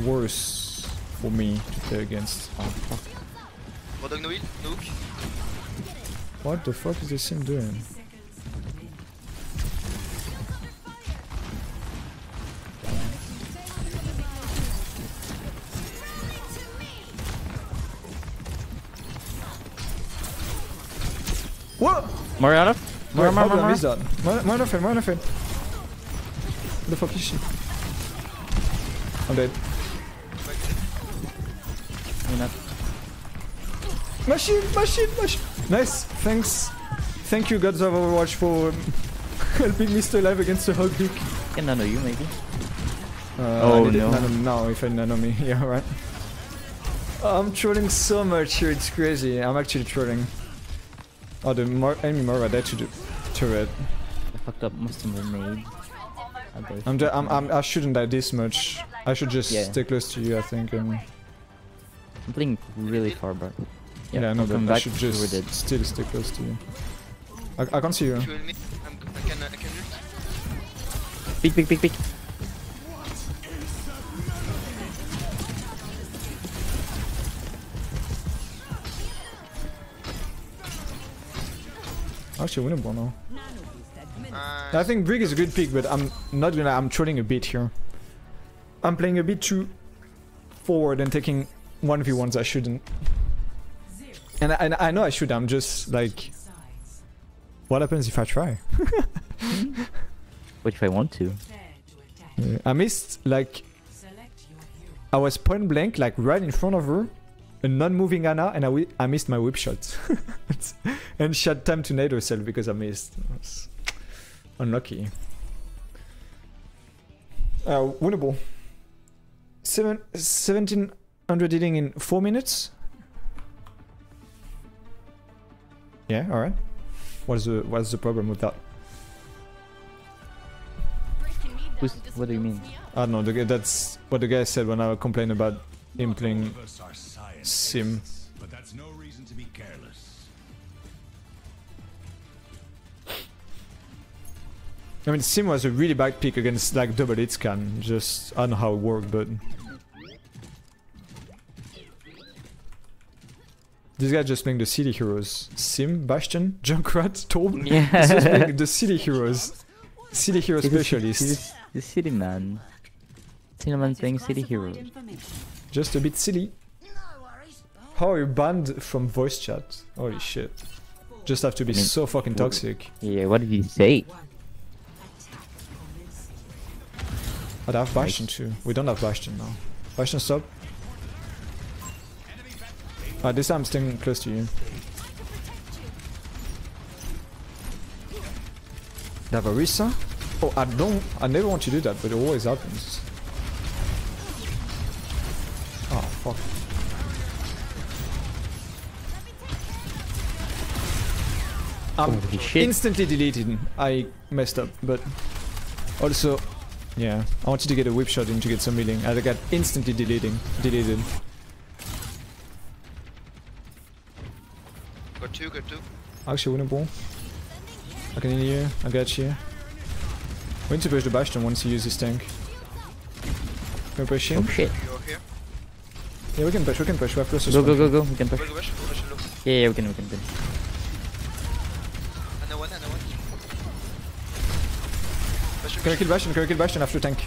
worse for me to play against. Oh, fuck. What the fuck is this sim doing? What? Moira? Moira is done. Moira fail. The fuck is she? I'm dead. I'm not. Machine. Nice. Thanks. Thank you, gods of Overwatch, for helping me stay alive against the Hulk Duke. Can Nano you, maybe? Oh, no. Nano now, if I Nano me. Yeah, right. I'm trolling so much here, it's crazy. I'm actually trolling. Oh, the enemy Moira there to the turret. I fucked up, must have been made. I shouldn't die this much. I should just stay close to you, I think. I'm playing really far back. Yeah, yeah, no, I should just still stay close to you. I can't see you. I can Peek. Actually, winnable now. I think Brig is a good pick, but I'm not gonna. I'm trolling a bit here. I'm playing a bit too forward and taking 1v1s I shouldn't. And I know I should. I'm just like, what happens if I try? What if I want to? Yeah, I missed. Like, I was point blank, like right in front of her. A non-moving Ana, and I missed my whip shot. And she had time to nade herself because I missed. I was unlucky. Winnable. 1700 healing in 4 minutes? Yeah, alright. What's the problem with that? What do you mean? I don't know, that's what the guy said when I complained about him playing sim. But that's no reason to be careless. I mean, sim was a really bad pick against like double hit scan. Just I don't know how it worked, but this guy just playing the city heroes. Sim, Bastion, Junkrat, Torb. Yeah, just playing the city heroes. City hero specialist. The city man. City man playing city hero. Just a bit silly. How are you banned from voice chat? Holy shit. Just have to be so fucking toxic. Yeah, what did he say? I'd have Bastion too. We don't have Bastion now. Bastion, stop. This time I'm staying close to you. They have Orisa? Oh, I never want to do that, but it always happens. Oh, fuck. I'm instantly deleted. I messed up, but also, yeah, I wanted to get a whip shot in to get some healing. I got instantly deleted. Got two. Actually, winnable. I can heal you. I got you. We need to push the Bastion once you use his tank. Can we push him? Oh shit. Yeah, we can push. We have closer. Go. We can push. Yeah, we can. Can I kill Bastion? Can I kill Bastion? I have to tank.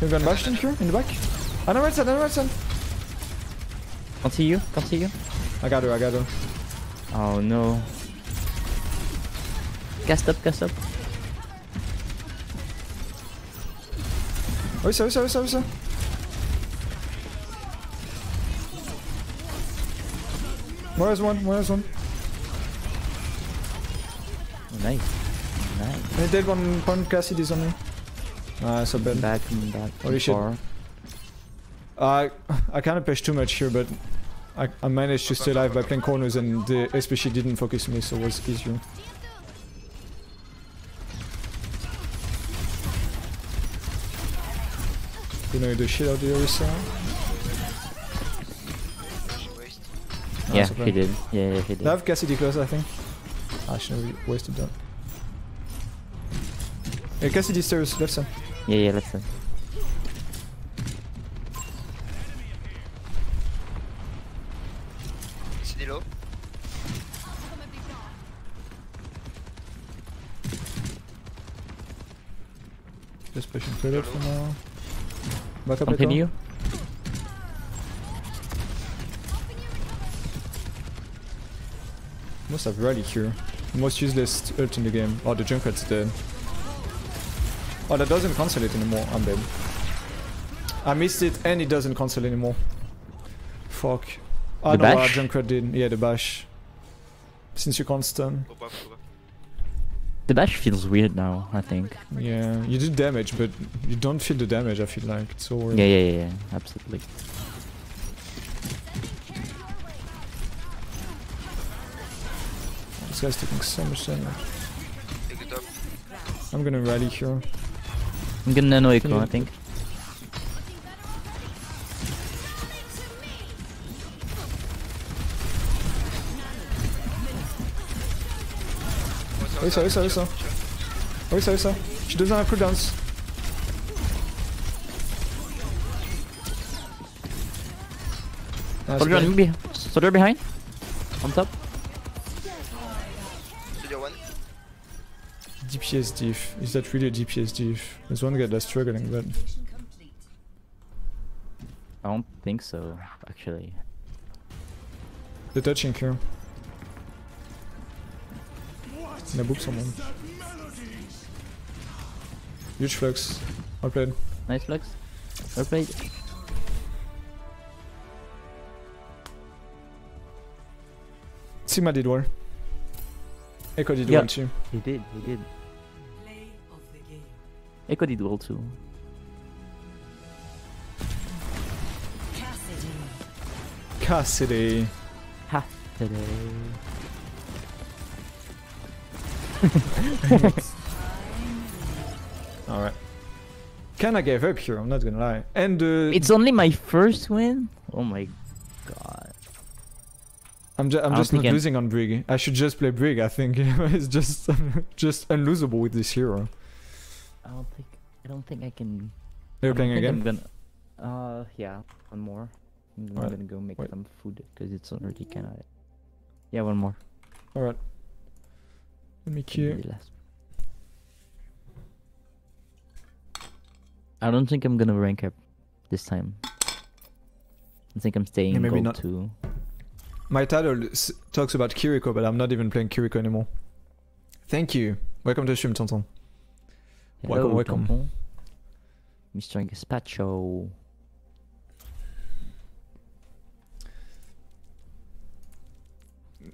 You've got Bastion here in the back. Ana right side, Ana right side. Can't see you, can't see you. I got her, I got her. Oh no. Cast up, cast up. Orisa, Orisa, Orisa, Orisa. Moira's one, Moira's one. Oh, nice. Nice. I did one point Cassidy's on me. Ah, so bad. Back and back. Holy shit. I kind of pushed too much here, but I managed to stay alive by playing corners, and the SPC didn't focus me, so it was easier. You know the shit out of the Orisa? Yeah, so he did. Yeah, yeah, he did. I have Cassidy close, I think. I should have wasted that. Yeah, Cassidy stairs, left side. Yeah, yeah, left side. Just pushing further for now. Back up. Continue. Must have rally here. Most useless ult in the game. Oh, the Junkrat's dead. Oh, that doesn't cancel it anymore. I'm dead. I missed it and it doesn't cancel anymore. Fuck. I know what Junkrat did. Yeah, the bash. Since you can't stun. The bash feels weird now, I think. Yeah, you do damage, but you don't feel the damage, I feel like. It's so weird. Yeah, yeah, yeah, yeah, absolutely. This guy's taking so much damage. I'm gonna rally here. I'm gonna nano echo, I think. Orisa, Orisa, Orisa. Orisa, Orisa. She doesn't have cooldowns. Nice. Soldier, soldier behind. On top. Soldier one. DPS diff. Is that really a DPS diff? There's one guy that's struggling, but... I don't think so, actually. They're touching here. I booked someone. Huge flux. Well played. Nice flux. Well played. Sigma did well. Echo did well too. He did, he did. Echo did well too. Cassidy. Cassidy. Cassidy. Alright. Kinda gave up here, I'm not gonna lie. And it's only my first win? Oh my god. I'm just not losing on Brig. I should just play Brig, I think. It's just unlosable with this hero. I don't think I can. Are you playing again? Yeah, one more. I'm gonna go make some food because it's already kinda. Yeah, one more. Alright. Let me queue. I don't think I'm gonna rank up this time. I think I'm staying gold not. Too. My title talks about Kiriko, but I'm not even playing Kiriko anymore. Thank you. Welcome to the stream, Tonton. Hello, welcome, welcome. Mr. Gaspacho.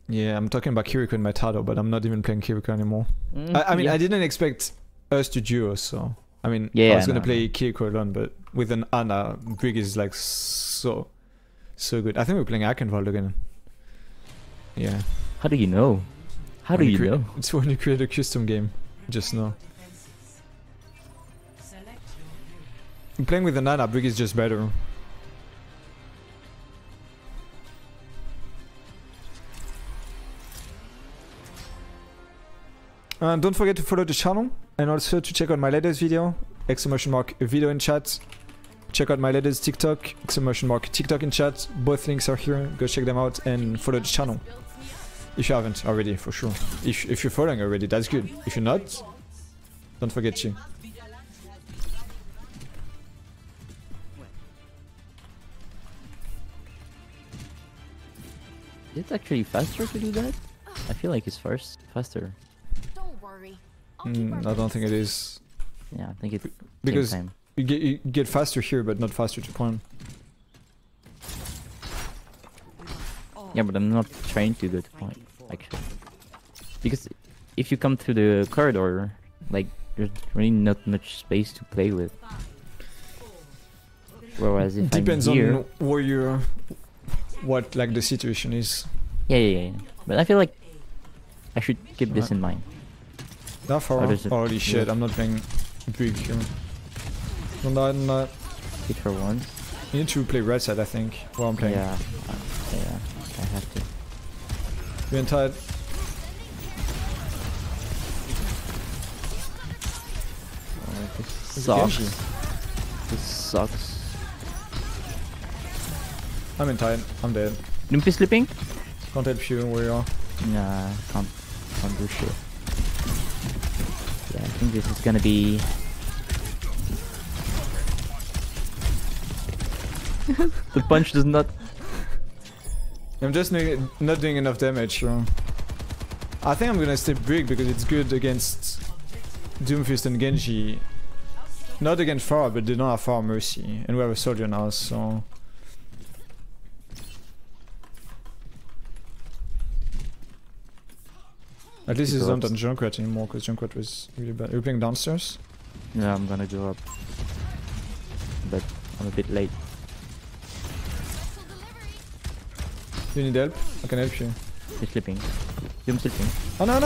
Yeah, I'm talking about Kiriko and Matado, but I'm not even playing Kiriko anymore. I mean, yeah. I didn't expect us to duo, so... I mean, yeah, I was gonna play Kiriko alone, but with an Ana, Brig is like so good. I think we're playing Akenwald again. Yeah. How do you know? How do you know? It's when you create a custom game. Just know. I'm playing with an Ana, Brig is just better. Don't forget to follow the channel and also to check out my latest video, !video in chat. Check out my latest TikTok, !TikTok in chat. Both links are here, go check them out and follow the channel. If you haven't already, for sure. If you're following already, that's good. If you're not, don't forget you. Is it actually faster to do that? I feel like it's faster. Don't worry. I don't think it is. Yeah, I think it's because game time. You get faster here, but not faster to plan. Yeah, but I'm not trained to go to point, actually. Because if you come through the corridor, like, there's really not much space to play with. Whereas if depends I'm here... on where you're... what, like, the situation is. Yeah. But I feel like I should keep this in mind. That Pharah? Holy shit, I'm not playing big here. Not. Hit for once. You need to play red side, I think, while I'm playing. Yeah. I have to. You're in tight. Oh, this sucks. I'm in tight. I'm dead. Doomfist sleeping? Can't help you where you are. Nah, can't do shit. Yeah, I think this is gonna be... The punch does not... I'm just not doing enough damage. So. I think I'm gonna stay big because it's good against Doomfist and Genji. Not against Pharah, but they don't have Pharah Mercy. And we have a soldier now, so... At least it's not on Junkrat anymore, because Junkrat was really bad. Are you playing downstairs? Yeah, I'm gonna go up. But I'm a bit late. You need help? I can help you. He's sleeping. You're sleeping. Oh no!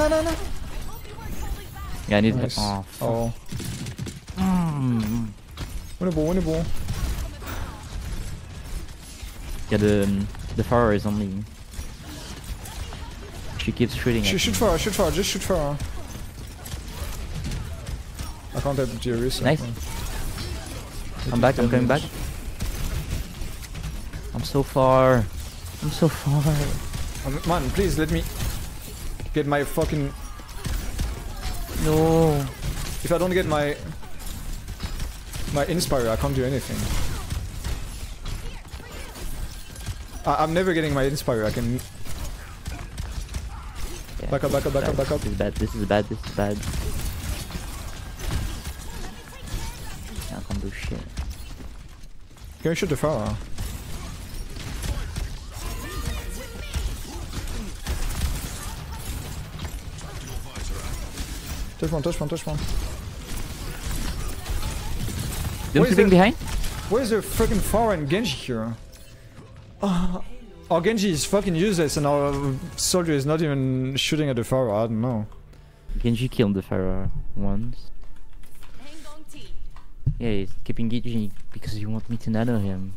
Yeah, I need help. Nice. Oh. Winnable. Yeah, the Pharah is on me. She keeps shooting at me. Shoot Pharah, just shoot Pharah. I can't help the Orisa. Nice. I'm coming back. I'm so far. Man, please let me get my fucking... No. If I don't get my inspire, I can't do anything. I'm never getting my inspire. I can... Yeah, back up. This is bad. I can't do shit. Can we shoot the Pharah? Touch one. Don't you think behind? Where is the freaking Pharah and Genji here? Our Genji is fucking useless and our soldier is not even shooting at the Pharah, I don't know. Genji killed the Pharah once. Yeah, he's keeping Genji because you want me to nano him.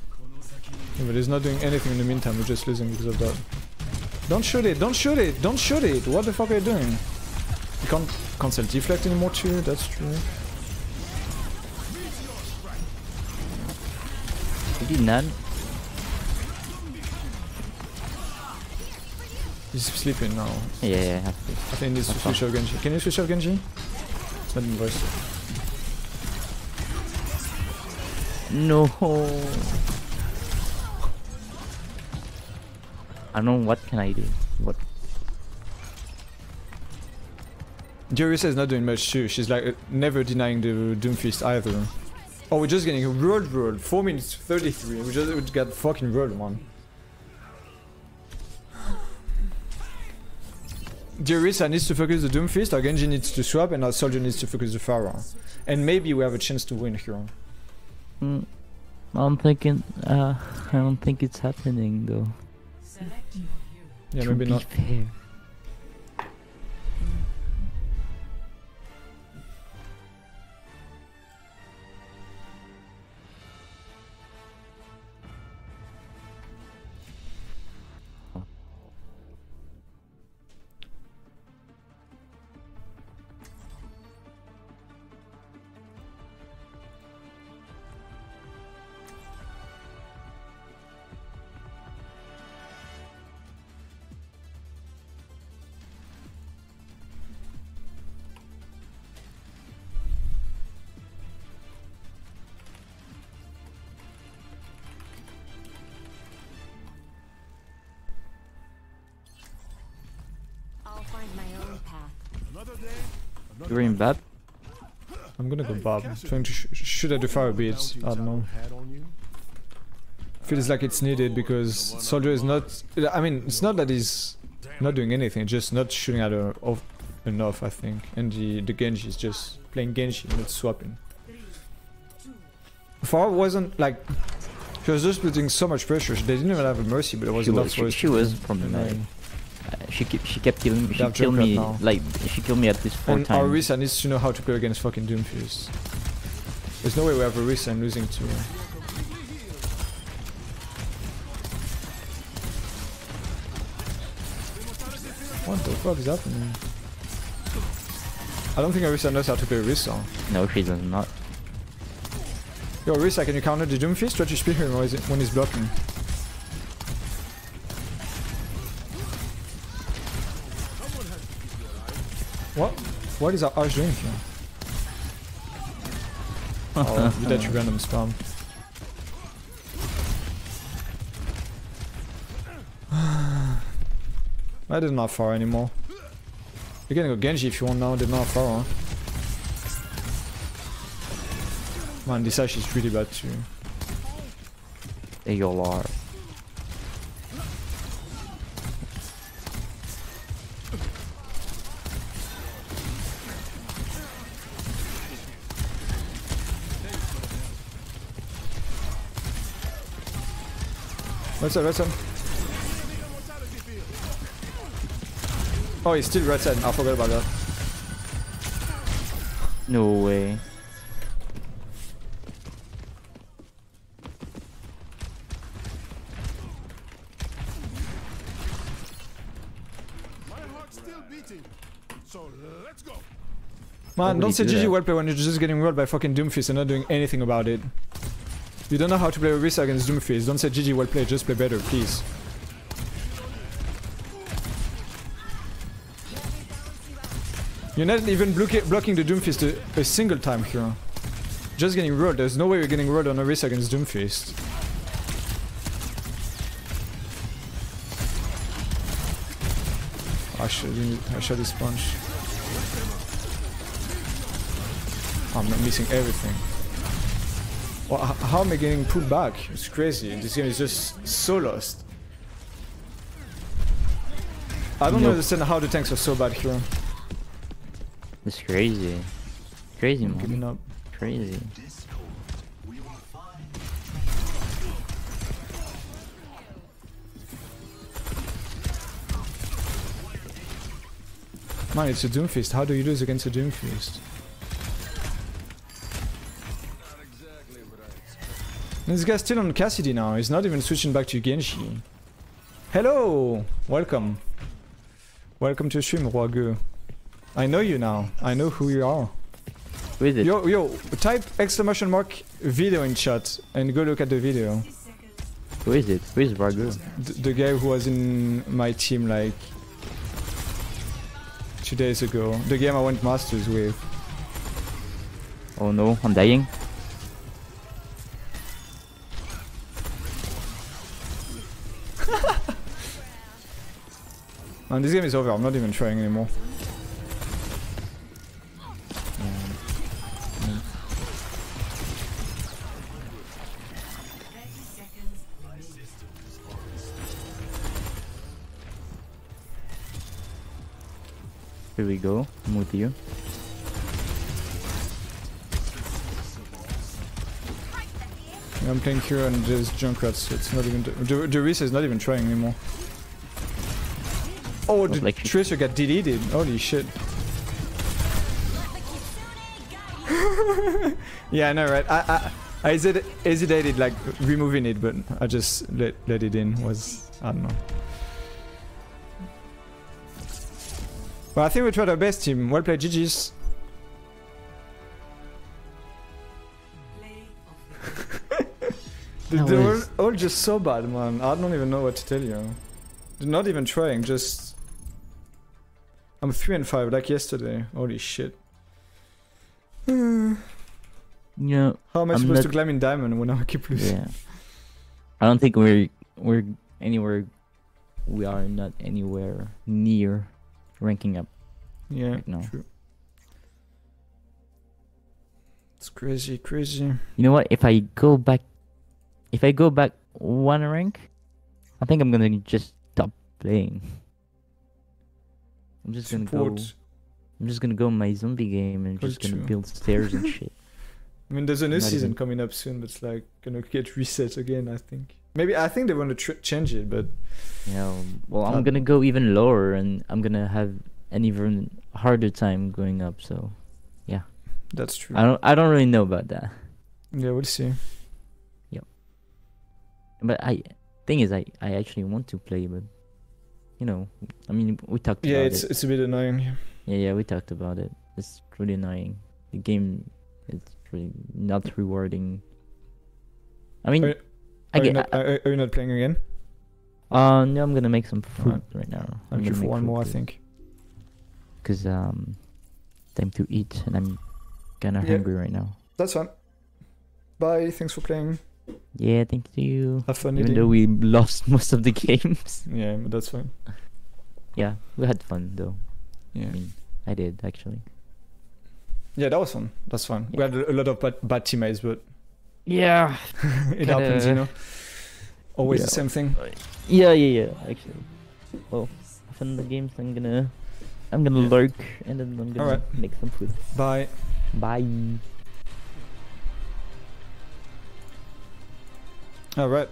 Yeah, but he's not doing anything in the meantime, we're just losing because of that. Don't shoot it! What the fuck are you doing? You can't cancel deflect anymore too, that's true. Maybe none. He's sleeping now. Yeah, I have to. I think he needs to switch off Genji. Can you switch off Genji? It's not in voice. No. I don't know what can I do. What? Orisa is not doing much too, she's like never denying the Doomfist either. Oh, we're just getting rolled, 4 minutes 33, we just got fucking rolled one. Orisa needs to focus the Doomfist, our Genji needs to swap and our soldier needs to focus the Pharah. And maybe we have a chance to win here. I'm thinking, I don't think it's happening though. Yeah, maybe not. Fair. You're in bed? I'm gonna go bad. I'm trying to should I do fire beats? I don't know. Feels like it's needed because soldier is not. I mean, it's not that he's not doing anything, just not shooting at her enough, I think. And the Genji is just playing Genji, not swapping. Pharah wasn't like. She was just putting so much pressure. They didn't even have a mercy, but it was enough for us. She was from the night. She kept killing me. She killed me like she killed me at least 4 times. Orisa needs to know how to play against fucking Doomfist. There's no way we have Orisa and losing to her. What the fuck is happening? I don't think Orisa knows how to play Orisa. No, she does not. Yo, Orisa, can you counter the Doomfist? Try to speed him when he's blocking. What? What is our Ashe doing here? Oh, you did your random spam. I didn't have Pharah anymore. You can go Genji if you want now, did not have Pharah. Man, this Ashe is really bad too. ALR. Right side, right side. Oh, he's still right side. I forgot about that. No way. My heart's still beating. So let's go. Man, don't say GG wordplay when you're just getting rolled by fucking Doomfist and not doing anything about it. You don't know how to play Orisa against Doomfist. Don't say GG well played, just play better, please. You're not even blocking the Doomfist a single time here. Just getting rolled. There's no way you're getting rolled on Orisa against Doomfist. I shot this punch. I'm not missing everything. Well, how am I getting pulled back? It's crazy. This game is just so lost. I don't understand how the tanks are so bad here. It's crazy. Crazy, man. Giving up. Crazy. Man, it's a Doomfist. How do you lose against a Doomfist? This guy's still on Cassidy now, he's not even switching back to Genji. Hello! Welcome. Welcome to stream, Roigu. I know you now, I know who you are. Who is it? Yo, type exclamation mark video in chat and go look at the video. Who is it? Who is Roigu? The guy who was in my team like 2 days ago. The game I went Masters with. Oh no, I'm dying. Man, this game is over, I'm not even trying anymore. Here we go, I'm with you. Yeah, I'm playing here and there's Junkrat, so it's not even... The Orisa is not even trying anymore. Oh, the like Tracer got deleted. Holy shit. Yeah, I know, right? I hesitated, like, removing it, but I just let it in. I don't know. Well, I think we tried our best, team. Well played, GG's. They're all just so bad, man. I don't even know what to tell you. They're not even trying, just... I'm 3-5 like yesterday. Holy shit. Yeah. How am I supposed to climb in diamond when I keep losing? Yeah. I don't think we're anywhere. We are not anywhere near ranking up. Yeah, right now. True. It's crazy. You know what? If I go back one rank, I think I'm gonna just stop playing. I'm just gonna go my zombie game and just gonna build stairs and shit. I mean, there's a new season coming up soon, but it's like gonna get reset again, I think. Maybe, I think they want to change it, but... Yeah, well, I'm gonna go even lower and I'm gonna have an even harder time going up, so... Yeah. That's true. I don't really know about that. Yeah, we'll see. Yep. But thing is, I actually want to play, but... You know, I mean, we talked about it. Yeah, it's a bit annoying. Yeah, we talked about it. It's really annoying. The game is... Really not rewarding. I mean, are you not playing again? No, I'm gonna make some food right now. I'm just one more, I think. Cause time to eat, and I'm kind of hungry right now. That's fun. Bye. Thanks for playing. Yeah, thank you. Have fun. Even though we lost most of the games. Yeah, but that's fine. Yeah, we had fun though. Yeah, I mean, I did actually. Yeah, that was fun. That's fun. Yeah. We had a lot of bad teammates, but... Yeah. It happens, you know? Always the same thing. Yeah, actually. Well, after the games, I'm gonna lurk, and then I'm gonna make some food. Bye. Bye. Alright.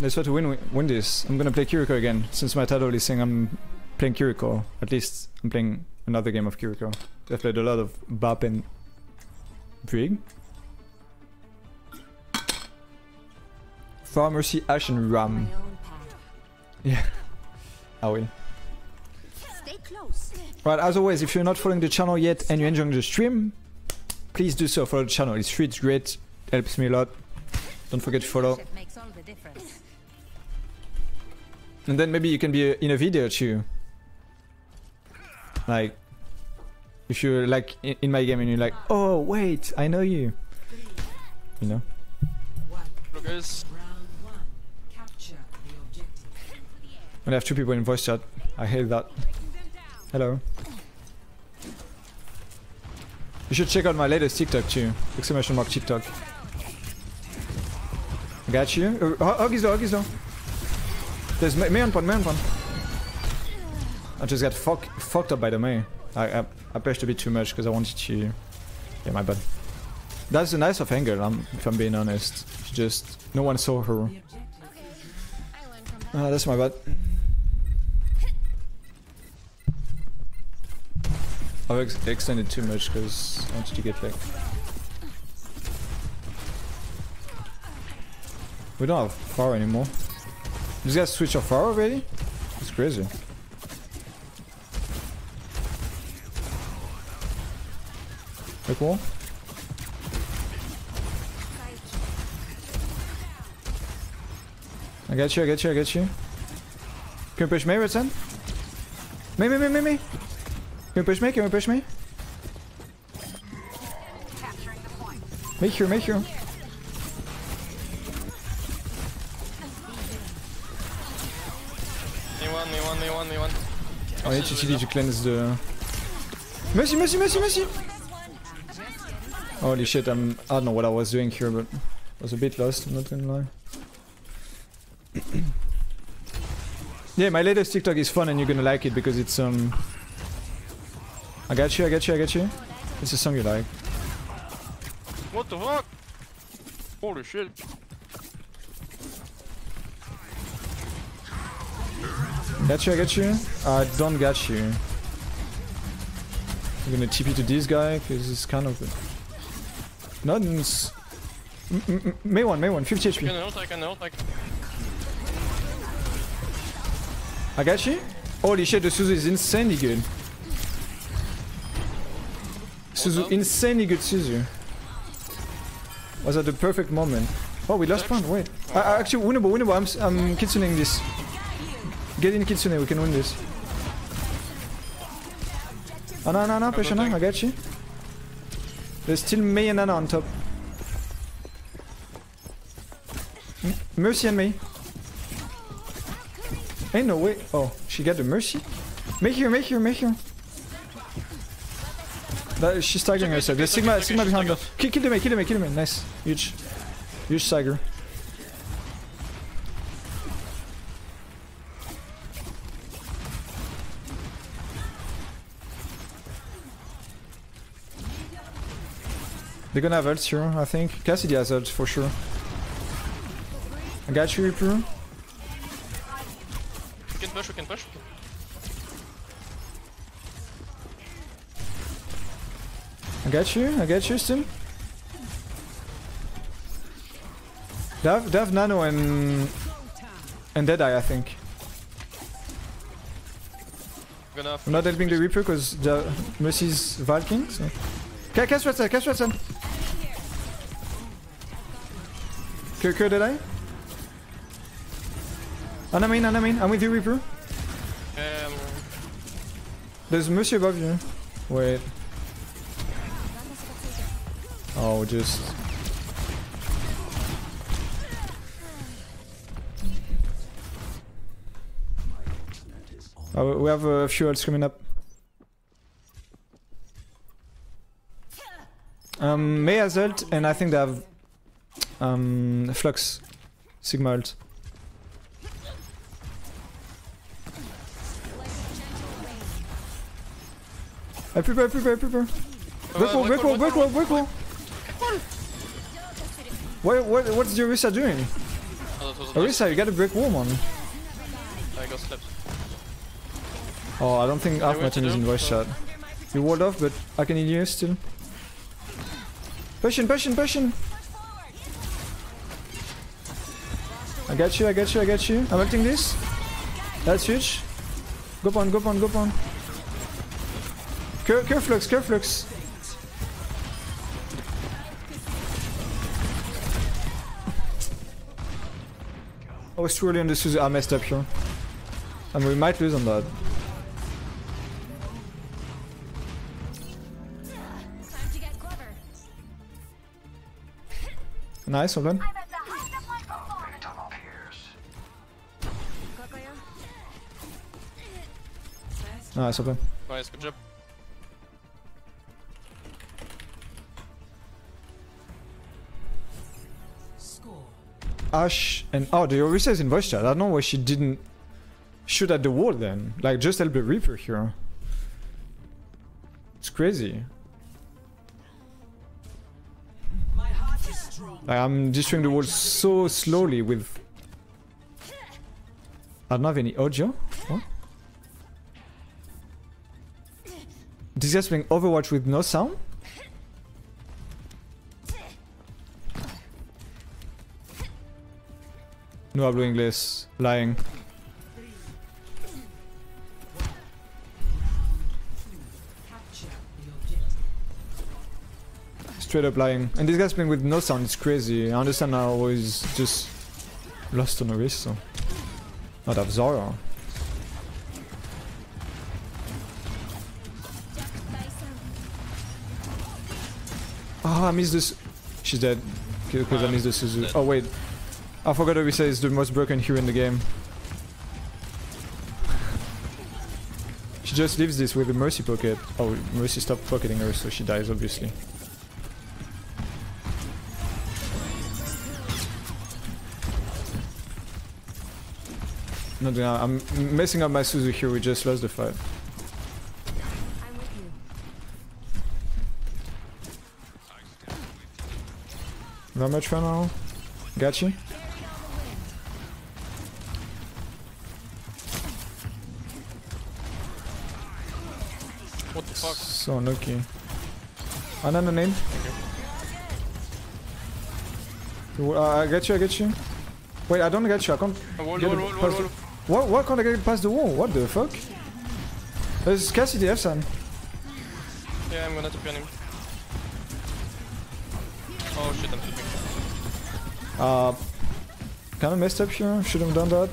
Let's try to win this. I'm gonna play Kiriko again. Since my title is saying I'm playing Kiriko, at least I'm playing another game of Kiriko. I've played a lot of Bap and Brig. Pharah, Mercy, Ashe and Ram. Yeah, I will. Stay close. Right, as always, if you're not following the channel yet and you're enjoying the stream, please do so. Follow the channel. It's free, it's great, helps me a lot. Don't forget to follow. And then maybe you can be in a video too. Like... If you're like in my game and you're like, oh wait, I know you, you know. Hello guys. And I have two people in voice chat. I hate that. Hello. You should check out my latest TikTok too. !TikTok. Got you. Huggies though. There's Mei on point. I just got fucked up by the Mei. I pushed a bit too much because I wanted to... Yeah, my bad. That's a nice angle, if I'm being honest. She just... No one saw her. That's my bad. I've extended too much because I wanted to get like... We don't have Pharah anymore. These guys switch off Pharah already? It's crazy. Like what? I got you. Can you push me, Redson? Me. Can you push me? Make you. Me one. I need to cleanse the... Mercy! Holy shit, I don't know what I was doing here, but I was a bit lost, I'm not gonna lie. Yeah, my latest TikTok is fun and you're gonna like it because it's I got you. It's a song you like. What the fuck? Holy shit. I got you. I don't got you. I'm gonna TP to this guy because it's kind of... Nuns. May one, 50 HP. I can ult. I got you? Holy shit, the Suzu is insanely good. Was at the perfect moment. Oh, we lost one, wait. Actually, winnable, I'm kitsuneing this. Get in kitsune, we can win this. Oh, no, push on, I got you. There's still Mei and Ana on top. Mercy and Mei. Ain't no way. Oh, she got the Mercy. Make here. That, she's staggering herself. There's Sigma behind her. Kill him, nice. Huge stagger. They're gonna have ult here, I think. Cassidy has ult for sure. I got you, Reaper. We can push. I got you, still. They have Nano and Deadeye, I think. I'm not helping the Reaper because Mercy's Valking. So. Okay, catch Ratson. Kiriko, Deadeye. Ana main, I'm with you, Reaper. There's Monsieur above you. Wait. Oh, just... Oh, we have a few ults coming up. Mei has ult, and I think they have... Flux. Sigma ult. I prepare. Break wall. What's the Orisa doing? Oh, Orisa, you gotta break wall, man. I got slept. Oh, I don't think half my team is in voice chat. You walled off, but I can heal you still. Pushing. I got you. I'm ulting this. That's huge. Go on. Cureflux. I was too early on the Suzu. I messed up here. And we might lose on that. Nice, well done. Nice, well done. Nice, good job. Ashe and the Orisa is in voice chat. I don't know why she didn't shoot at the wall then. Like, just help the Reaper here. It's crazy. Like, I'm destroying the wall so slowly with... I don't have any audio. What? This guy's playing Overwatch with no sound? No hablo inglés. Lying. Straight up lying. And this guy's playing with no sound. It's crazy. I understand how he's just lost on the wrist, so... Not have Zarya. Oh, I missed this. She's dead. Because I missed the Suzu. Oh, wait. I forgot Orisa is the most broken hero in the game. She just leaves this with a Mercy pocket. Oh, Mercy stopped pocketing her, so she dies, obviously. Not now. I'm messing up my Suzu here. We just lost the fight. Ramattra now. Gotcha. So unlucky. Another name. I got you. Wait, I don't get you. I can't. What? Why can't I get past the wall? What the fuck? There's Cassidy F-san. Yeah, I'm gonna TP on him. Oh shit, I'm TPing. Kind of messed up here. Should have done that.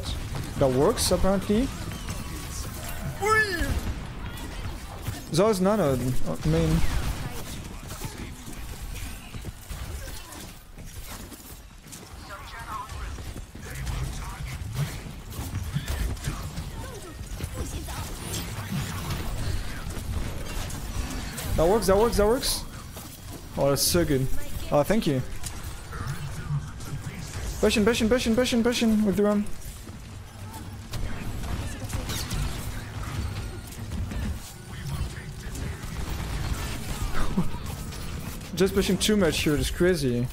That works apparently. Those Nano main. That works, that works, that works. Oh, that's so good. Oh, thank you. Bastion, Bastion, Bastion, Bastion, Bastion with the run. Just pushing too much here is crazy.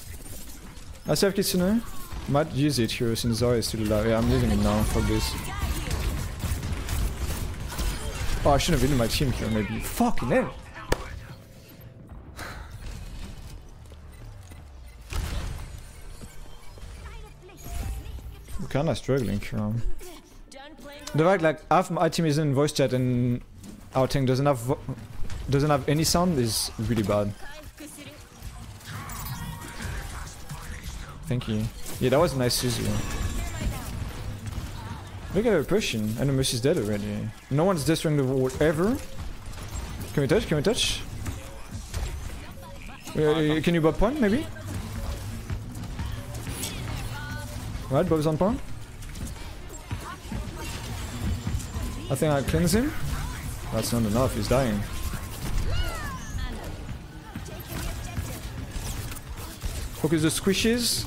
I still have Kitsune. Might use it here since Zarya is still alive. Yeah, I'm using it now. Fuck this. Oh, I shouldn't have been in my team here, maybe. Fucking hell! We're kinda struggling here. The fact like half my team is in voice chat and our tank doesn't have any sound is really bad. Thank you. Yeah, that was a nice Suzu. Look at her pushing. And Mercy's dead already. No one's destroying the wall ever. Can we touch? Can we touch? Can you bob point, maybe? Right, Bob's on point. I think I cleanse him. That's not enough, he's dying. Focus the squishes.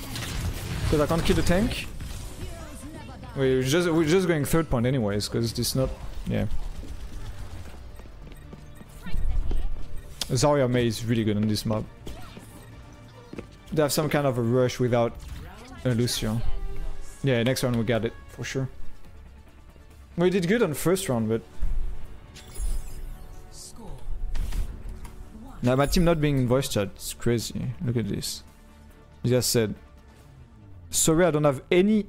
Because I can't kill the tank. We're just going third point anyways, because it's not... yeah. Zarya Mei is really good on this map. They have some kind of a rush without Lúcio. Yeah, next round we got it, for sure. We did good on first round, but... now my team not being in voice chat, it's crazy. Look at this. You just said... sorry, I don't have any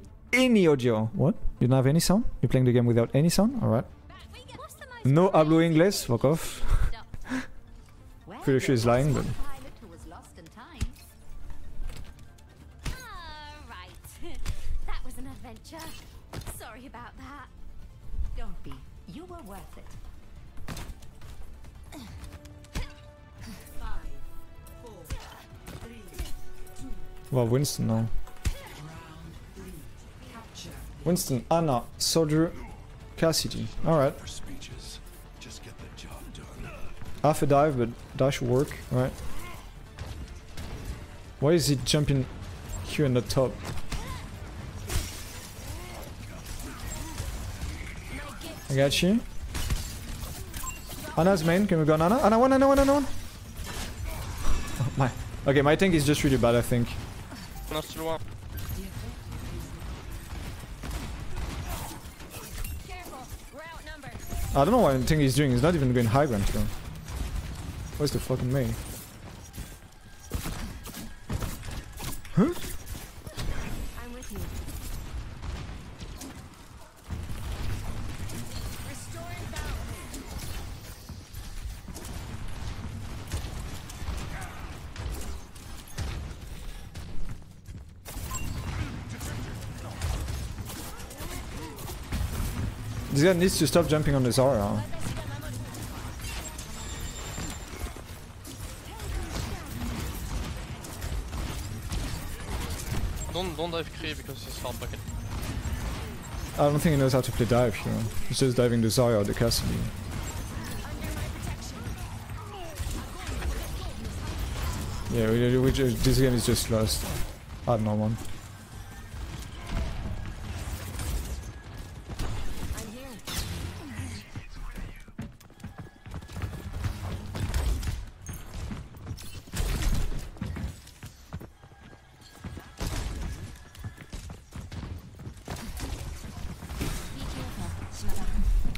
audio. What? You don't have any sound? You're playing the game without any sound? Alright. No hablo inglés, fuck off. Pretty sure he's lying, but... well, Winston now. Winston, Ana, Soldier, Cassidy. Alright. Half a dive, but that should work, right? Why is he jumping here in the top? I got you. Ana's main, can we go on Ana? Ana one, Ana one, Ana one! Oh, my. Okay, my tank is just really bad, I think. I don't know what I think he's doing, he's not even going high ground here. Where's the fucking Mei? Huh? I'm with you. This guy needs to stop jumping on the Zarya. Don't dive Kree because he's hard bucket. I don't think he knows how to play dive here. He's just diving the Zarya or the Cassidy. Yeah, this game is just lost. I don't know, man.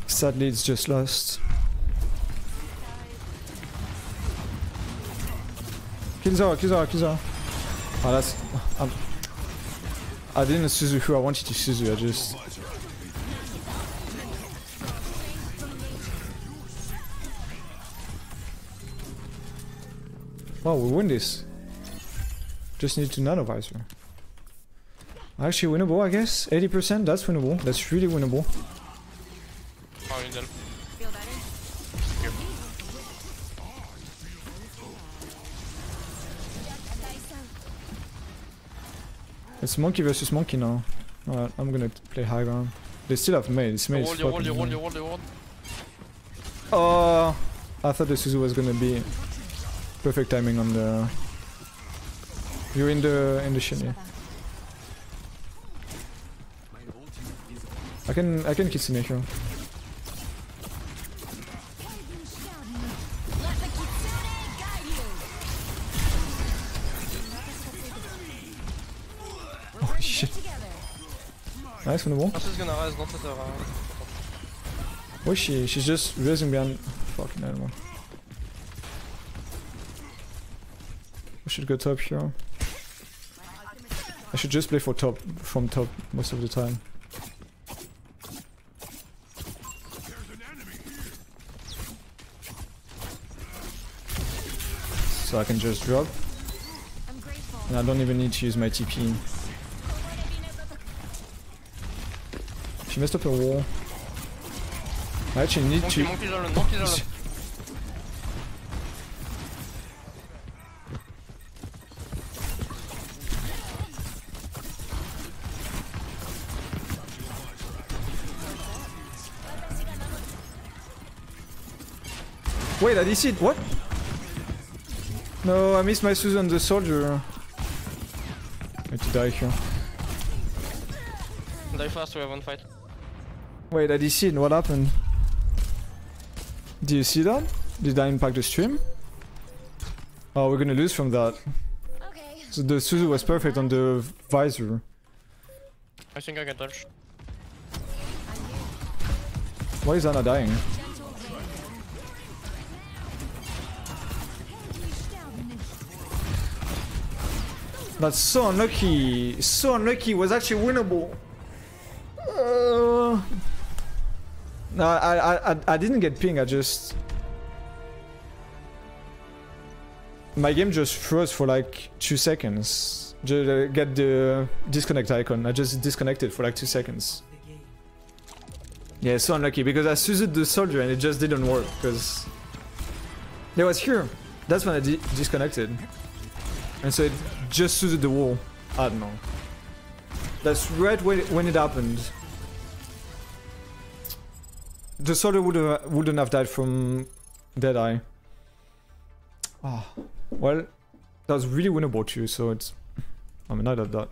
Sadly, it's just lost. Kill Zara. Oh, that's... I didn't Suzu who I wanted to Suzu, I just... wow, we win this. Just need to Nano Visor. Actually winnable, I guess. 80%, that's winnable. That's really winnable. It's monkey versus monkey now. Alright, I'm gonna play high ground. They still have Mei. This Mei is fucking... oh, I thought the Suzu was gonna be perfect timing on the... You're in the shin, yeah. I can Kitsune here. Oh shit. Nice on the wall. Oh, she's just raising behind. Fucking animal. I should go top here. I should just play for top, from top most of the time. So I can just drop. And I don't even need to use my TP. She messed up her wall. I actually need to... Wait, I DC'd, what? No, I missed my Suzu on the soldier. I need to die here. Die fast, we have one fight. Wait, I DC'd, what happened? Do you see that? Did I impact the stream? Oh, we're gonna lose from that. Okay. So the Suzu was perfect on the visor. I think I can touch. Why is Ana dying? That's so unlucky. So unlucky. It was actually winnable. No, I didn't get ping, I just... My game just froze for like 2 seconds. Just get the disconnect icon, I just disconnected for like 2 seconds. Yeah, so unlucky, because I Suzu'd the soldier and it just didn't work, because... It was here, that's when I disconnected. And so it just Suzu'd the wall, I don't know. That's right when it happened. The soldier wouldn't have died from Deadeye. Ah, oh, well, that was really winnable too, so it's... I mean, I'd have that.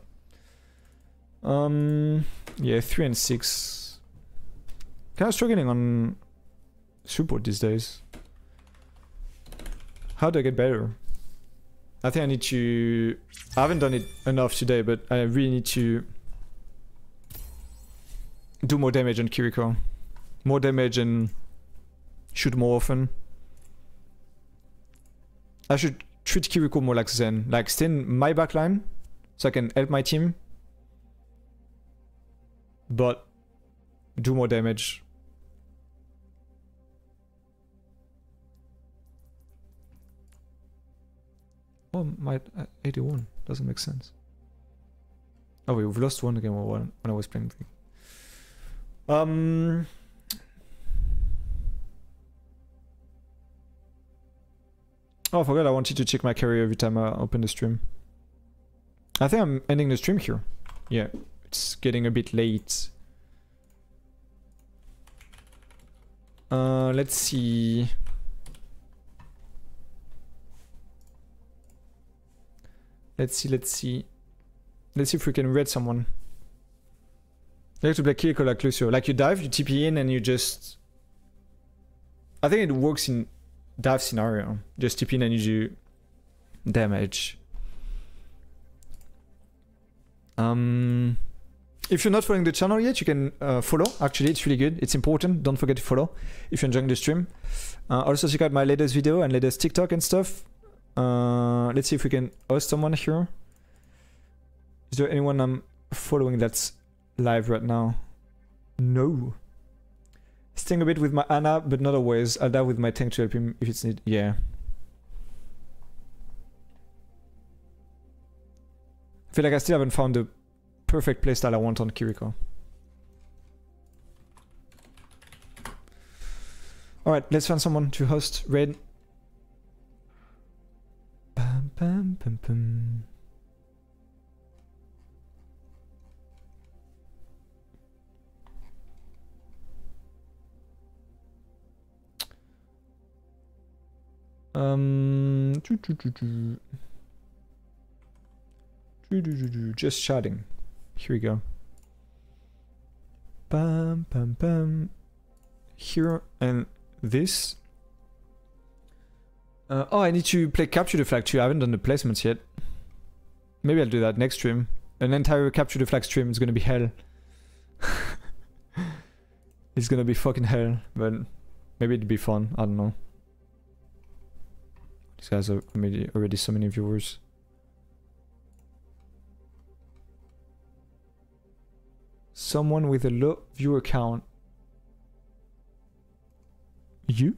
Yeah, 3 and 6. Kind of struggling on support these days. How do I get better? I think I need to... I haven't done it enough today, but I really need to... do more damage on Kiriko. More damage and shoot more often. I should treat Kiriko more like Zen. Like stay in my backline so I can help my team. But do more damage. Oh, my 81. Doesn't make sense. Oh, we've lost one game when I was playing. Oh, I forgot I wanted to check my carry every time I open the stream. I think I'm ending the stream here. Yeah, it's getting a bit late. Let's see. Let's see. Let's see if we can raid someone. I like to play Kiriko like Lúcio. Like you dive, you TP in and you just... I think it works in... dive scenario. Just TP in and you do damage. If you're not following the channel yet, you can follow. Actually, it's really good. It's important. Don't forget to follow if you're enjoying the stream. Also check out my latest video and latest TikTok and stuff. Let's see if we can host someone here. Is there anyone I'm following that's live right now? No. Sting a bit with my Ana, but not always. I'll die with my tank to help him if it's needed. Yeah. I feel like I still haven't found the perfect playstyle I want on Kiriko. Alright, let's find someone to host raid. Bam, bam, bam, bam. Just shouting. Here we go. Bam, bam, bam. Here and this. Oh, I need to play Capture the Flag too. I haven't done the placements yet. Maybe I'll do that next stream. An entire Capture the Flag stream is gonna be hell. It's gonna be fucking hell, but maybe it'd be fun. I don't know. These guys are already so many viewers. Someone with a low viewer count. You?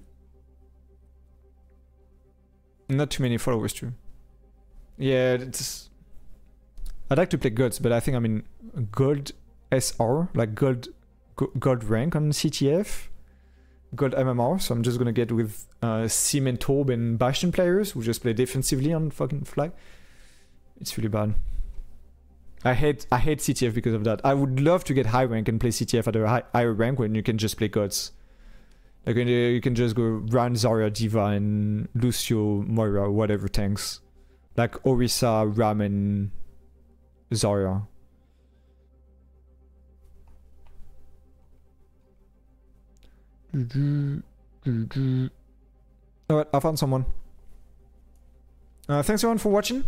Not too many followers too. Yeah, it's... I'd like to play Gods, but I think I'm in Gold SR, like Gold rank on CTF. Gold MMR, so I'm just gonna get with Sim and Torb and Bastion players who just play defensively on fucking flag. It's really bad. I hate CTF because of that. I would love to get high rank and play CTF at a higher rank when you can just play Gods. Like when you can just go run Zarya, D.Va, and Lúcio, Moira, whatever tanks. Like Orisa, Ram, and Zarya. Alright, I found someone. Thanks everyone for watching.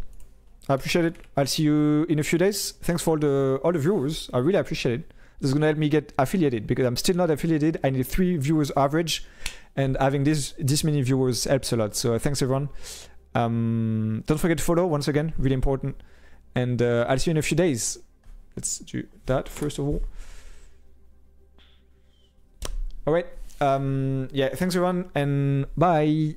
I appreciate it. I'll see you in a few days. Thanks for all the viewers. I really appreciate it. This is gonna help me get affiliated because I'm still not affiliated. I need 3 viewers average, and having this many viewers helps a lot. So thanks everyone. Don't forget to follow once again, really important. And I'll see you in a few days. Let's do that first of all. Alright. Yeah. Thanks everyone, and bye.